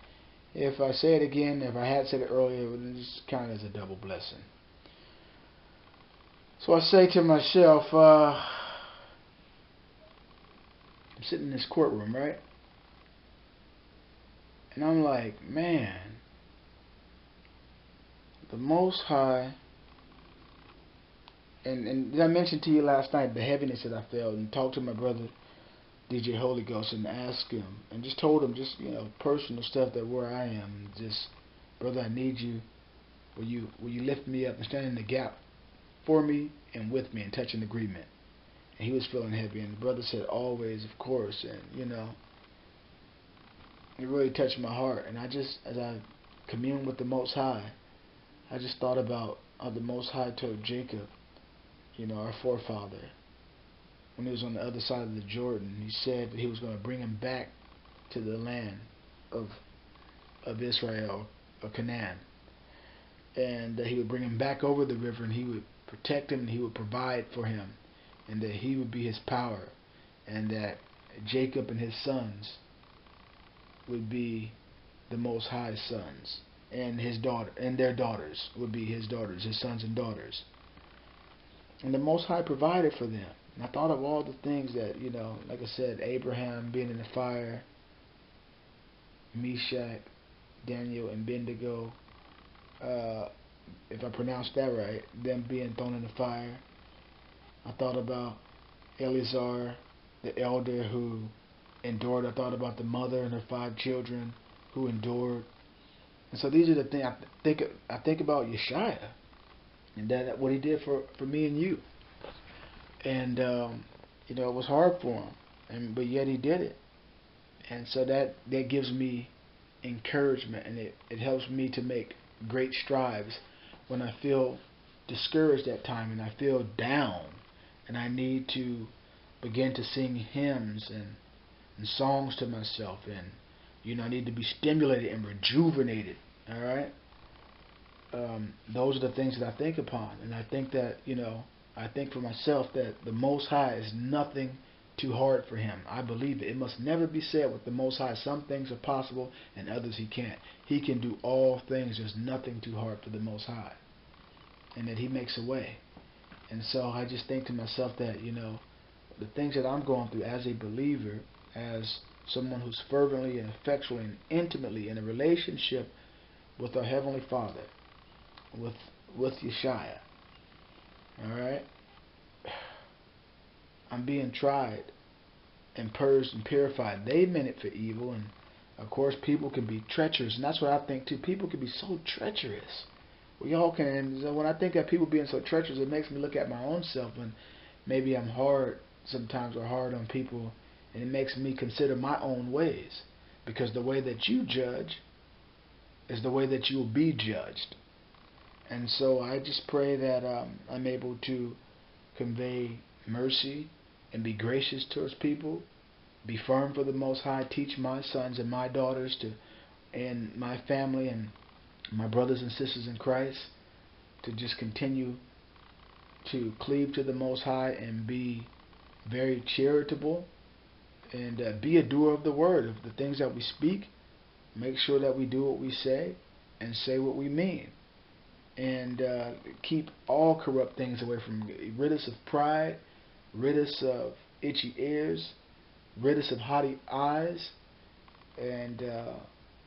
if I say it again, if I had said it earlier, it just kind of is a double blessing. So I say to myself, uh, I'm sitting in this courtroom, right? And I'm like, man, the Most High, and, and I mentioned to you last night the heaviness that I felt, and talked to my brother, D J Holy Ghost, and asked him, and just told him just, you know, personal stuff that where I am, just, brother, I need you. Will you, will you lift me up and stand in the gap for me and with me and touch an agreement? And he was feeling heavy, and the brother said, always, of course, and, you know, it really touched my heart. And I just, as I communed with the Most High, I just thought about how the Most High told Jacob, you know, our forefather, when he was on the other side of the Jordan, he said that he was going to bring him back to the land of of Israel, or Canaan, and that he would bring him back over the river, and he would protect him, and he would provide for him, and that he would be his power, and that Jacob and his sons would be the Most High's sons, and his daughter and their daughters would be his daughters, his sons and daughters. And the Most High provided for them. And I thought of all the things that, you know, like I said, Abraham being in the fire, Meshach, Daniel, and Abednego, uh, if I pronounced that right, them being thrown in the fire. I thought about Eleazar, the elder who endured. I thought about the mother and her five children who endured. And so these are the things I think. I think about Yeshaya, and that what he did for for me and you. And um, you know, it was hard for him, and but yet he did it. And so that that gives me encouragement, and it it helps me to make great strides when I feel discouraged at time, and I feel down, and I need to begin to sing hymns and, and songs to myself, and you know, I need to be stimulated and rejuvenated. All right, um, those are the things that I think upon, and I think that, you know, I think for myself that the Most High is nothing too hard for him. I believe it. It must never be said with the Most High, some things are possible and others he can't. He can do all things. There's nothing too hard for the Most High, and that he makes a way. And so I just think to myself that, you know, the things that I'm going through as a believer, as someone who's fervently and effectually and intimately in a relationship with our Heavenly Father, with with Yeshaya, all right, I'm being tried and purged and purified. They meant it for evil, and of course people can be treacherous, and that's what I think too. People can be so treacherous. We all can. So when I think of people being so treacherous, it makes me look at my own self, and maybe I'm hard sometimes or hard on people, and it makes me consider my own ways, because the way that you judge is the way that you will be judged. And so I just pray that um, I'm able to convey mercy and be gracious towards people, be firm for the Most High, teach my sons and my daughters to, and my family and my brothers and sisters in Christ, to just continue to cleave to the Most High and be very charitable, and uh, be a doer of the word, of the things that we speak. Make sure that we do what we say and say what we mean, and uh, keep all corrupt things away from you. Rid us of pride, rid us of itchy ears, rid us of haughty eyes, and uh,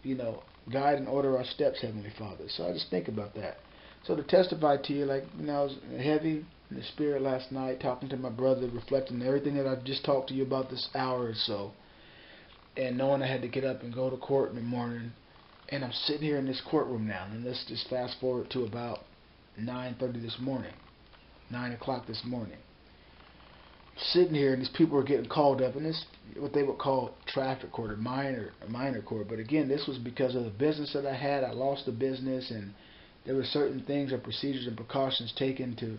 you know, guide and order our steps, Heavenly Father. So I just think about that. So to testify to you, like, you know, I was heavy in the spirit last night, talking to my brother, reflecting on everything that I've just talked to you about this hour or so, and knowing I had to get up and go to court in the morning, and I'm sitting here in this courtroom now. And let's just fast forward to about nine thirty this morning, nine o'clock this morning. Sitting here, and these people are getting called up, and this what they would call traffic court, or minor minor court. But again, this was because of the business that I had. I lost the business, and there were certain things or procedures and precautions taken to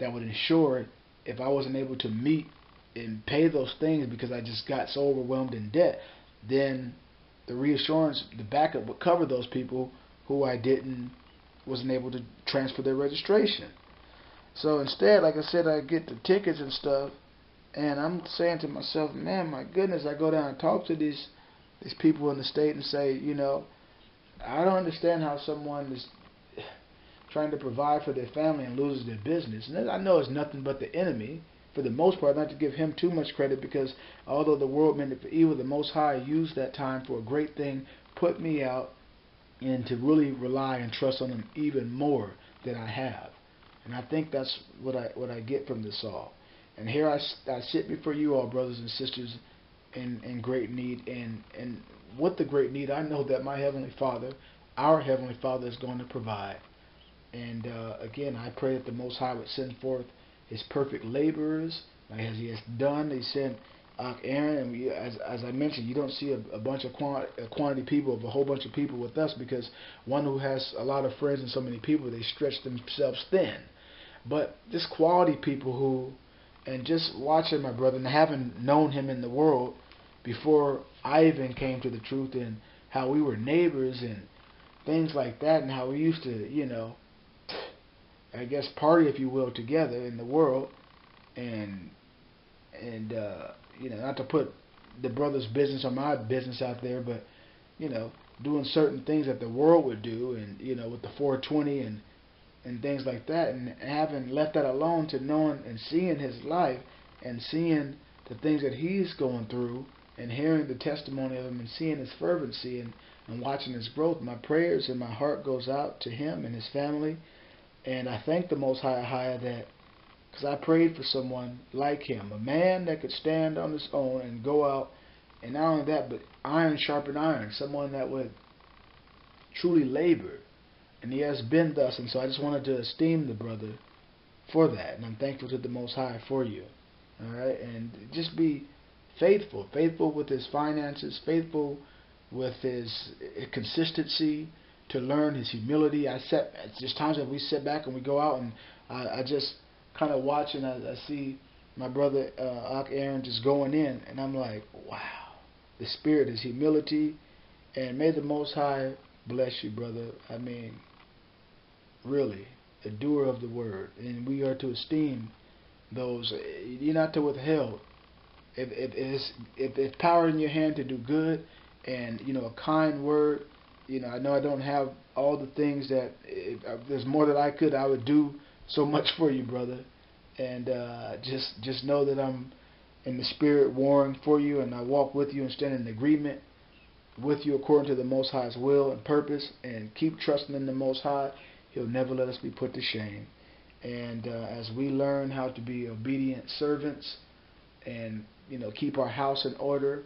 that would ensure if I wasn't able to meet and pay those things because I just got so overwhelmed in debt, then the reassurance, the backup would cover those people who I didn't wasn't able to transfer their registration. So instead, like I said, I get the tickets and stuff. And I'm saying to myself, man, my goodness, I go down and talk to these these people in the state and say, you know, I don't understand how someone is trying to provide for their family and loses their business. And I know it's nothing but the enemy, for the most part, not to give him too much credit, because although the world meant it for evil, the Most High used that time for a great thing, put me out, and to really rely and trust on him even more than I have. And I think that's what I what I get from this all. And here I, I sit before you all, brothers and sisters, in, in great need. And, and with the great need, I know that my Heavenly Father, our Heavenly Father, is going to provide. And uh, again, I pray that the Most High would send forth his perfect laborers, like as he has done. He sent Aaron, and we, as, as I mentioned, you don't see a, a bunch of quantity, a quantity people, of a whole bunch of people with us, because one who has a lot of friends and so many people, they stretch themselves thin. But just quality people who... And just watching my brother, and having known him in the world before I even came to the truth, and how we were neighbors and things like that, and how we used to, you know, I guess party, if you will, together in the world. and and uh, you know, not to put the brother's business or my business out there, but you know, doing certain things that the world would do, and you know, with the four twenty and and things like that, and having left that alone to knowing and seeing his life and seeing the things that he's going through and hearing the testimony of him and seeing his fervency and, and watching his growth, my prayers and my heart goes out to him and his family. And I thank the Most High Ahayah that, because I prayed for someone like him, a man that could stand on his own and go out, and not only that, but iron sharpen iron, someone that would truly labor. And he has been thus, and so I just wanted to esteem the brother for that, and I'm thankful to the Most High for you. All right, and just be faithful, faithful with his finances, faithful with his consistency, to learn his humility. I set, it's just times that we sit back and we go out, and I, I just kind of watch, and I, I see my brother uh, Aaron just going in, and I'm like, wow, the spirit is humility, and may the Most High bless you, brother. I mean, really, a doer of the word, and we are to esteem those. You're not to withhold. If if it's if it's power in your hand to do good, and you know, a kind word. You know, I know I don't have all the things that. If, if there's more that I could, I would do so much for you, brother. And uh, just just know that I'm in the spirit warring for you, and I walk with you and stand in agreement with you according to the Most High's will and purpose, and keep trusting in the Most High. He'll never let us be put to shame. And uh, as we learn how to be obedient servants, and you know, keep our house in order,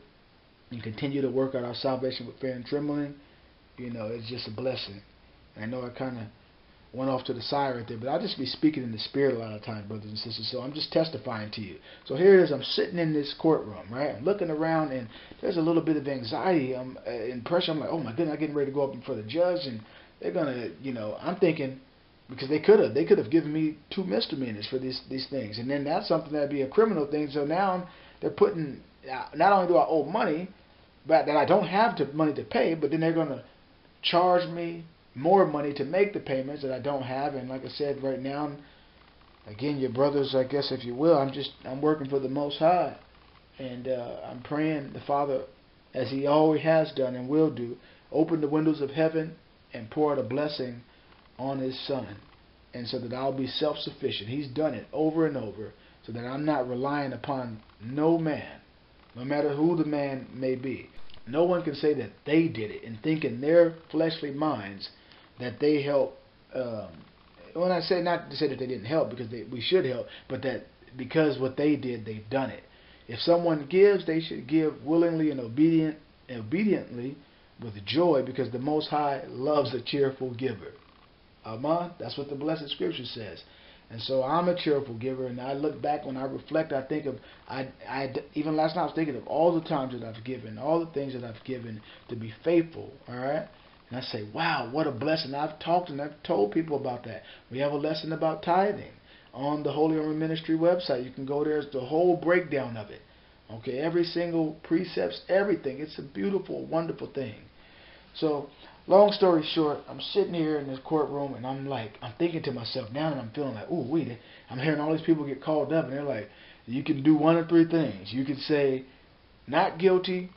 and continue to work out our salvation with fear and trembling, you know, it's just a blessing. And I know I kind of went off to the side right there, but I'll just be speaking in the spirit a lot of times, brothers and sisters, so I'm just testifying to you. So here it is, I'm sitting in this courtroom, right? I'm looking around, and there's a little bit of anxiety um, and pressure. I'm like, oh my goodness, I'm getting ready to go up in front of the judge, and they're going to, you know, I'm thinking, because they could have, they could have given me two misdemeanors for these these things, and then that's something that'd be a criminal thing, so now I'm, they're putting, not only do I owe money, but that I don't have the money to pay, but then they're going to charge me more money to make the payments that I don't have. And like I said, right now, again, your brothers, I guess, if you will, I'm just I'm working for the Most High, and uh, I'm praying the Father, as He always has done and will do, open the windows of heaven and pour out a blessing on His Son, and so that I'll be self-sufficient. He's done it over and over, so that I'm not relying upon no man, no matter who the man may be. No one can say that they did it and think in their fleshly minds that they helped. Um, when I say, not to say that they didn't help, because they, we should help, but that because what they did, they've done it. If someone gives, they should give willingly and obedient, obediently with joy, because the Most High loves a cheerful giver. Amen? That's what the Blessed Scripture says. And so I'm a cheerful giver, and I look back, when I reflect, I think of, I, I, even last night I was thinking of all the times that I've given, all the things that I've given to be faithful, all right? And I say, wow, what a blessing. I've talked and I've told people about that. We have a lesson about tithing on the Holy Armor Ministry website. You can go there, it's the whole breakdown of it. Okay, every single precepts, everything. It's a beautiful, wonderful thing. So, long story short, I'm sitting here in this courtroom, and I'm like, I'm thinking to myself now, and I'm feeling like, ooh, wait, I'm hearing all these people get called up, and they're like, you can do one of three things. You can say not guilty,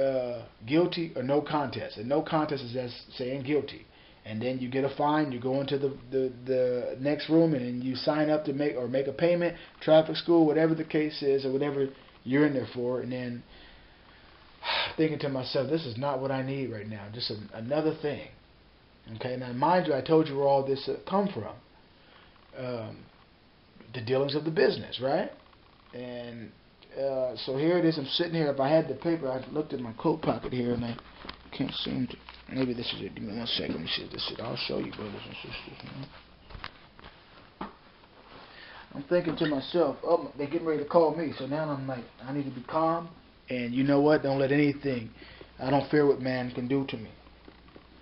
uh, guilty, or no contest. And no contest is as saying guilty. And then you get a fine, you go into the, the, the next room, and then you sign up to make or make a payment, traffic school, whatever the case is, or whatever you're in there for, and then thinking to myself, this is not what I need right now. Just a, another thing. Okay, now mind you, I told you where all this uh, come from. Um, the dealings of the business, right? And uh, so here it is. I'm sitting here. If I had the paper, I looked in my coat pocket here, and I can't seem to. Maybe this is it. Give me one second. Let me see this. I'll show you, brothers and sisters. You know? I'm thinking to myself, oh, they're getting ready to call me. So now I'm like, I need to be calm. And you know what? Don't let anything, I don't fear what man can do to me.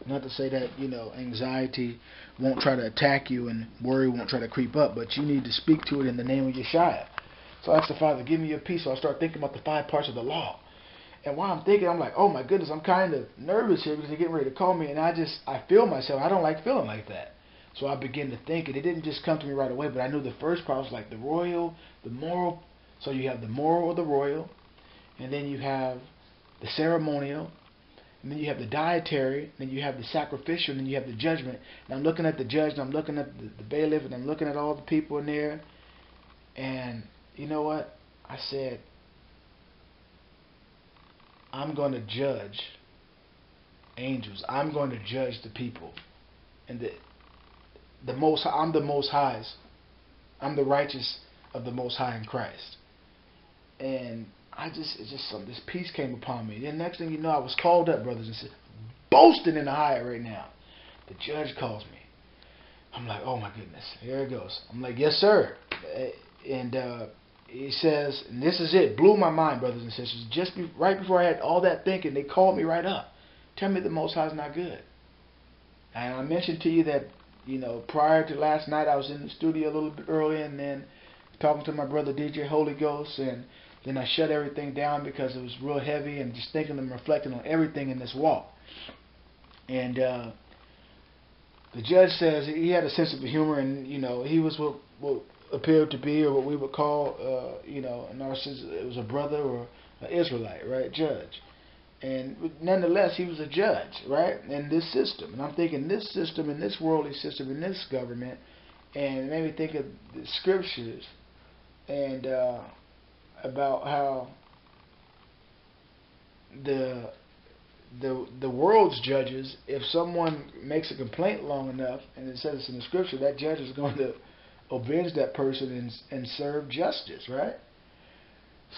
Not to say that, you know, anxiety won't try to attack you and worry won't try to creep up, but you need to speak to it in the name of Yeshua. So I asked the Father, give me your peace. So I start thinking about the five parts of the law. And while I'm thinking, I'm like, oh my goodness, I'm kind of nervous here because they're getting ready to call me. And I just, I feel myself. I don't like feeling like that. So I began to think, and it didn't just come to me right away, but I knew the first part was like the royal, the moral. So you have the moral or the royal, and then you have the ceremonial, and then you have the dietary, and then you have the sacrificial, and then you have the judgment. And I'm looking at the judge, and I'm looking at the, the bailiff, and I'm looking at all the people in there. And you know what? I said, I'm going to judge angels. I'm going to judge the people. And the, the most, I'm the most highs. I'm the righteous of the most high in Christ. And I just, it's just some, this peace came upon me. Then next thing you know, I was called up, brothers and sisters, boasting in the high right now. The judge calls me. I'm like, oh my goodness, here it goes. I'm like, yes, sir. And uh, he says, and this is it, blew my mind, brothers and sisters. Just be, right before I had all that thinking, they called me right up. Tell me the Most High is not good. And I mentioned to you that, you know, prior to last night, I was in the studio a little bit early, and then talking to my brother D J Holy Ghost, and then I shut everything down because it was real heavy, and just thinking and reflecting on everything in this walk. And uh, the judge says he had a sense of humor, and you know he was what, what appeared to be, or what we would call, uh, you know, in our sense, it was a brother or an Israelite, right? Judge, and nonetheless, he was a judge, right? In this system, and I'm thinking this system, in this worldly system, in this government, and it made me think of the scriptures. And uh, about how the the the world's judges, if someone makes a complaint long enough, and it says it's in the scripture, that judge is going to avenge that person and and serve justice, right?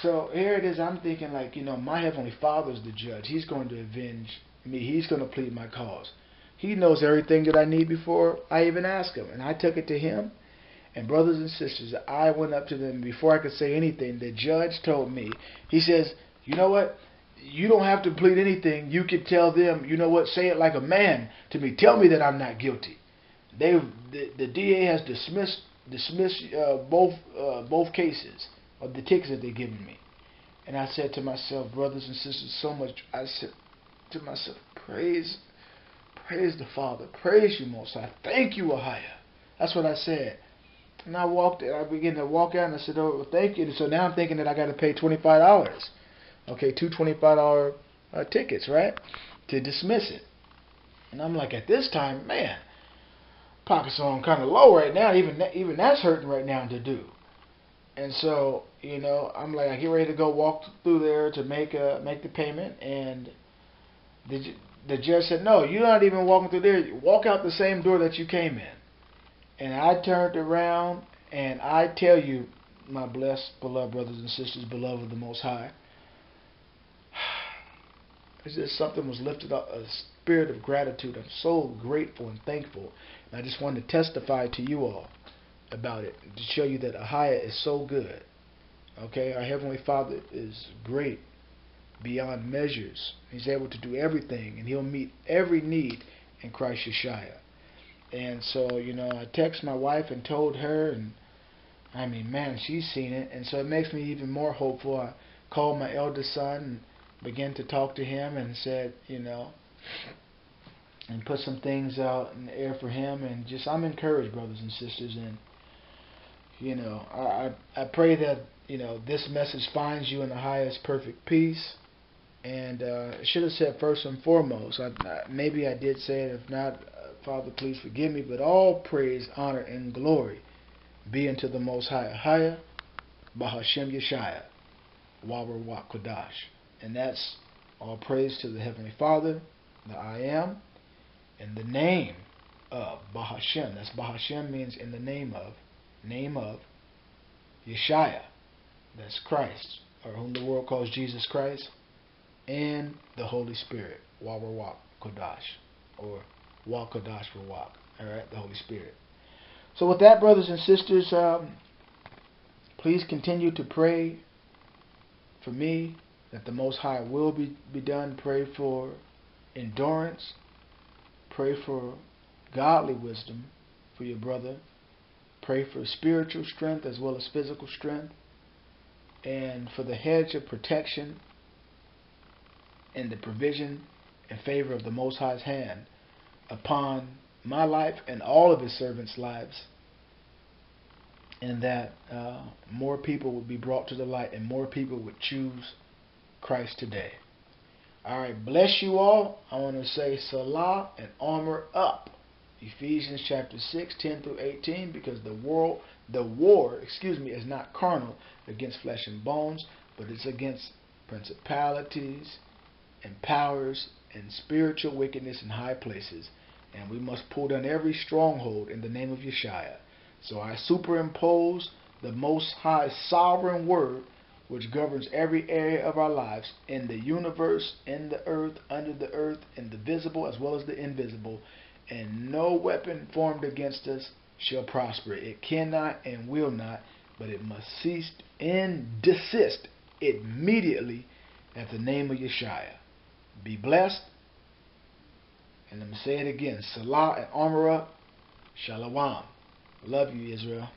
So here it is. I'm thinking like, you know, my heavenly Father is the judge. He's going to avenge me. He's going to plead my cause. He knows everything that I need before I even ask him, and I took it to him. And brothers and sisters, I went up to them. Before I could say anything, the judge told me, he says, you know what? You don't have to plead anything. You can tell them, you know what? Say it like a man to me. Tell me that I'm not guilty. They've, the, the D A has dismissed, dismissed uh, both, uh, both cases of the tickets that they've given me. And I said to myself, brothers and sisters, so much. I said to myself, praise, praise the Father. Praise you, Most High. Thank you, Ahayah. That's what I said. And I walked, and I began to walk out, and I said, oh, thank you. And so now I'm thinking that I got to pay twenty-five dollars. Okay, two twenty-five dollar uh, tickets, right? To dismiss it. And I'm like, at this time, man, pockets on kind of low right now. Even that, even that's hurting right now to do. And so, you know, I'm like, I get ready to go walk through there to make uh, make the payment. And the, the judge said, no, you're not even walking through there. Walk out the same door that you came in. And I turned around, and I tell you, my blessed, beloved brothers and sisters, beloved of the Most High, it's just something was lifted up, a spirit of gratitude. I'm so grateful and thankful, and I just wanted to testify to you all about it, to show you that Ahayah is so good. Okay, our Heavenly Father is great beyond measures. He's able to do everything, and He'll meet every need in Christ Yeshua. And so, you know, I texted my wife and told her, and I mean, man, she's seen it. And so it makes me even more hopeful. I called my eldest son and began to talk to him and said, you know, and put some things out in the air for him. And just, I'm encouraged, brothers and sisters. And, you know, I, I, I pray that, you know, this message finds you in the highest perfect peace. And uh, I should have said first and foremost. I, I, maybe I did say it. If not, Father, please forgive me, but all praise, honor, and glory be unto the Most High, Ahayah, Bahashem Yashaya, Wabar Wa Kodash. And that's all praise to the Heavenly Father, the I Am, in the name of Bahashem. That's Bahashem means in the name of, name of Yeshaya. That's Christ, or whom the world calls Jesus Christ, and the Holy Spirit, Wabar Wa Kodash, or Walk Kodash will walk. Alright, the Holy Spirit. So with that, brothers and sisters, um, please continue to pray for me that the Most High will be, be done. Pray for endurance. Pray for godly wisdom for your brother. Pray for spiritual strength as well as physical strength. And for the hedge of protection and the provision in favor of the Most High's hand upon my life and all of his servants' lives, and that uh, more people would be brought to the light and more people would choose Christ today. All right, bless you all. I want to say Selah and armor up. Ephesians chapter six, ten through eighteen, because the world, the war, excuse me, is not carnal against flesh and bones, but it's against principalities and powers and spiritual wickedness in high places. And we must pull down every stronghold in the name of Yeshua. So I superimpose the Most High sovereign word, which governs every area of our lives, in the universe, in the earth, under the earth, in the visible as well as the invisible. And no weapon formed against us shall prosper. It cannot and will not, but it must cease and desist immediately at the name of Yeshaya. Be blessed. And let me say it again. Salah and armor up. Shalawam. Love you, Israel.